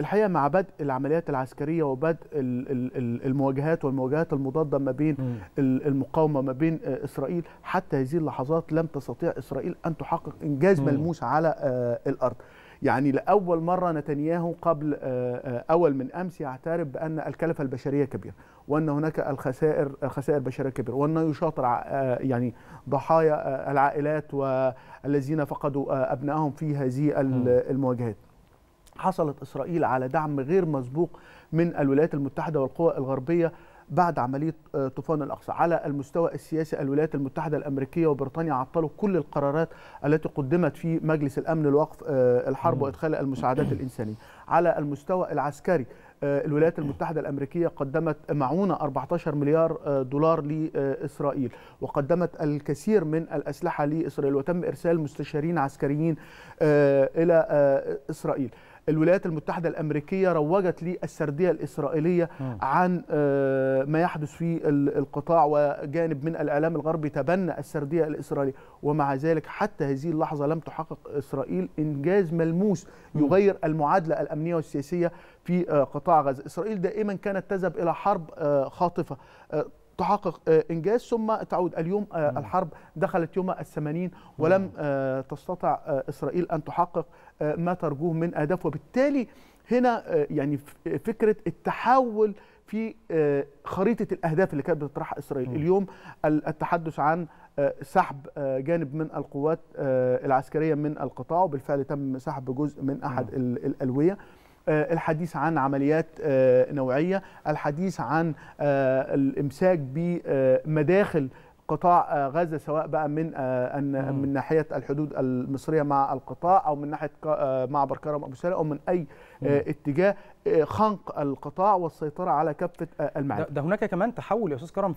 الحقيقة مع بدء العمليات العسكرية وبدء المواجهات والمواجهات المضادة ما بين المقاومة ما بين إسرائيل، حتى هذه اللحظات لم تستطيع إسرائيل أن تحقق إنجاز ملموس على الأرض. يعني لأول مرة نتنياهو قبل أول من أمس يعترف بأن الكلفة البشرية كبيرة، وأن هناك خسائر بشرية كبيرة، وأنه يشاطر يعني ضحايا العائلات والذين فقدوا أبنائهم في هذه المواجهات. حصلت إسرائيل على دعم غير مسبوق من الولايات المتحدة والقوى الغربية بعد عملية طوفان الأقصى. على المستوى السياسي الولايات المتحدة الأمريكية وبريطانيا عطلوا كل القرارات التي قدمت في مجلس الأمن لوقف الحرب وإدخال المساعدات الإنسانية. على المستوى العسكري الولايات المتحدة الأمريكية قدمت معونة 14 مليار دولار لإسرائيل، وقدمت الكثير من الأسلحة لإسرائيل، وتم إرسال مستشارين عسكريين إلى إسرائيل. الولايات المتحدة الأمريكية روجت للسردية الإسرائيلية عن ما يحدث في القطاع، وجانب من الإعلام الغربي تبنى السردية الإسرائيلية، ومع ذلك حتى هذه اللحظة لم تحقق إسرائيل إنجاز ملموس يغير المعادلة الأمنية والسياسية في قطاع غزة. إسرائيل دائما كانت تذهب إلى حرب خاطفة تحقق إنجاز ثم تعود. اليوم الحرب دخلت يومها ال80 ولم تستطع إسرائيل أن تحقق ما ترجوه من أهداف، وبالتالي هنا يعني فكرة التحول في خريطة الأهداف اللي كانت بتطرحها إسرائيل. اليوم التحدث عن سحب جانب من القوات العسكرية من القطاع، وبالفعل تم سحب جزء من أحد الألوية. الحديث عن عمليات نوعية، الحديث عن الإمساك بمداخل قطاع غزة، سواء بقى من ناحية الحدود المصرية مع القطاع، أو من ناحية معبر كرم أبو سلام، أو من أي اتجاه، خنق القطاع والسيطرة على كافة المعارك. ده هناك كمان تحول يا أستاذ كرم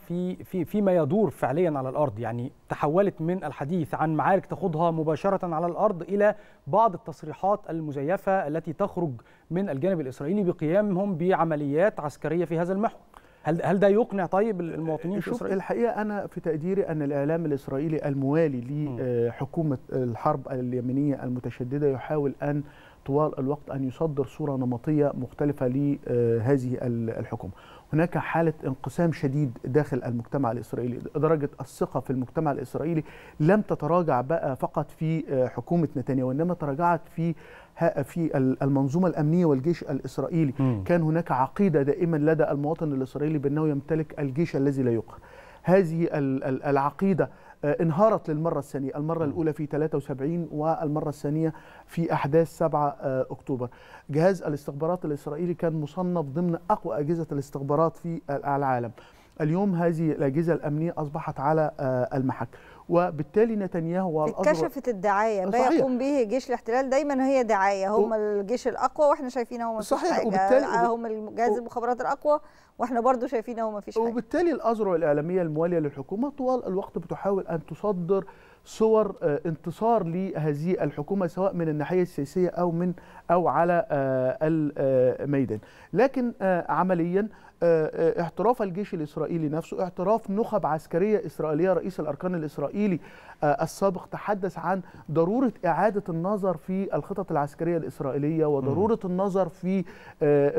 فيما يدور فعليا على الأرض. يعني تحولت من الحديث عن معارك تخوضها مباشرة على الأرض إلى بعض التصريحات المزيفة التي تخرج من الجانب الإسرائيلي بقيامهم بعمليات عسكريه في هذا المحور. هل ده يقنع طيب المواطنين في إسرائيل؟ الحقيقة أنا في تقديري أن الإعلام الإسرائيلي الموالي لحكومة الحرب اليمنية المتشددة يحاول أن طوال الوقت أن يصدر صورة نمطية مختلفة لهذه الحكومة. هناك حالة انقسام شديد داخل المجتمع الإسرائيلي، درجة الثقة في المجتمع الإسرائيلي لم تتراجع بقى فقط في حكومة نتنياهو، وإنما تراجعت في المنظومة الأمنية والجيش الإسرائيلي. كان هناك عقيدة دائما لدى المواطن الإسرائيلي بأنه يمتلك الجيش الذي لا يقهر. هذه العقيدة انهارت للمرة الثانية، المرة الأولى في 73 والمرة الثانية في أحداث 7 أكتوبر. جهاز الاستخبارات الإسرائيلي كان مصنف ضمن أقوى أجهزة الاستخبارات في العالم. اليوم هذه الأجهزة الأمنية أصبحت على المحك، وبالتالي نتنياهو اكتشفت الدعايه ما يقوم به جيش الاحتلال. دايما هي دعايه، هم الجيش الاقوى واحنا شايفين هم مفيش حاجه، وبالتالي هم جهاز المخابرات الاقوى واحنا برضو شايفين هم مفيش حاجه. وبالتالي الأذرع الاعلاميه المواليه للحكومه طوال الوقت بتحاول ان تصدر صور انتصار لهذه الحكومه، سواء من الناحيه السياسيه او على الميدان. لكن عمليا اعتراف الجيش الإسرائيلي نفسه، اعتراف نخب عسكرية إسرائيلية، رئيس الأركان الإسرائيلي السابق تحدث عن ضرورة إعادة النظر في الخطط العسكرية الإسرائيلية، وضرورة النظر في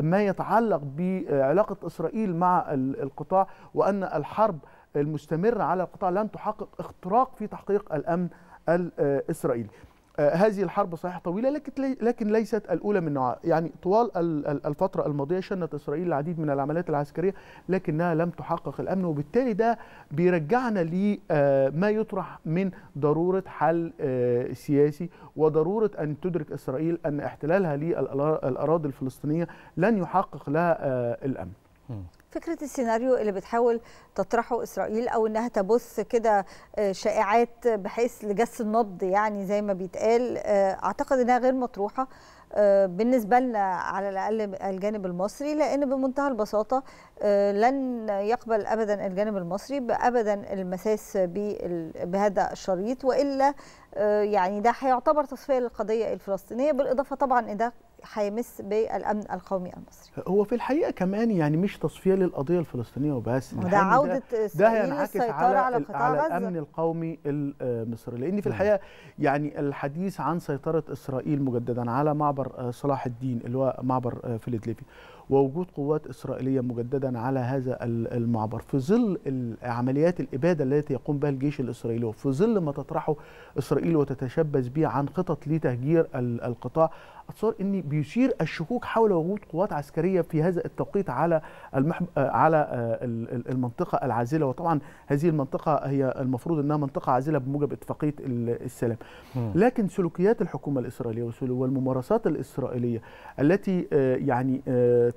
ما يتعلق بعلاقة إسرائيل مع القطاع، وأن الحرب المستمرة على القطاع لن تحقق اختراق في تحقيق الأمن الإسرائيلي. هذه الحرب صحيح طويلة لكن ليست الأولى من نوعها. يعني طوال الفترة الماضية شنت إسرائيل العديد من العمليات العسكرية لكنها لم تحقق الأمن، وبالتالي ده بيرجعنا لما يطرح من ضرورة حل سياسي وضرورة أن تدرك إسرائيل أن احتلالها للأراضي الفلسطينية لن يحقق لها الأمن. فكرة السيناريو اللي بتحاول تطرحه إسرائيل أو إنها تبث كده شائعات بحيث لجس النبض يعني زي ما بيتقال، أعتقد إنها غير مطروحة بالنسبة لنا على الأقل الجانب المصري، لأن بمنتهى البساطة لن يقبل أبدا الجانب المصري أبدا المساس بهذا الشريط، وإلا يعني ده هيعتبر تصفية للقضية الفلسطينية، بالإضافة طبعا إذا هيمس بالامن القومي المصري. هو في الحقيقه كمان يعني مش تصفيه للقضيه الفلسطينيه وبس، ده عوده اسرائيل للسيطره على قطاع غزه، على الامن القومي المصري، لان في الحقيقه يعني الحديث عن سيطره اسرائيل مجددا على معبر صلاح الدين اللي هو معبر فيلادلفيا ووجود قوات إسرائيلية مجددا على هذا المعبر في ظل عمليات الإبادة التي يقوم بها الجيش الإسرائيلي وفي ظل ما تطرحه إسرائيل وتتشبث به عن خطط لتهجير القطاع، أتصور أن بيشير الشكوك حول وجود قوات عسكرية في هذا التوقيت على المنطقة العازلة، وطبعا هذه المنطقة هي المفروض أنها منطقة عازلة بموجب اتفاقية السلام. لكن سلوكيات الحكومة الإسرائيلية والممارسات الإسرائيلية التي يعني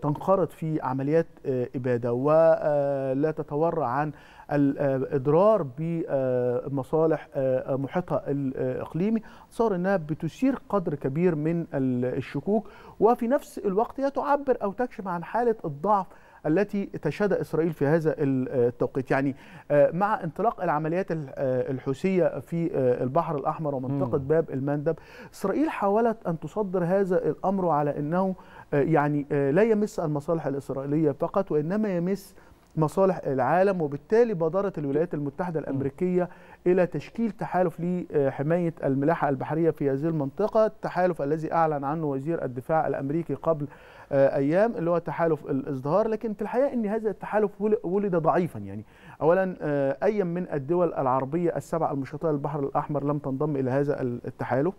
تنخرط في عمليات إبادة ولا تتورع عن الإضرار بمصالح محيطها الإقليمي، صار أنها بتثير قدر كبير من الشكوك، وفي نفس الوقت هي تعبر أو تكشف عن حالة الضعف التي تشهد إسرائيل في هذا التوقيت. يعني مع انطلاق العمليات الحوثية في البحر الأحمر ومنطقة باب المندب، إسرائيل حاولت أن تصدر هذا الأمر على أنه يعني لا يمس المصالح الإسرائيلية فقط وإنما يمس مصالح العالم، وبالتالي بادرت الولايات المتحدة الأمريكية إلى تشكيل تحالف لحماية الملاحة البحرية في هذه المنطقة، التحالف الذي أعلن عنه وزير الدفاع الأمريكي قبل أيام اللي هو تحالف الإصدار. لكن في الحقيقة أن هذا التحالف ولد ضعيفا، يعني أولا أي من الدول العربية السبع المشرطة للبحر الأحمر لم تنضم إلى هذا التحالف.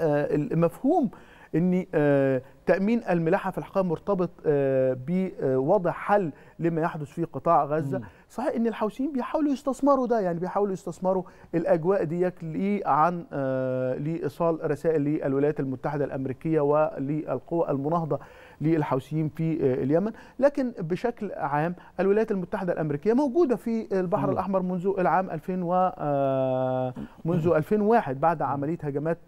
المفهوم أن تأمين الملاحة في الحقيقة مرتبط بوضع حل لما يحدث في قطاع غزة. صحيح أن الحوثيين بيحاولوا يستثمروا ده، يعني بيحاولوا يستثمروا الأجواء ديت لإيصال رسائل للولايات المتحدة الأمريكية وللقوى المناهضة للحوثيين في اليمن. لكن بشكل عام الولايات المتحدة الأمريكية موجودة في البحر الأحمر منذ العام 2001 بعد عملية هجمات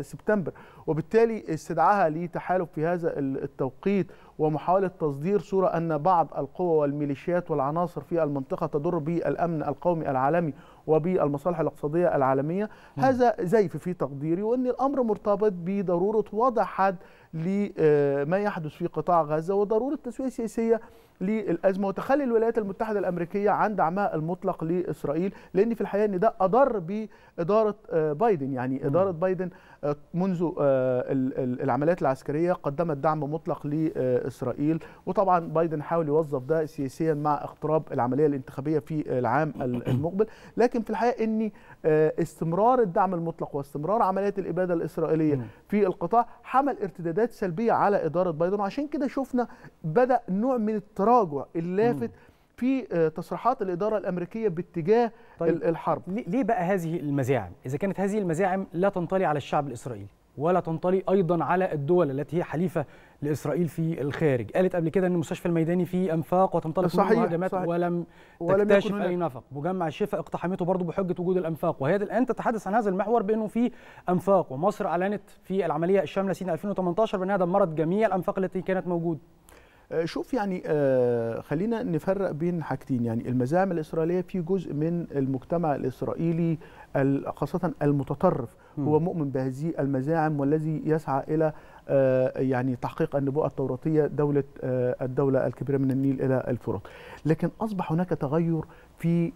سبتمبر، وبالتالي استدعاها لتحالف في هذا التوقيت ومحاولة تصدير صورة أن بعض القوى والميليشيات والعناصر في المنطقة تضر بالأمن القومي العالمي وبالمصالح الاقتصادية العالمية، هذا زيف في تقديري، وأن الأمر مرتبط بضرورة وضع حد لما يحدث في قطاع غزة وضرورة تسوية سياسية للأزمة وتخلي الولايات المتحدة الأمريكية عن دعمها المطلق لإسرائيل، لأن في الحقيقة أن ده أضر بإدارة بايدن. يعني إدارة بايدن منذ العمليات العسكرية قدمت دعم مطلق لإسرائيل، وطبعا بايدن حاول يوظف ده سياسيا مع اقتراب العملية الانتخابية في العام المقبل. لكن في الحقيقة أن استمرار الدعم المطلق واستمرار عمليات الإبادة الإسرائيلية في القطاع حمل ارتدادات سلبية على إدارة بايدن، وعشان كده شفنا بدأ نوع من التراجع اللافت في تصريحات الإدارة الأمريكية باتجاه الحرب. ليه بقى هذه المزاعم؟ إذا كانت هذه المزاعم لا تنطلي على الشعب الإسرائيلي ولا تنطلي أيضا على الدول التي هي حليفة لإسرائيل في الخارج، قالت قبل كده أن المستشفى الميداني فيه أنفاق وتنطلق منه هجمات ولم تكتشف أي نفق، مجمع الشفا اقتحمته برضه بحجة وجود الأنفاق، وهي الآن تتحدث عن هذا المحور بأنه فيه أنفاق، ومصر أعلنت في العملية الشاملة سنة 2018 بأنها دمرت جميع الأنفاق التي كانت موجودة. شوف يعني خلينا نفرق بين حاجتين، يعني المزاعم الإسرائيلية في جزء من المجتمع الإسرائيلي خاصة المتطرف هو مؤمن بهذه المزاعم والذي يسعى إلى يعني تحقيق النبوءة التوراتية دولة الدولة الكبيرة من النيل إلى الفرات. لكن أصبح هناك تغير في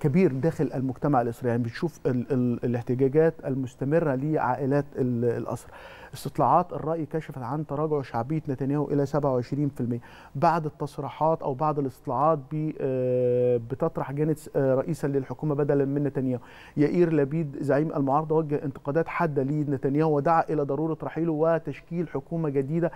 كبير داخل المجتمع الإسرائيلي، يعني بنشوف الاحتجاجات المستمرة لعائلات الأسرى. استطلاعات الرأي كشفت عن تراجع شعبية نتنياهو إلى 27% بعد التصريحات أو بعد الاستطلاعات بتطرح جانتس رئيسا للحكومة بدلا من نتنياهو. يائير لبيد زعيم المعارضة وجه انتقادات حادة لنتنياهو ودعا إلى ضرورة رحيله وتشكيل حكومة جديدة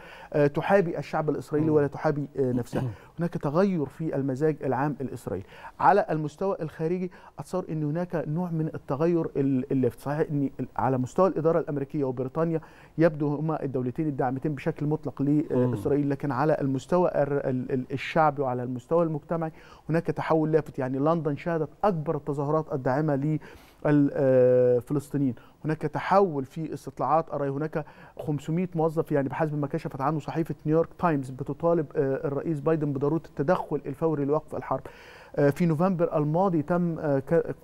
تحابي الشعب الإسرائيلي ولا تحابي نفسها. هناك تغير في المزاج العام الإسرائيلي. على المستوى الخارجي أتصور أن هناك نوع من التغير اللافت. صحيح أن على مستوى الإدارة الأمريكية وبريطانيا يبدو هما الدولتين الداعمتين بشكل مطلق لإسرائيل، لكن على المستوى الشعبي وعلى المستوى المجتمعي هناك تحول لافت. يعني لندن شهدت أكبر التظاهرات الداعمة الفلسطينيين، هناك تحول في استطلاعات الرأي، هناك 500 موظف يعني بحسب ما كشفت عنه صحيفة نيويورك تايمز بتطالب الرئيس بايدن بضرورة التدخل الفوري لوقف الحرب. في نوفمبر الماضي تم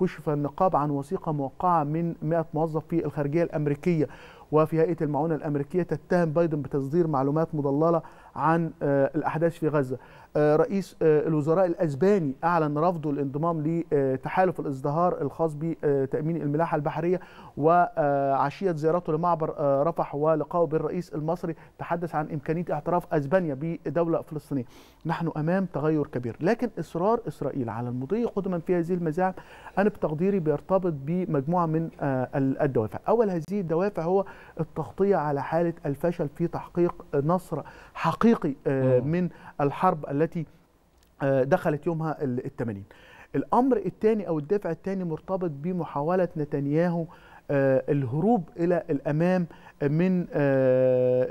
كشف النقاب عن وثيقة موقعة من 100 موظف في الخارجية الأمريكية، وفي هيئة المعونة الأمريكية تتهم بايدن بتصدير معلومات مضللة عن الأحداث في غزة. رئيس الوزراء الأسباني أعلن رفضه الانضمام لتحالف الازدهار الخاص بتأمين الملاحة البحرية، وعشية زيارته لمعبر رفح ولقائه بالرئيس المصري تحدث عن إمكانية اعتراف أسبانيا بدولة فلسطينية. نحن أمام تغير كبير، لكن إصرار إسرائيل على المضي قدما في هذه المزاعم أنا بتقديري بيرتبط بمجموعة من الدوافع. أول هذه الدوافع هو التغطية على حالة الفشل في تحقيق نصر حقيقي من الحرب التي دخلت يومها ال80. الأمر الثاني أو الدافع الثاني مرتبط بمحاولة نتنياهو الهروب إلى الأمام من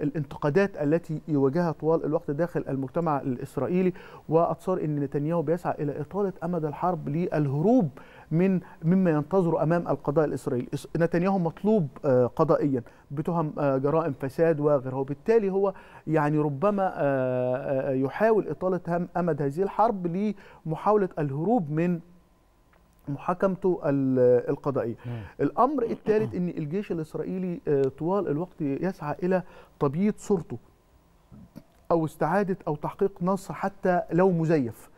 الانتقادات التي يواجهها طوال الوقت داخل المجتمع الإسرائيلي، وأتصور أن نتنياهو بيسعى إلى إطالة أمد الحرب للهروب مما ينتظر أمام القضاء الإسرائيلي. نتنياهو مطلوب قضائيا بتهم جرائم فساد وغيرها، وبالتالي هو يعني ربما يحاول إطالة أمد هذه الحرب لمحاولة الهروب من محاكمته القضائية. الأمر الثالث أن الجيش الإسرائيلي طوال الوقت يسعى إلى تبييض صورته أو استعادة أو تحقيق نصر حتى لو مزيف،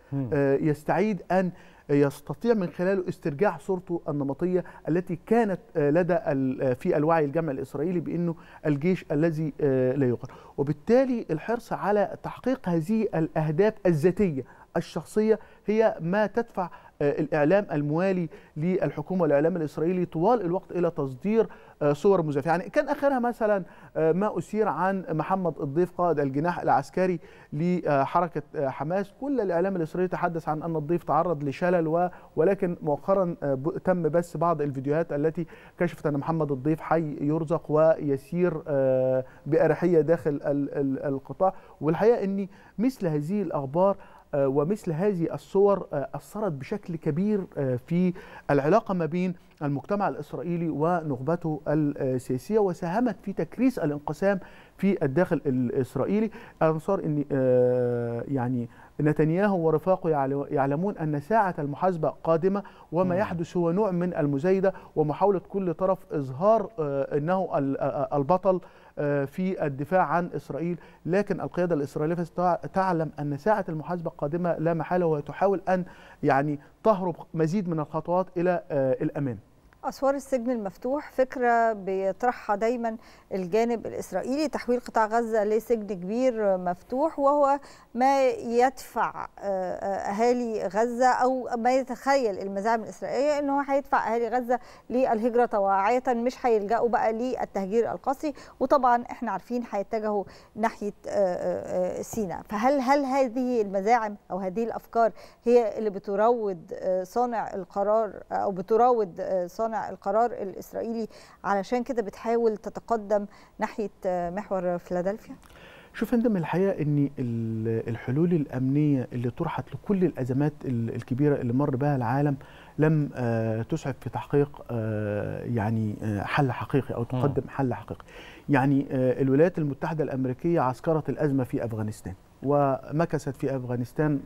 يستعيد أن يستطيع من خلاله استرجاع صورته النمطية التي كانت لدى في الوعي الجمعي الإسرائيلي بأنه الجيش الذي لا يقهر، وبالتالي الحرص على تحقيق هذه الأهداف الذاتية الشخصية هي ما تدفع الإعلام الموالي للحكومة والإعلام الإسرائيلي طوال الوقت إلى تصدير صور مزيفة. يعني كان آخرها مثلا ما أثير عن محمد الضيف قائد الجناح العسكري لحركة حماس. كل الإعلام الإسرائيلي تحدث عن أن الضيف تعرض لشلل ولكن مؤخرا تم بث بعض الفيديوهات التي كشفت أن محمد الضيف حي يرزق ويسير بأريحية داخل القطاع. والحقيقة أن مثل هذه الأخبار ومثل هذه الصور أثرت بشكل كبير في العلاقة ما بين المجتمع الإسرائيلي ونخبته السياسية، وساهمت في تكريس الانقسام في الداخل الإسرائيلي. أنصار أن يعني نتنياهو ورفاقه يعلمون أن ساعة المحاسبة قادمة، وما يحدث هو نوع من المزايدة ومحاولة كل طرف إظهار أنه البطل في الدفاع عن إسرائيل. لكن القيادة الإسرائيلية تعلم أن ساعة المحاسبة قادمة لا محالة، وتحاول أن يعني تهرب مزيد من الخطوات إلى الأمام. أسوار السجن المفتوح فكرة بيطرحها دايما الجانب الإسرائيلي، تحويل قطاع غزة لسجن كبير مفتوح، وهو ما يدفع أهالي غزة أو ما يتخيل المزاعم الإسرائيلية أنه هيدفع أهالي غزة للهجرة طواعية، مش هيلجأوا بقى للتهجير القاسي، وطبعا احنا عارفين هيتجهوا ناحية سيناء. فهل هذه المزاعم أو هذه الأفكار هي اللي بتراود صانع القرار أو بتراود صانع القرار الإسرائيلي علشان كده بتحاول تتقدم ناحية محور فيلادلفيا؟ شوف يا فندم، الحقيقة أن الحلول الأمنية اللي طرحت لكل الأزمات الكبيرة اللي مر بها العالم لم تسعف في تحقيق يعني حل حقيقي أو تقدم حل حقيقي. يعني الولايات المتحدة الأمريكية عسكرت الأزمة في أفغانستان ومكثت في أفغانستان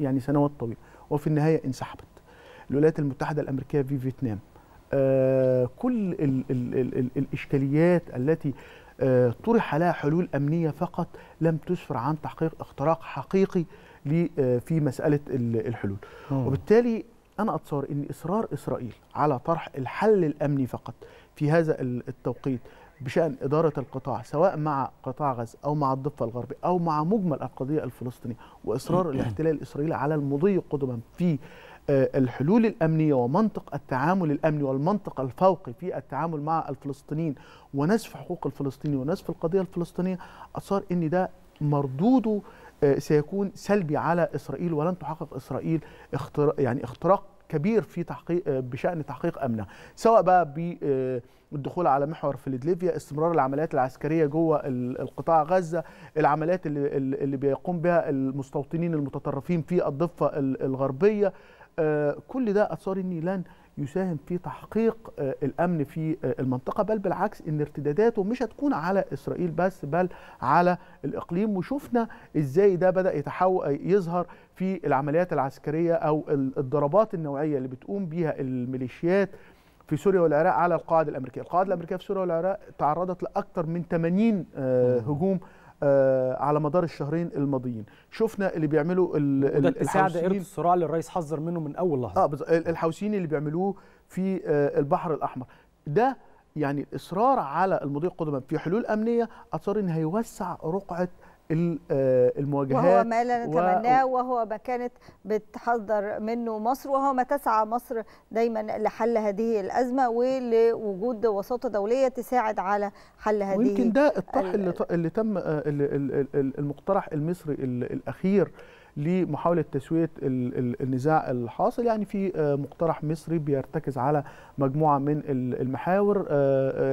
يعني سنوات طويلة، وفي النهاية انسحبت. الولايات المتحدة الأمريكية في فيتنام، كل الإشكاليات التي طرح لها حلول أمنية فقط لم تسفر عن تحقيق اختراق حقيقي في مسألة الحلول. وبالتالي أنا أتصور أن إصرار إسرائيل على طرح الحل الأمني فقط في هذا التوقيت بشأن إدارة القطاع سواء مع قطاع غزة أو مع الضفة الغربية أو مع مجمل القضية الفلسطينية، وإصرار الاحتلال الإسرائيلي على المضي قدما في الحلول الأمنية ومنطق التعامل الأمني والمنطق الفوقي في التعامل مع الفلسطينيين ونزف حقوق الفلسطينيين ونزف القضية الفلسطينية، أصار أن ده مردوده سيكون سلبي على إسرائيل، ولن تحقق إسرائيل اختراق كبير في بشأن تحقيق أمنها، سواء بقى بالدخول على محور فيلادلفيا، استمرار العمليات العسكرية جوه القطاع غزة، العمليات اللي بيقوم بها المستوطنين المتطرفين في الضفة الغربية. كل ده أثار أن لن يساهم في تحقيق الأمن في المنطقة، بل بالعكس أن ارتداداته مش هتكون على إسرائيل بس بل على الإقليم. وشفنا إزاي ده بدأ يظهر في العمليات العسكرية أو الضربات النوعية اللي بتقوم بها الميليشيات في سوريا والعراق على القاعدة الأمريكية. القاعدة الأمريكية في سوريا والعراق تعرضت لأكثر من 80 هجوم على مدار الشهرين الماضيين. شفنا اللي بيعملوا الحوثيين، الصراع اللي الرئيس حذر منه من اول لحظه، الحوثيين اللي بيعملوه في البحر الاحمر. ده يعني الاصرار على المضي قدما في حلول امنيه اثر ان هيوسع رقعه المواجهات، وهو ما لا نتمناه، وهو ما كانت بتحذر منه مصر، وهو ما تسعى مصر دايما لحل هذه الأزمة ولوجود وساطة دولية تساعد على حل هذه. ويمكن ده الطرح اللي تم المقترح المصري الأخير لمحاولة تسوية النزاع الحاصل. يعني في مقترح مصري بيرتكز على مجموعة من المحاور: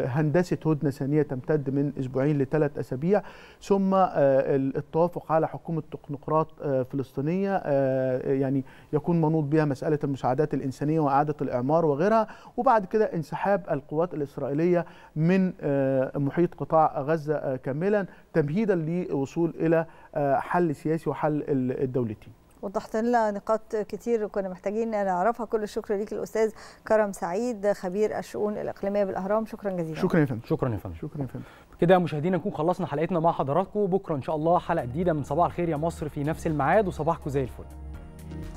هندسة هدنة ثانية تمتد من أسبوعين لثلاث أسابيع، ثم التوافق على حكومة تكنوقراط فلسطينية يعني يكون منوط بها مسألة المساعدات الإنسانية وإعادة الإعمار وغيرها، وبعد كده انسحاب القوات الإسرائيلية من محيط قطاع غزة كاملا، تمهيدا للوصول إلى حل سياسي وحل الدولتين. وضحت لنا نقاط كتير كنا محتاجين نعرفها. كل الشكر ليك الأستاذ كرم سعيد، خبير الشؤون الإقليمية بالأهرام. شكرا جزيلا. شكرا يا فندم. شكرا يا فندم. شكرا يا فندم. كده مشاهدينا نكون خلصنا حلقتنا مع حضراتكم. بكره ان شاء الله حلقة جديدة من صباح الخير يا مصر في نفس الميعاد، وصباحكم زي الفل.